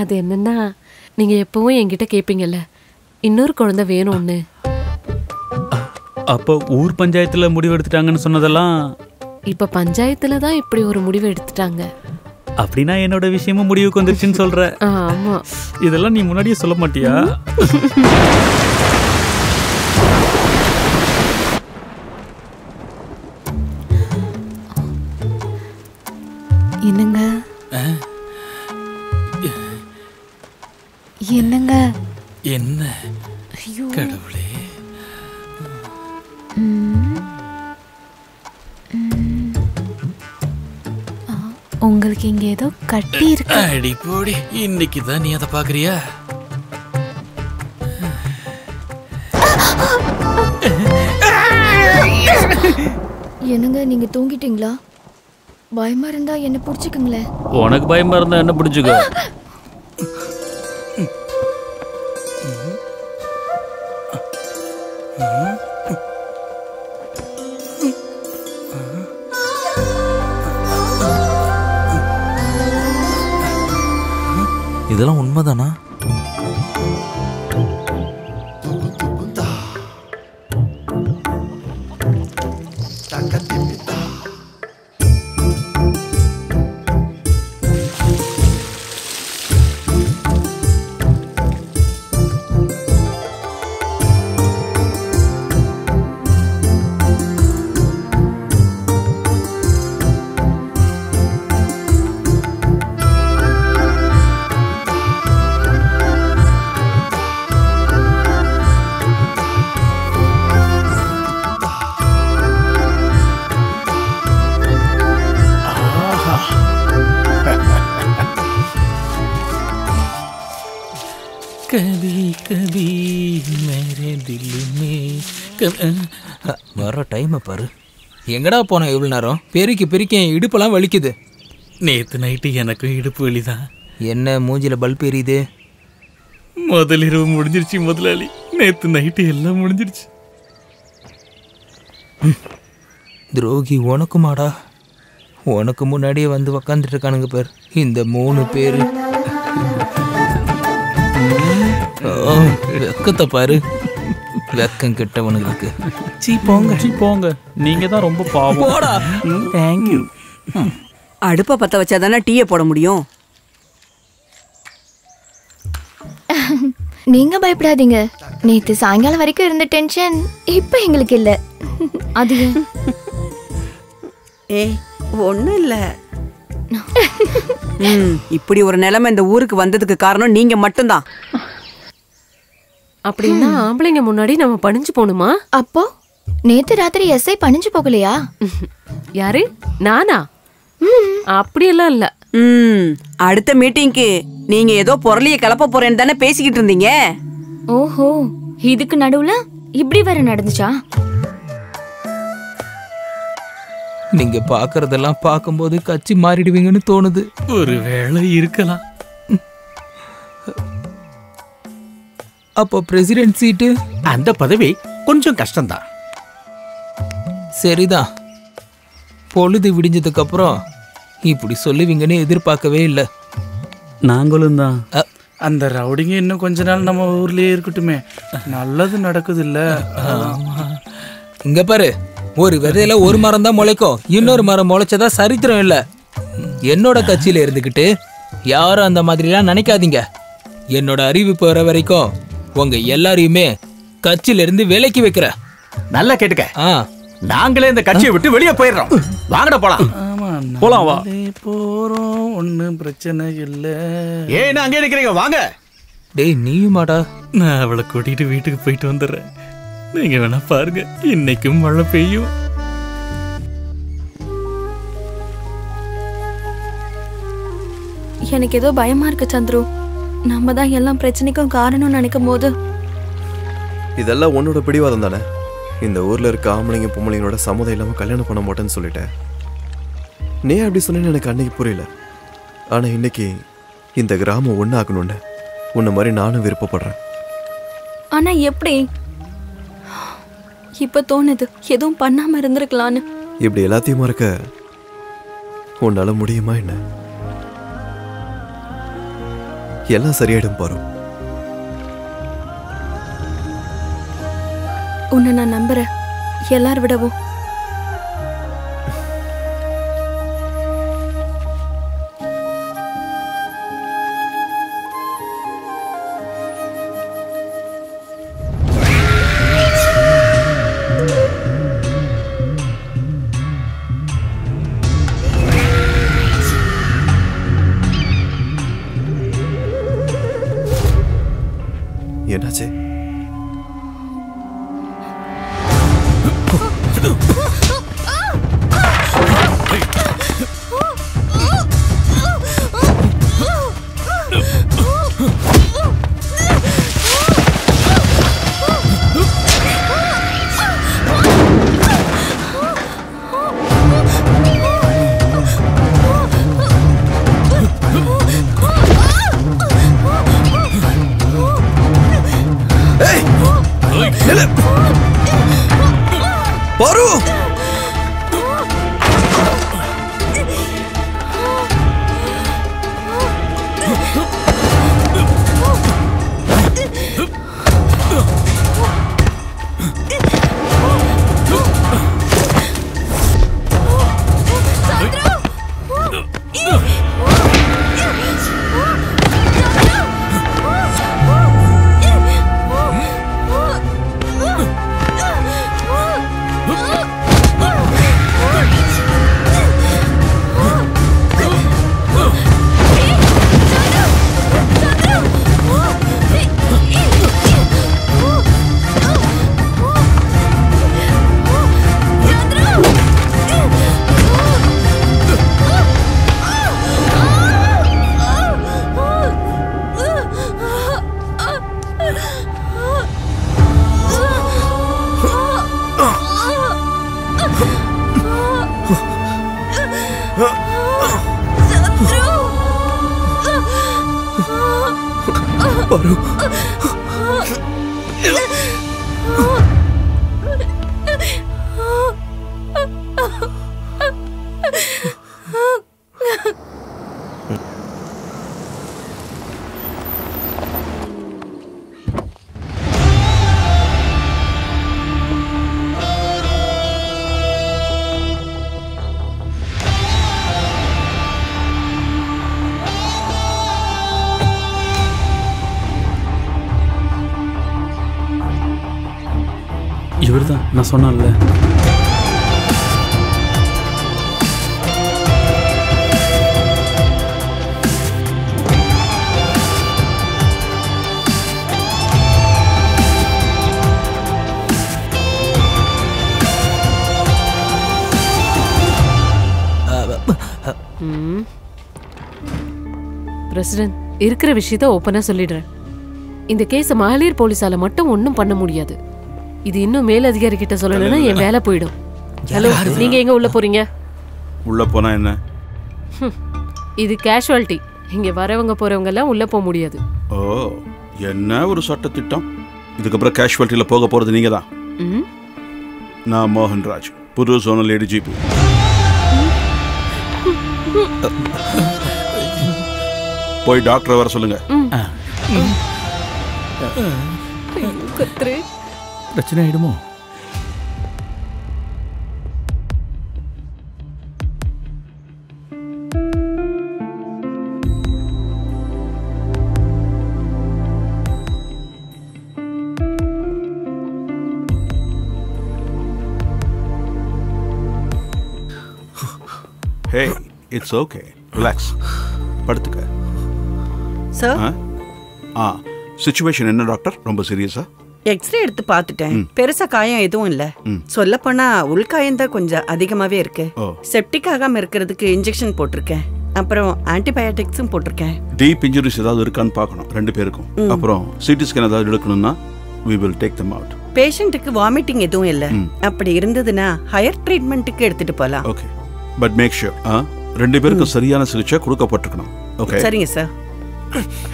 அது என்னன்னா நீங்க எப்பவும் என்கிட்ட கேப்பீங்கல்ல இன்னொரு குழந்தை வேணும்னு. அப்போ ஊர் பஞ்சாயத்துல முடிவு எடுத்துட்டாங்கன்னு சொன்னதெல்லாம் இப்ப பஞ்சாயத்துல தான் இப்படி ஒரு முடிவு எடுத்துட்டாங்க. அப்படின்னா என்னோட விஷயமும் முடிவுக்கு வந்துருச்சுன்னு சொல்ற? ஆமா. இதெல்லாம் நீ முன்னாடியே சொல்ல மாட்டியா? என்னங்க என்னங்க என்ன? ஐயோ கடவுளே. உங்களுக்கு இங்க ஏதோ கட்டி இருக்கு. அடி போடி, இன்னைக்கு தான் நீ அத பாக்குறியா? என்னங்க நீங்க தூங்கிட்டீங்களா? பயமா இருந்தா என்ன புடிச்சுக்குங்களே. உனக்கு பயமா இருந்தா என்ன புடிச்சுக்கோ. இதெல்லாம் உண்மைதானா? வர டைமை பாரு. எங்கடா போனேன் இவ்வளோ நேரம்? பெருக்கி பெருக்கி என் இடுப்பெல்லாம் வலிக்குது. நேற்று நைட்டு எனக்கும் இடுப்பு வலிதான். என்ன மூஞ்சில பல்ப் எரியுது? முதல் இரவு முடிஞ்சிருச்சு முதலாளி. நேற்று நைட்டு எல்லாம் முடிஞ்சிருச்சு. துரோகி உனக்குமாடா? உனக்கு முன்னாடியே வந்து உக்காந்துட்டு இருக்கானுங்க பாரு இந்த மூணு பேரு. வெக்கத்தை பாரு, வெக்கம் கெட்டவனுக்கு. சீ போங்க சீ போங்க, நீங்க தான் ரொம்ப பாவம். போடா. Thank you. அடுப்பை பற்ற வச்சா தானே டீயை போட முடியும். நீங்க பயப்படாதீங்க. நேற்று சாயங்காலம் வரைக்கும் இருந்த டென்ஷன் இப்போ எங்களுக்கு இல்லை. அது ஏய் ஒன்றும் இல்லை. இப்படி ஒரு நிலைமை இந்த ஊருக்கு வந்ததுக்கு காரணம் நீங்க மட்டும்தான். அப்படின்னா ஆம்பளைங்க முன்னாடி நம்ம பணிஞ்சு போணுமா? அப்போ நேத்து ராத்திரி எஸ்ஐ பணிஞ்சு போகலையா? யாரு நானா? அப்படியெல்லாம் இல்ல. அடுத்த மீட்டிங்க்கு நீங்க ஏதோ பொருளிய கலப்ப போறேன்னு தானே பேசிக்கிட்டு இருந்தீங்க. ஓஹோ, இதுக்கு நடுவுல இப்படி வேற நடந்துச்சா? நீங்க பாக்குறதெல்லாம் பார்க்கும்போது கட்சி மாறிடுவீங்கன்னு தோணுது. ஒருவேளை இருக்கலாம். அப்போ பிரசிடென்ட் சீட்டு அந்த பதவி கொஞ்சம் கஷ்டம்தான். சரிதான். பொழுது விடிஞ்சதுக்கப்புறம் இப்படி சொல்லுவீங்கன்னு எதிர்பார்க்கவே இல்லை. நாங்களும் தான். அந்த ரவுடிங்க இன்னும் கொஞ்ச நாள் நம்ம ஊர்லேயே இருக்கட்டுமே, நல்லது நடக்குது இல்லை? இங்கே பாரு, ஒரு விதையில ஒரு மரம் தான் முளைக்கும், இன்னொரு மரம் முளைச்சதா சரித்திரம் இல்லை. என்னோட கட்சியில் இருந்துக்கிட்டு யாரும் அந்த மாதிரிலாம் நினைக்காதீங்க. என்னோட அறிவு போகிற வரைக்கும் உங்க எல்லாரையுமே கட்சியில இருந்து விலக்கி வைக்கிற. நல்லா கேட்டுக்க, நாங்களே இந்த கட்சியை விட்டு வெளியே போயிடுறோம். வாங்கடா போலாம். போலாம் வா போறோம், ஒன்னும் பிரச்சனை இல்ல. ஏய் நான் அங்கே நிக்கிறீங்க வாங்க. டேய் நீயுமாடா? நான் அவளை கூட்டிட்டு வீட்டுக்கு போயிட்டு வந்துடுறேன், நீங்க வேணா பாருங்க. இன்னைக்கும் மழை பெய்யும். எனக்கு ஏதோ பயமா இருக்கு சந்துரு. நம்ம தான் எல்லாம் பிரச்சனைக்கும் காரணம் நினைக்கும் போது இதெல்லாம் உன்னோட பிடிவாதம் தானே? இந்த ஊரில் இருக்க ஆம்பளைங்க பொம்பளைங்களோட சம்மதம் இல்லாமல் கல்யாணம் பண்ண மாட்டேன்னு சொல்லிட்டேன். நீ அப்படி சொன்னேன்னு எனக்கு அன்னைக்கு புரியல. ஆனால் இன்னைக்கு இந்த கிராமம் ஒன்றாகணும்னு உன்னை மாதிரி நானும் விருப்பப்படுறேன். ஆனால் எப்படி இப்போ தோணுது எதுவும் பண்ணாமல் இருந்திருக்கலான்னு. இப்படி எல்லாத்தையும் மறக்க உன்னால் முடியுமா என்ன? எல்லாம் சரியாயிடும் பாரு. உன்னை நான் நம்புறேன், எல்லார் விடவும். என்னாச்சு? இவர்தான் நான் சொன்னேன்ல. பிரசிடென்ட், இருக்கிற விஷயத்தை ஓப்பனாக சொல்லிடுறேன். இந்த கேஸை மகளிர் போலீஸால மட்டும் ஒன்றும் பண்ண முடியாது. இது இன்னும் மேல் அதிகாரி கிட்ட சொல்லணும்னா என் வேலை போயிடும். ஹலோ, நீங்க எங்க உள்ள போறீங்க? உள்ள போனா என்ன? இது கேஷுவாலிட்டி. இங்க வரவங்க போறவங்க எல்லாம் உள்ள போக முடியாது. ஓ, என்ன ஒரு சட்ட திட்டம். இதுக்கப்புறம் கேஷுவாலிட்டியில போக போறது நீங்க தான். நான் மோகன்ராஜ், புது சோனல் ஏடிஜிபி. போய் டாக்டரை வர சொல்லுங்க. பிரச்சனை ஆயிடுமோ? ஹே, இட்ஸ் ஓகே, ரிலாக்ஸ், படுத்துக்க. சார், ஆ, சிச்சுவேஷன் என்ன டாக்டர்? ரொம்ப சீரியஸா? எக்ஸ்ரே எடுத்து பார்த்துட்டேன், பெருசா காயம் எதுவும் இல்லை. சொல்ல போனா உள்காயந்தான் கொஞ்சம் அதிகமாவே இருக்கு. செப்டிக் ஆகாம இருக்கிறதுக்கு இன்ஜெக்ஷன் போட்டிருக்கேன், அப்புறம் ஆன்டிபயோட்டிக்ஸும் போட்டிருக்கேன். டீப் இன்ஜுரிஸ் ஏதாவது இருக்கான்னு பார்க்கணும் ரெண்டு பேருக்கும். அப்புறம் சிடி ஸ்கேன் ஏதாவது எடுக்கணும்னா we will take them out. பேஷண்ட்டுக்கு வாமிட்டிங் எதுவும் இல்லை, அப்படி இருந்ததுன்னா ஹையர் ட்ரீட்மெண்ட்டுக்கு எடுத்துட்டு போகலாம். ஓகே, பட் மேக் ஷூர் ரெண்டு பேருக்கு சரியான சிகிச்சை கொடுக்கப்பட்டிருக்கணும். ஓகே சரிங்க sir.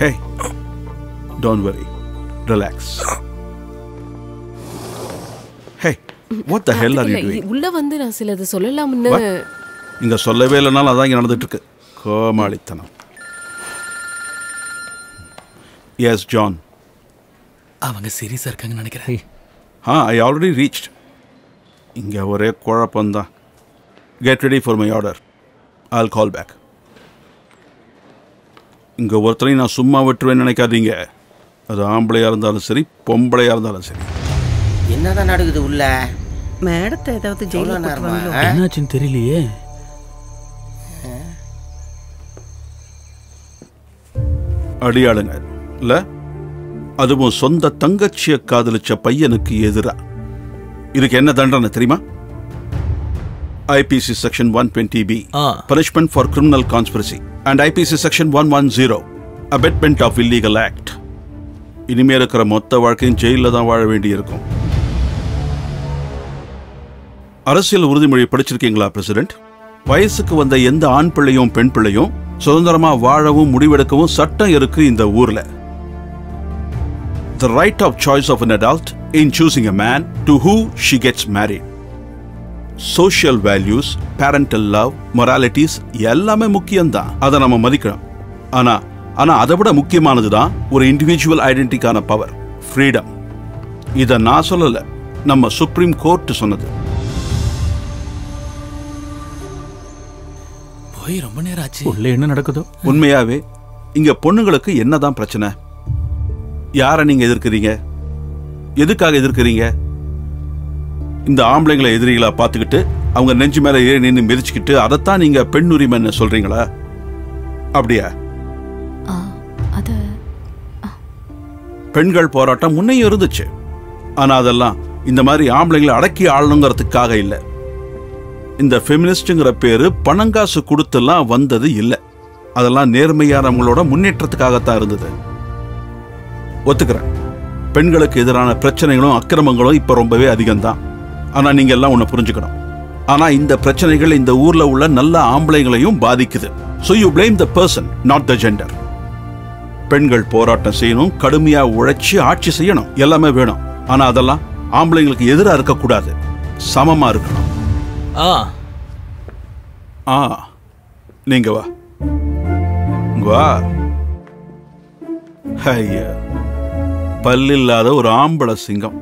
Hey don't worry, relax. Hey what the hell are you doing? உள்ள வந்து நான் சிலது சொல்லலாம்னு இங்க சொல்லவே இல்லனால அதான் இங்க நடந்துட்டு இருக்கு. கோமாளித்தனம். எஸ் ஜான், அவங்க சீரியஸா இருக்காங்கன்னு நினைக்கிறேன். Ah I already reached. இங்க ஒரே குழப்பம்தான். Get ready for my order, I'll call back. இங்கே ஒருத்தரையும் நான் சும்மா விட்டுருவேன்னு நினைக்காதீங்க. அது ஆம்பளையாக இருந்தாலும் சரி, பொம்பளையாக இருந்தாலும் சரி. என்னதான் நடக்குது உள்ள? மேடத்தை ஏதாவது என்னாச்சுன்னு தெரியலையே. அடியாளுங்க இல்லை, அதுவும் சொந்த தங்கச்சியை காதலிச்ச பையனுக்கு எதிராக. இதுக்கு என்ன தண்டனை தெரியுமா? I P C Section one twenty B, ah. Punishment for Criminal Conspiracy, and I P C Section one ten, Abetment of Illegal Act. இனிமே இருக்கிற மொத்த வாழ்க்கையும் ஜெயிலில் தான் வாழ வேண்டியிருக்கும். அரசியல் உறுதிமொழி படிச்சிருக்கீங்களா பிரசிடென்ட்? வயசுக்கு வந்த எந்த ஆண் பிள்ளையும் பெண் பிள்ளையும் சுதந்திரமாக வாழவும் முடிவெடுக்கவும் சட்டம் இருக்கு இந்த ஊரில். The right of choice of an adult in choosing a man to who she gets married. Social values, parental love, moralities எல்லாமே முக்கியம்தான். அதை நம்ம மதிக்கிறோம். ஆனால் ஆனால் அதை விட முக்கியமானது தான் ஒரு இண்டிவிஜுவல் ஐடென்டிட்டிக்கான பவர், ஃப்ரீடம். இதை நான் சொல்லலை, நம்ம சுப்ரீம் கோர்ட் சொன்னது. போய் ரொம்ப நேரம் ஆச்சு. உள்ள என்ன நடக்குதோ? உண்மையாகவே இங்கே பொண்ணுங்களுக்கு என்னதான் பிரச்சனை? யாரை நீங்கள் எதிர்க்கிறீங்க? எதுக்காக எதிர்க்கிறீங்க? இந்த ஆம்பளைங்களை எதிரிகளா பார்த்துக்கிட்டு அவங்க நெஞ்சு மேலே ஏறி நின்று மிதிச்சுக்கிட்டு அதைத்தான் நீங்கள் பெண் உரிமைன்னு சொல்கிறீங்களா? அப்படியா? பெண்கள் போராட்டம் முன்னையும் இருந்துச்சு. ஆனால் அதெல்லாம் இந்த மாதிரி ஆம்பளைங்களை அடக்கி ஆளணுங்கிறதுக்காக இல்லை. இந்த ஃபெமினிஸ்ட்டுங்கிற பேர் பணங்காசு கொடுத்துலாம் வந்தது இல்லை. அதெல்லாம் நேர்மையானவங்களோட முன்னேற்றத்துக்காகத்தான் இருந்தது. ஒத்துக்கிறேன், பெண்களுக்கு எதிரான பிரச்சனைகளும் அக்கிரமங்களும் இப்போ ரொம்பவே அதிகம்தான். ஆனால் நீங்கள் எல்லாம் ஒன்று புரிஞ்சுக்கணும். ஆனால் இந்த பிரச்சனைகள் இந்த ஊரில் உள்ள நல்ல ஆம்பளைங்களையும் பாதிக்குது. So you blame the person, not the gender. பெண்கள் போராட்டம் செய்யணும், கடுமையாக உழைச்சி ஆட்சி செய்யணும், எல்லாமே வேணும். ஆனால் அதெல்லாம் ஆம்பளைங்களுக்கு எதிராக இருக்கக்கூடாது, சமமாக இருக்கணும். ஆ ஆ நீங்கள் வா வா. ஐயா, பல்லில்லாத ஒரு ஆம்பளை சிங்கம்.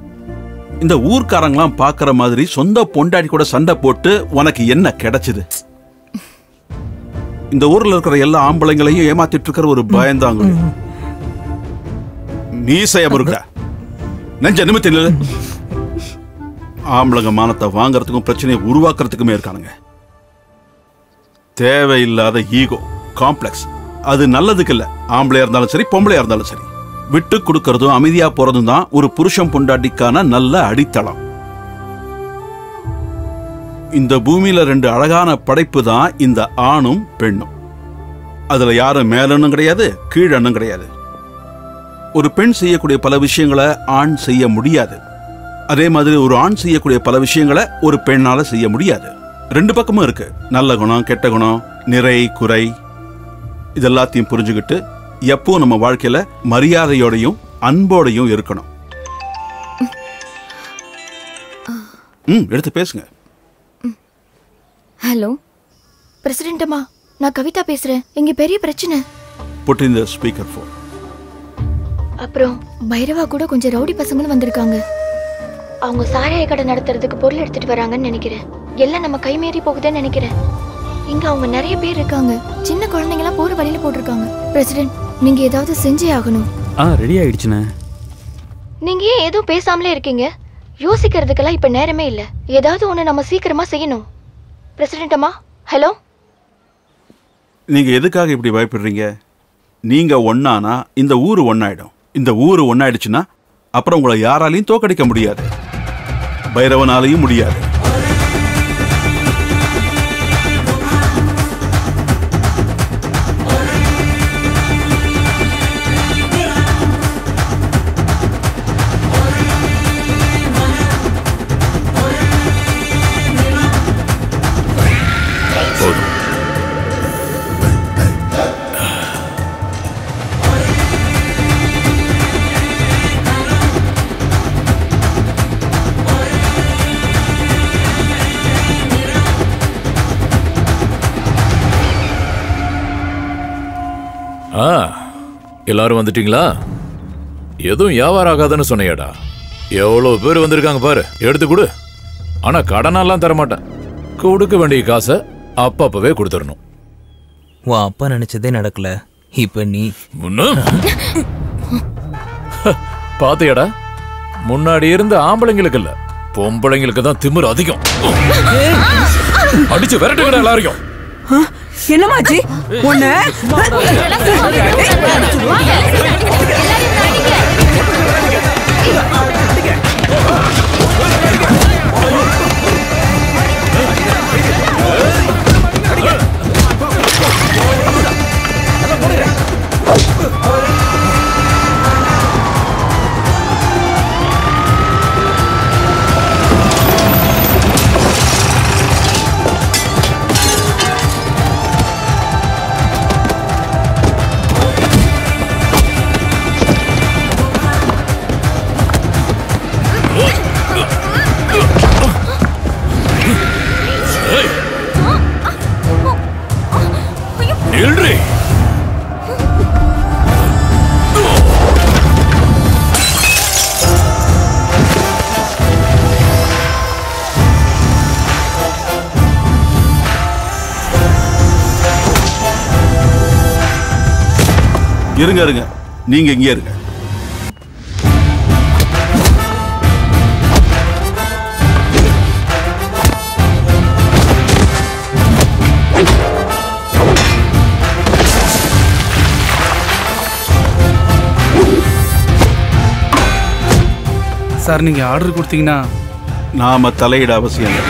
இந்த ஊர்க்காரங்களாம் பார்க்குற மாதிரி சொந்த பொண்டாட்டி கூட சண்டை போட்டு உனக்கு என்ன கிடைச்சிது? இந்த ஊரில் இருக்கிற எல்லா ஆம்பளைங்களையும் ஏமாத்திட்டு இருக்கிற ஒரு பயந்தாங்க. மீசையா இருக்கா, நெஞ்ச நிமித்தி நில்லு. ஆம்பளைங்க மானத்தை வாங்கறதுக்கும் பிரச்சனையை உருவாக்குறதுக்குமே இருக்கானுங்க. தேவையில்லாத ஈகோ காம்ப்ளெக்ஸ், அது நல்லதுக்கு இல்லை. ஆம்பளையா இருந்தாலும் சரி, பொம்பளையா இருந்தாலும் சரி, விட்டு கொடுக்கறதும் அமைதியா போறதும் தான் ஒரு புருஷம் பொண்டாட்டிக்கான நல்ல அடித்தளம். இந்த பூமியில ரெண்டு அழகான படைப்பு தான் இந்த ஆணும் பெண்ணும். அதுல யாரும் மேலன்னும் கிடையாது, கீழன்னும் கிடையாது. ஒரு பெண் செய்யக்கூடிய பல விஷயங்களை ஆண் செய்ய முடியாது. அதே மாதிரி ஒரு ஆண் செய்யக்கூடிய பல விஷயங்களை ஒரு பெண்ணால செய்ய முடியாது. ரெண்டு பக்கமும் இருக்கு, நல்ல குணம் கெட்ட குணம், நிறை குறை. இதெல்லாத்தையும் புரிஞ்சுக்கிட்டு எப்போ நம்ம வாழ்க்கையில மரியாதையோடையும் அன்போடையும் இருக்கணும். ம் எடுத்து பேசுங்க. ஹலோ பிரசிடென்ட் அம்மா, நான் கவிதா பேசுறேன். இங்க பெரிய பிரச்சனை. Put in the speaker phone. அப்புறம் பைரவா கூட கொஞ்சம் ரவுடி பசங்களும் வந்திருக்காங்க. அவங்க சாராய கடை நடத்துறதுக்கு பொருள் எடுத்துட்டு வராங்கன்னு நினைக்கிறேன். எல்லாம் நம்ம கைமீறி போகுதுன்னு நினைக்கிறேன். இங்க அவங்க நிறைய பேர் இருக்காங்க, சின்ன குழந்தைங்கலாம் போற வழியில போட்டுருக்காங்க. பிரசிடென்ட், நீங்க ஏதாவது செஞ்சே ஆகணும். ஆ ரெடி ஆயிடுச்சுனே. நீங்க ஏன் எதுவும் பேசாமலே இருக்கீங்க? யோசிக்கிறதுக்கெல்லாம் இப்ப நேரமே இல்ல. ஏதாவது ஒண்ணு நம்ம சீக்கிரமா செய்யணும். பிரசிடென்ட் அம்மா, ஹலோ. நீங்க எதுக்காக இப்படி பயப்படுறீங்க? நீங்க ஒன்னானா இந்த ஊரு ஒன்னாயிடும். இந்த ஊரு ஒன்னாயிடுச்சுன்னா அப்புறம் உங்களை யாராலையும் தோக்கடிக்க முடியாது, பைரவனாலையும் முடியாது. ஆ, எல்லாரும் வந்துட்டீங்களா? எதுவும் வியாபாரம் ஆகாதுன்னு சொன்னையாடா? எவ்வளோ பேர் வந்திருக்காங்க பாரு, எடுத்து கொடு. ஆனால் கடனெல்லாம் தரமாட்டேன், கொடுக்க வேண்டிய காசை அப்பா அப்பவே கொடுத்துடணும். உன் அப்பா நினைச்சதே நடக்கல, இப்ப நீ பாத்தியாடா? முன்னாடி இருந்த ஆம்பளைங்களுக்கு இல்ல, பொம்பளைங்களுக்கு தான் திமிரு அதிகம். அடிச்சு விரட்டுக்கடா எல்லாரையும். என்னமாச்சு உன்னை? இருங்க இருங்க, நீங்க இங்கே இருங்க. சார், நீங்க ஆர்டர் கொடுத்தீங்கன்னா நாம தலையிட அவசியம் இல்லை.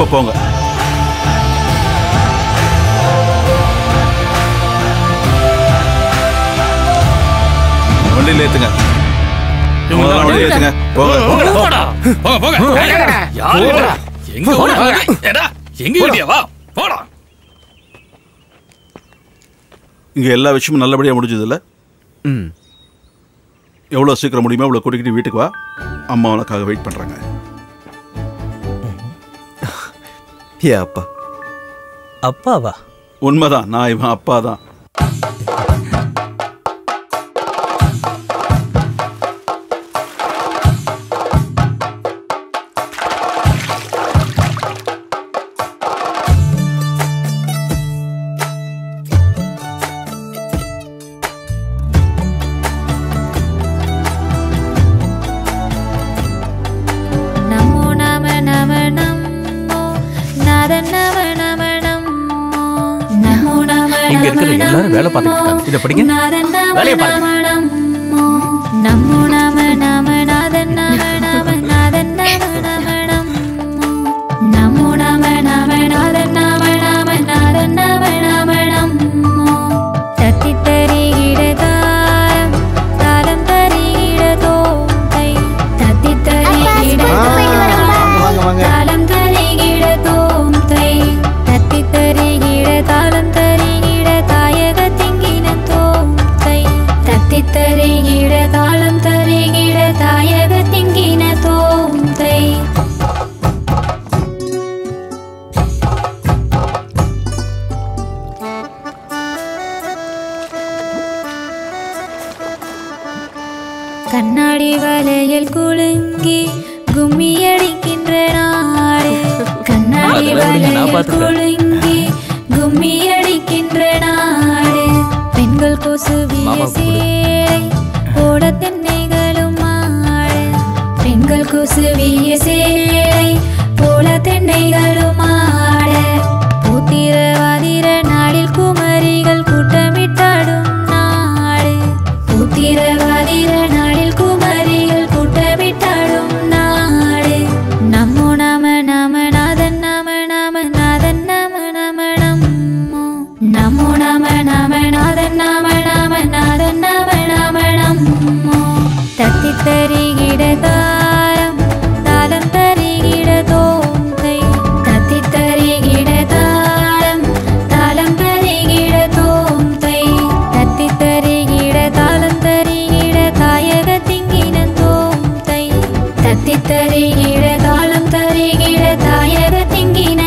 இப்போ போங்க. வண்டியில் ஏற்றுங்க, வண்டியில் ஏற்றுங்க, போடா. இங்கே எல்லா விஷயமும் நல்லபடியாக முடிஞ்சது இல்லை? ம், எவ்வளோ சீக்கிரம் முடியுமோ அவ்வளோ கூட்டிக்கிட்டு வீட்டுக்கு வா. அம்மா உனக்காக வெயிட் பண்ணுறாங்க. ஏ அப்பா, அப்பாவா? உண்மைதான், நான் இவன் அப்பா தான். வேலை பார்த்துக்கிட்டாங்க. இதை படிங்க, வேலையை பாருங்க. தத்தித்தறிகிடதாயம் தாளம் தர கண்ணாடி வலையில் குலுங்கி கும்மியடிக்கின்ற நாடு, கண்ணாடி வலையில் குலுங்கி கும்மியடிக்கின்ற நாடு, பெண்கள் கொசுவிய சேலை போட தென்னைகளும் ஆடு, பெண்கள் கொசுவிய சேலை போல தென்னைகளும் ஆட, பூத்திர வாதிர நாடில் குமரிகள் கூட்டமிட்டாடும் நாடு, பூத்திர வாதிர நாடில் குமரிகள் கூட்டமிட்டாடும் நாடு, நம்மோ நம நம நாதன் நம நம நாதன் நம நம நம்மோ, நம்மோ நம நம நாதன் நம நம நாதன் நம நம நம்மோ, தத்தித்தரிகிட தாரம் தாளம் தரிகிட தோங்கை, தத்தி தரிகிட தாளம் தாளம் தரிகிட தோங்கை, தத்தி தரிகிட தாளம் தரிகிட தாயக திங்கின தோங்கை, தத்தி தரிகிட தாளம் தரிகிட தாயக திங்கின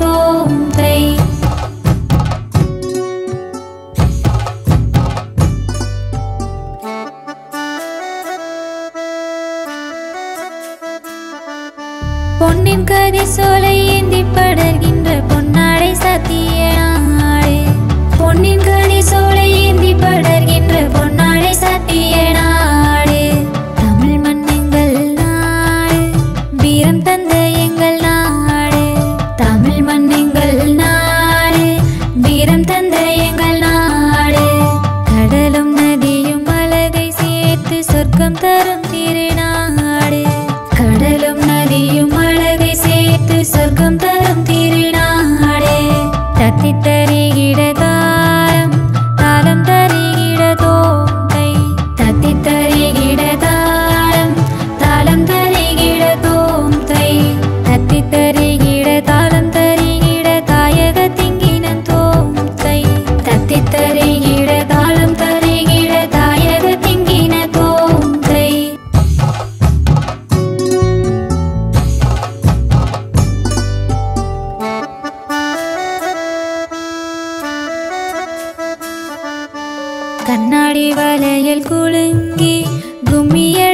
தோங்கை. பொன்னின் கதி சோலை ஏந்தி படர்கின்ற பொன்னாடை சாத்திய நாடு, பொன்னின் கதி சோலை ஏந்தி படர்கின்ற பொன்னாடை சாத்திய நாடு, தமிழ் மண் எங்கள் நாடு வீரம் தந்த எங்கள் நாடு, தமிழ் மண் எங்கள் நாடு வீரம் தந்த எங்கள் நாடு, கடலும் நதியும் அழகை சேர்த்து சொர்க்கம் தரும் திருநாடு, கடலும் நதியும் அழகை சேர்த்து சொர்க்கம் தரும் திருநாடே. தத்தி தரிகிட தாரம் தாளம் தரிகிட தோங்கை, தத்தி தரிகிட தாரம் தாளம் தரிகிட தோங்கை, தத்தி தரிகிட தாளம் தரிகிட தாயக திங்கின தோங்கை, தத்தி தரிகிட தாளம் தரிகிட தாயக திங்கின தோங்கை. கண்ணாடி வலையில் குலுங்கி கும்மிய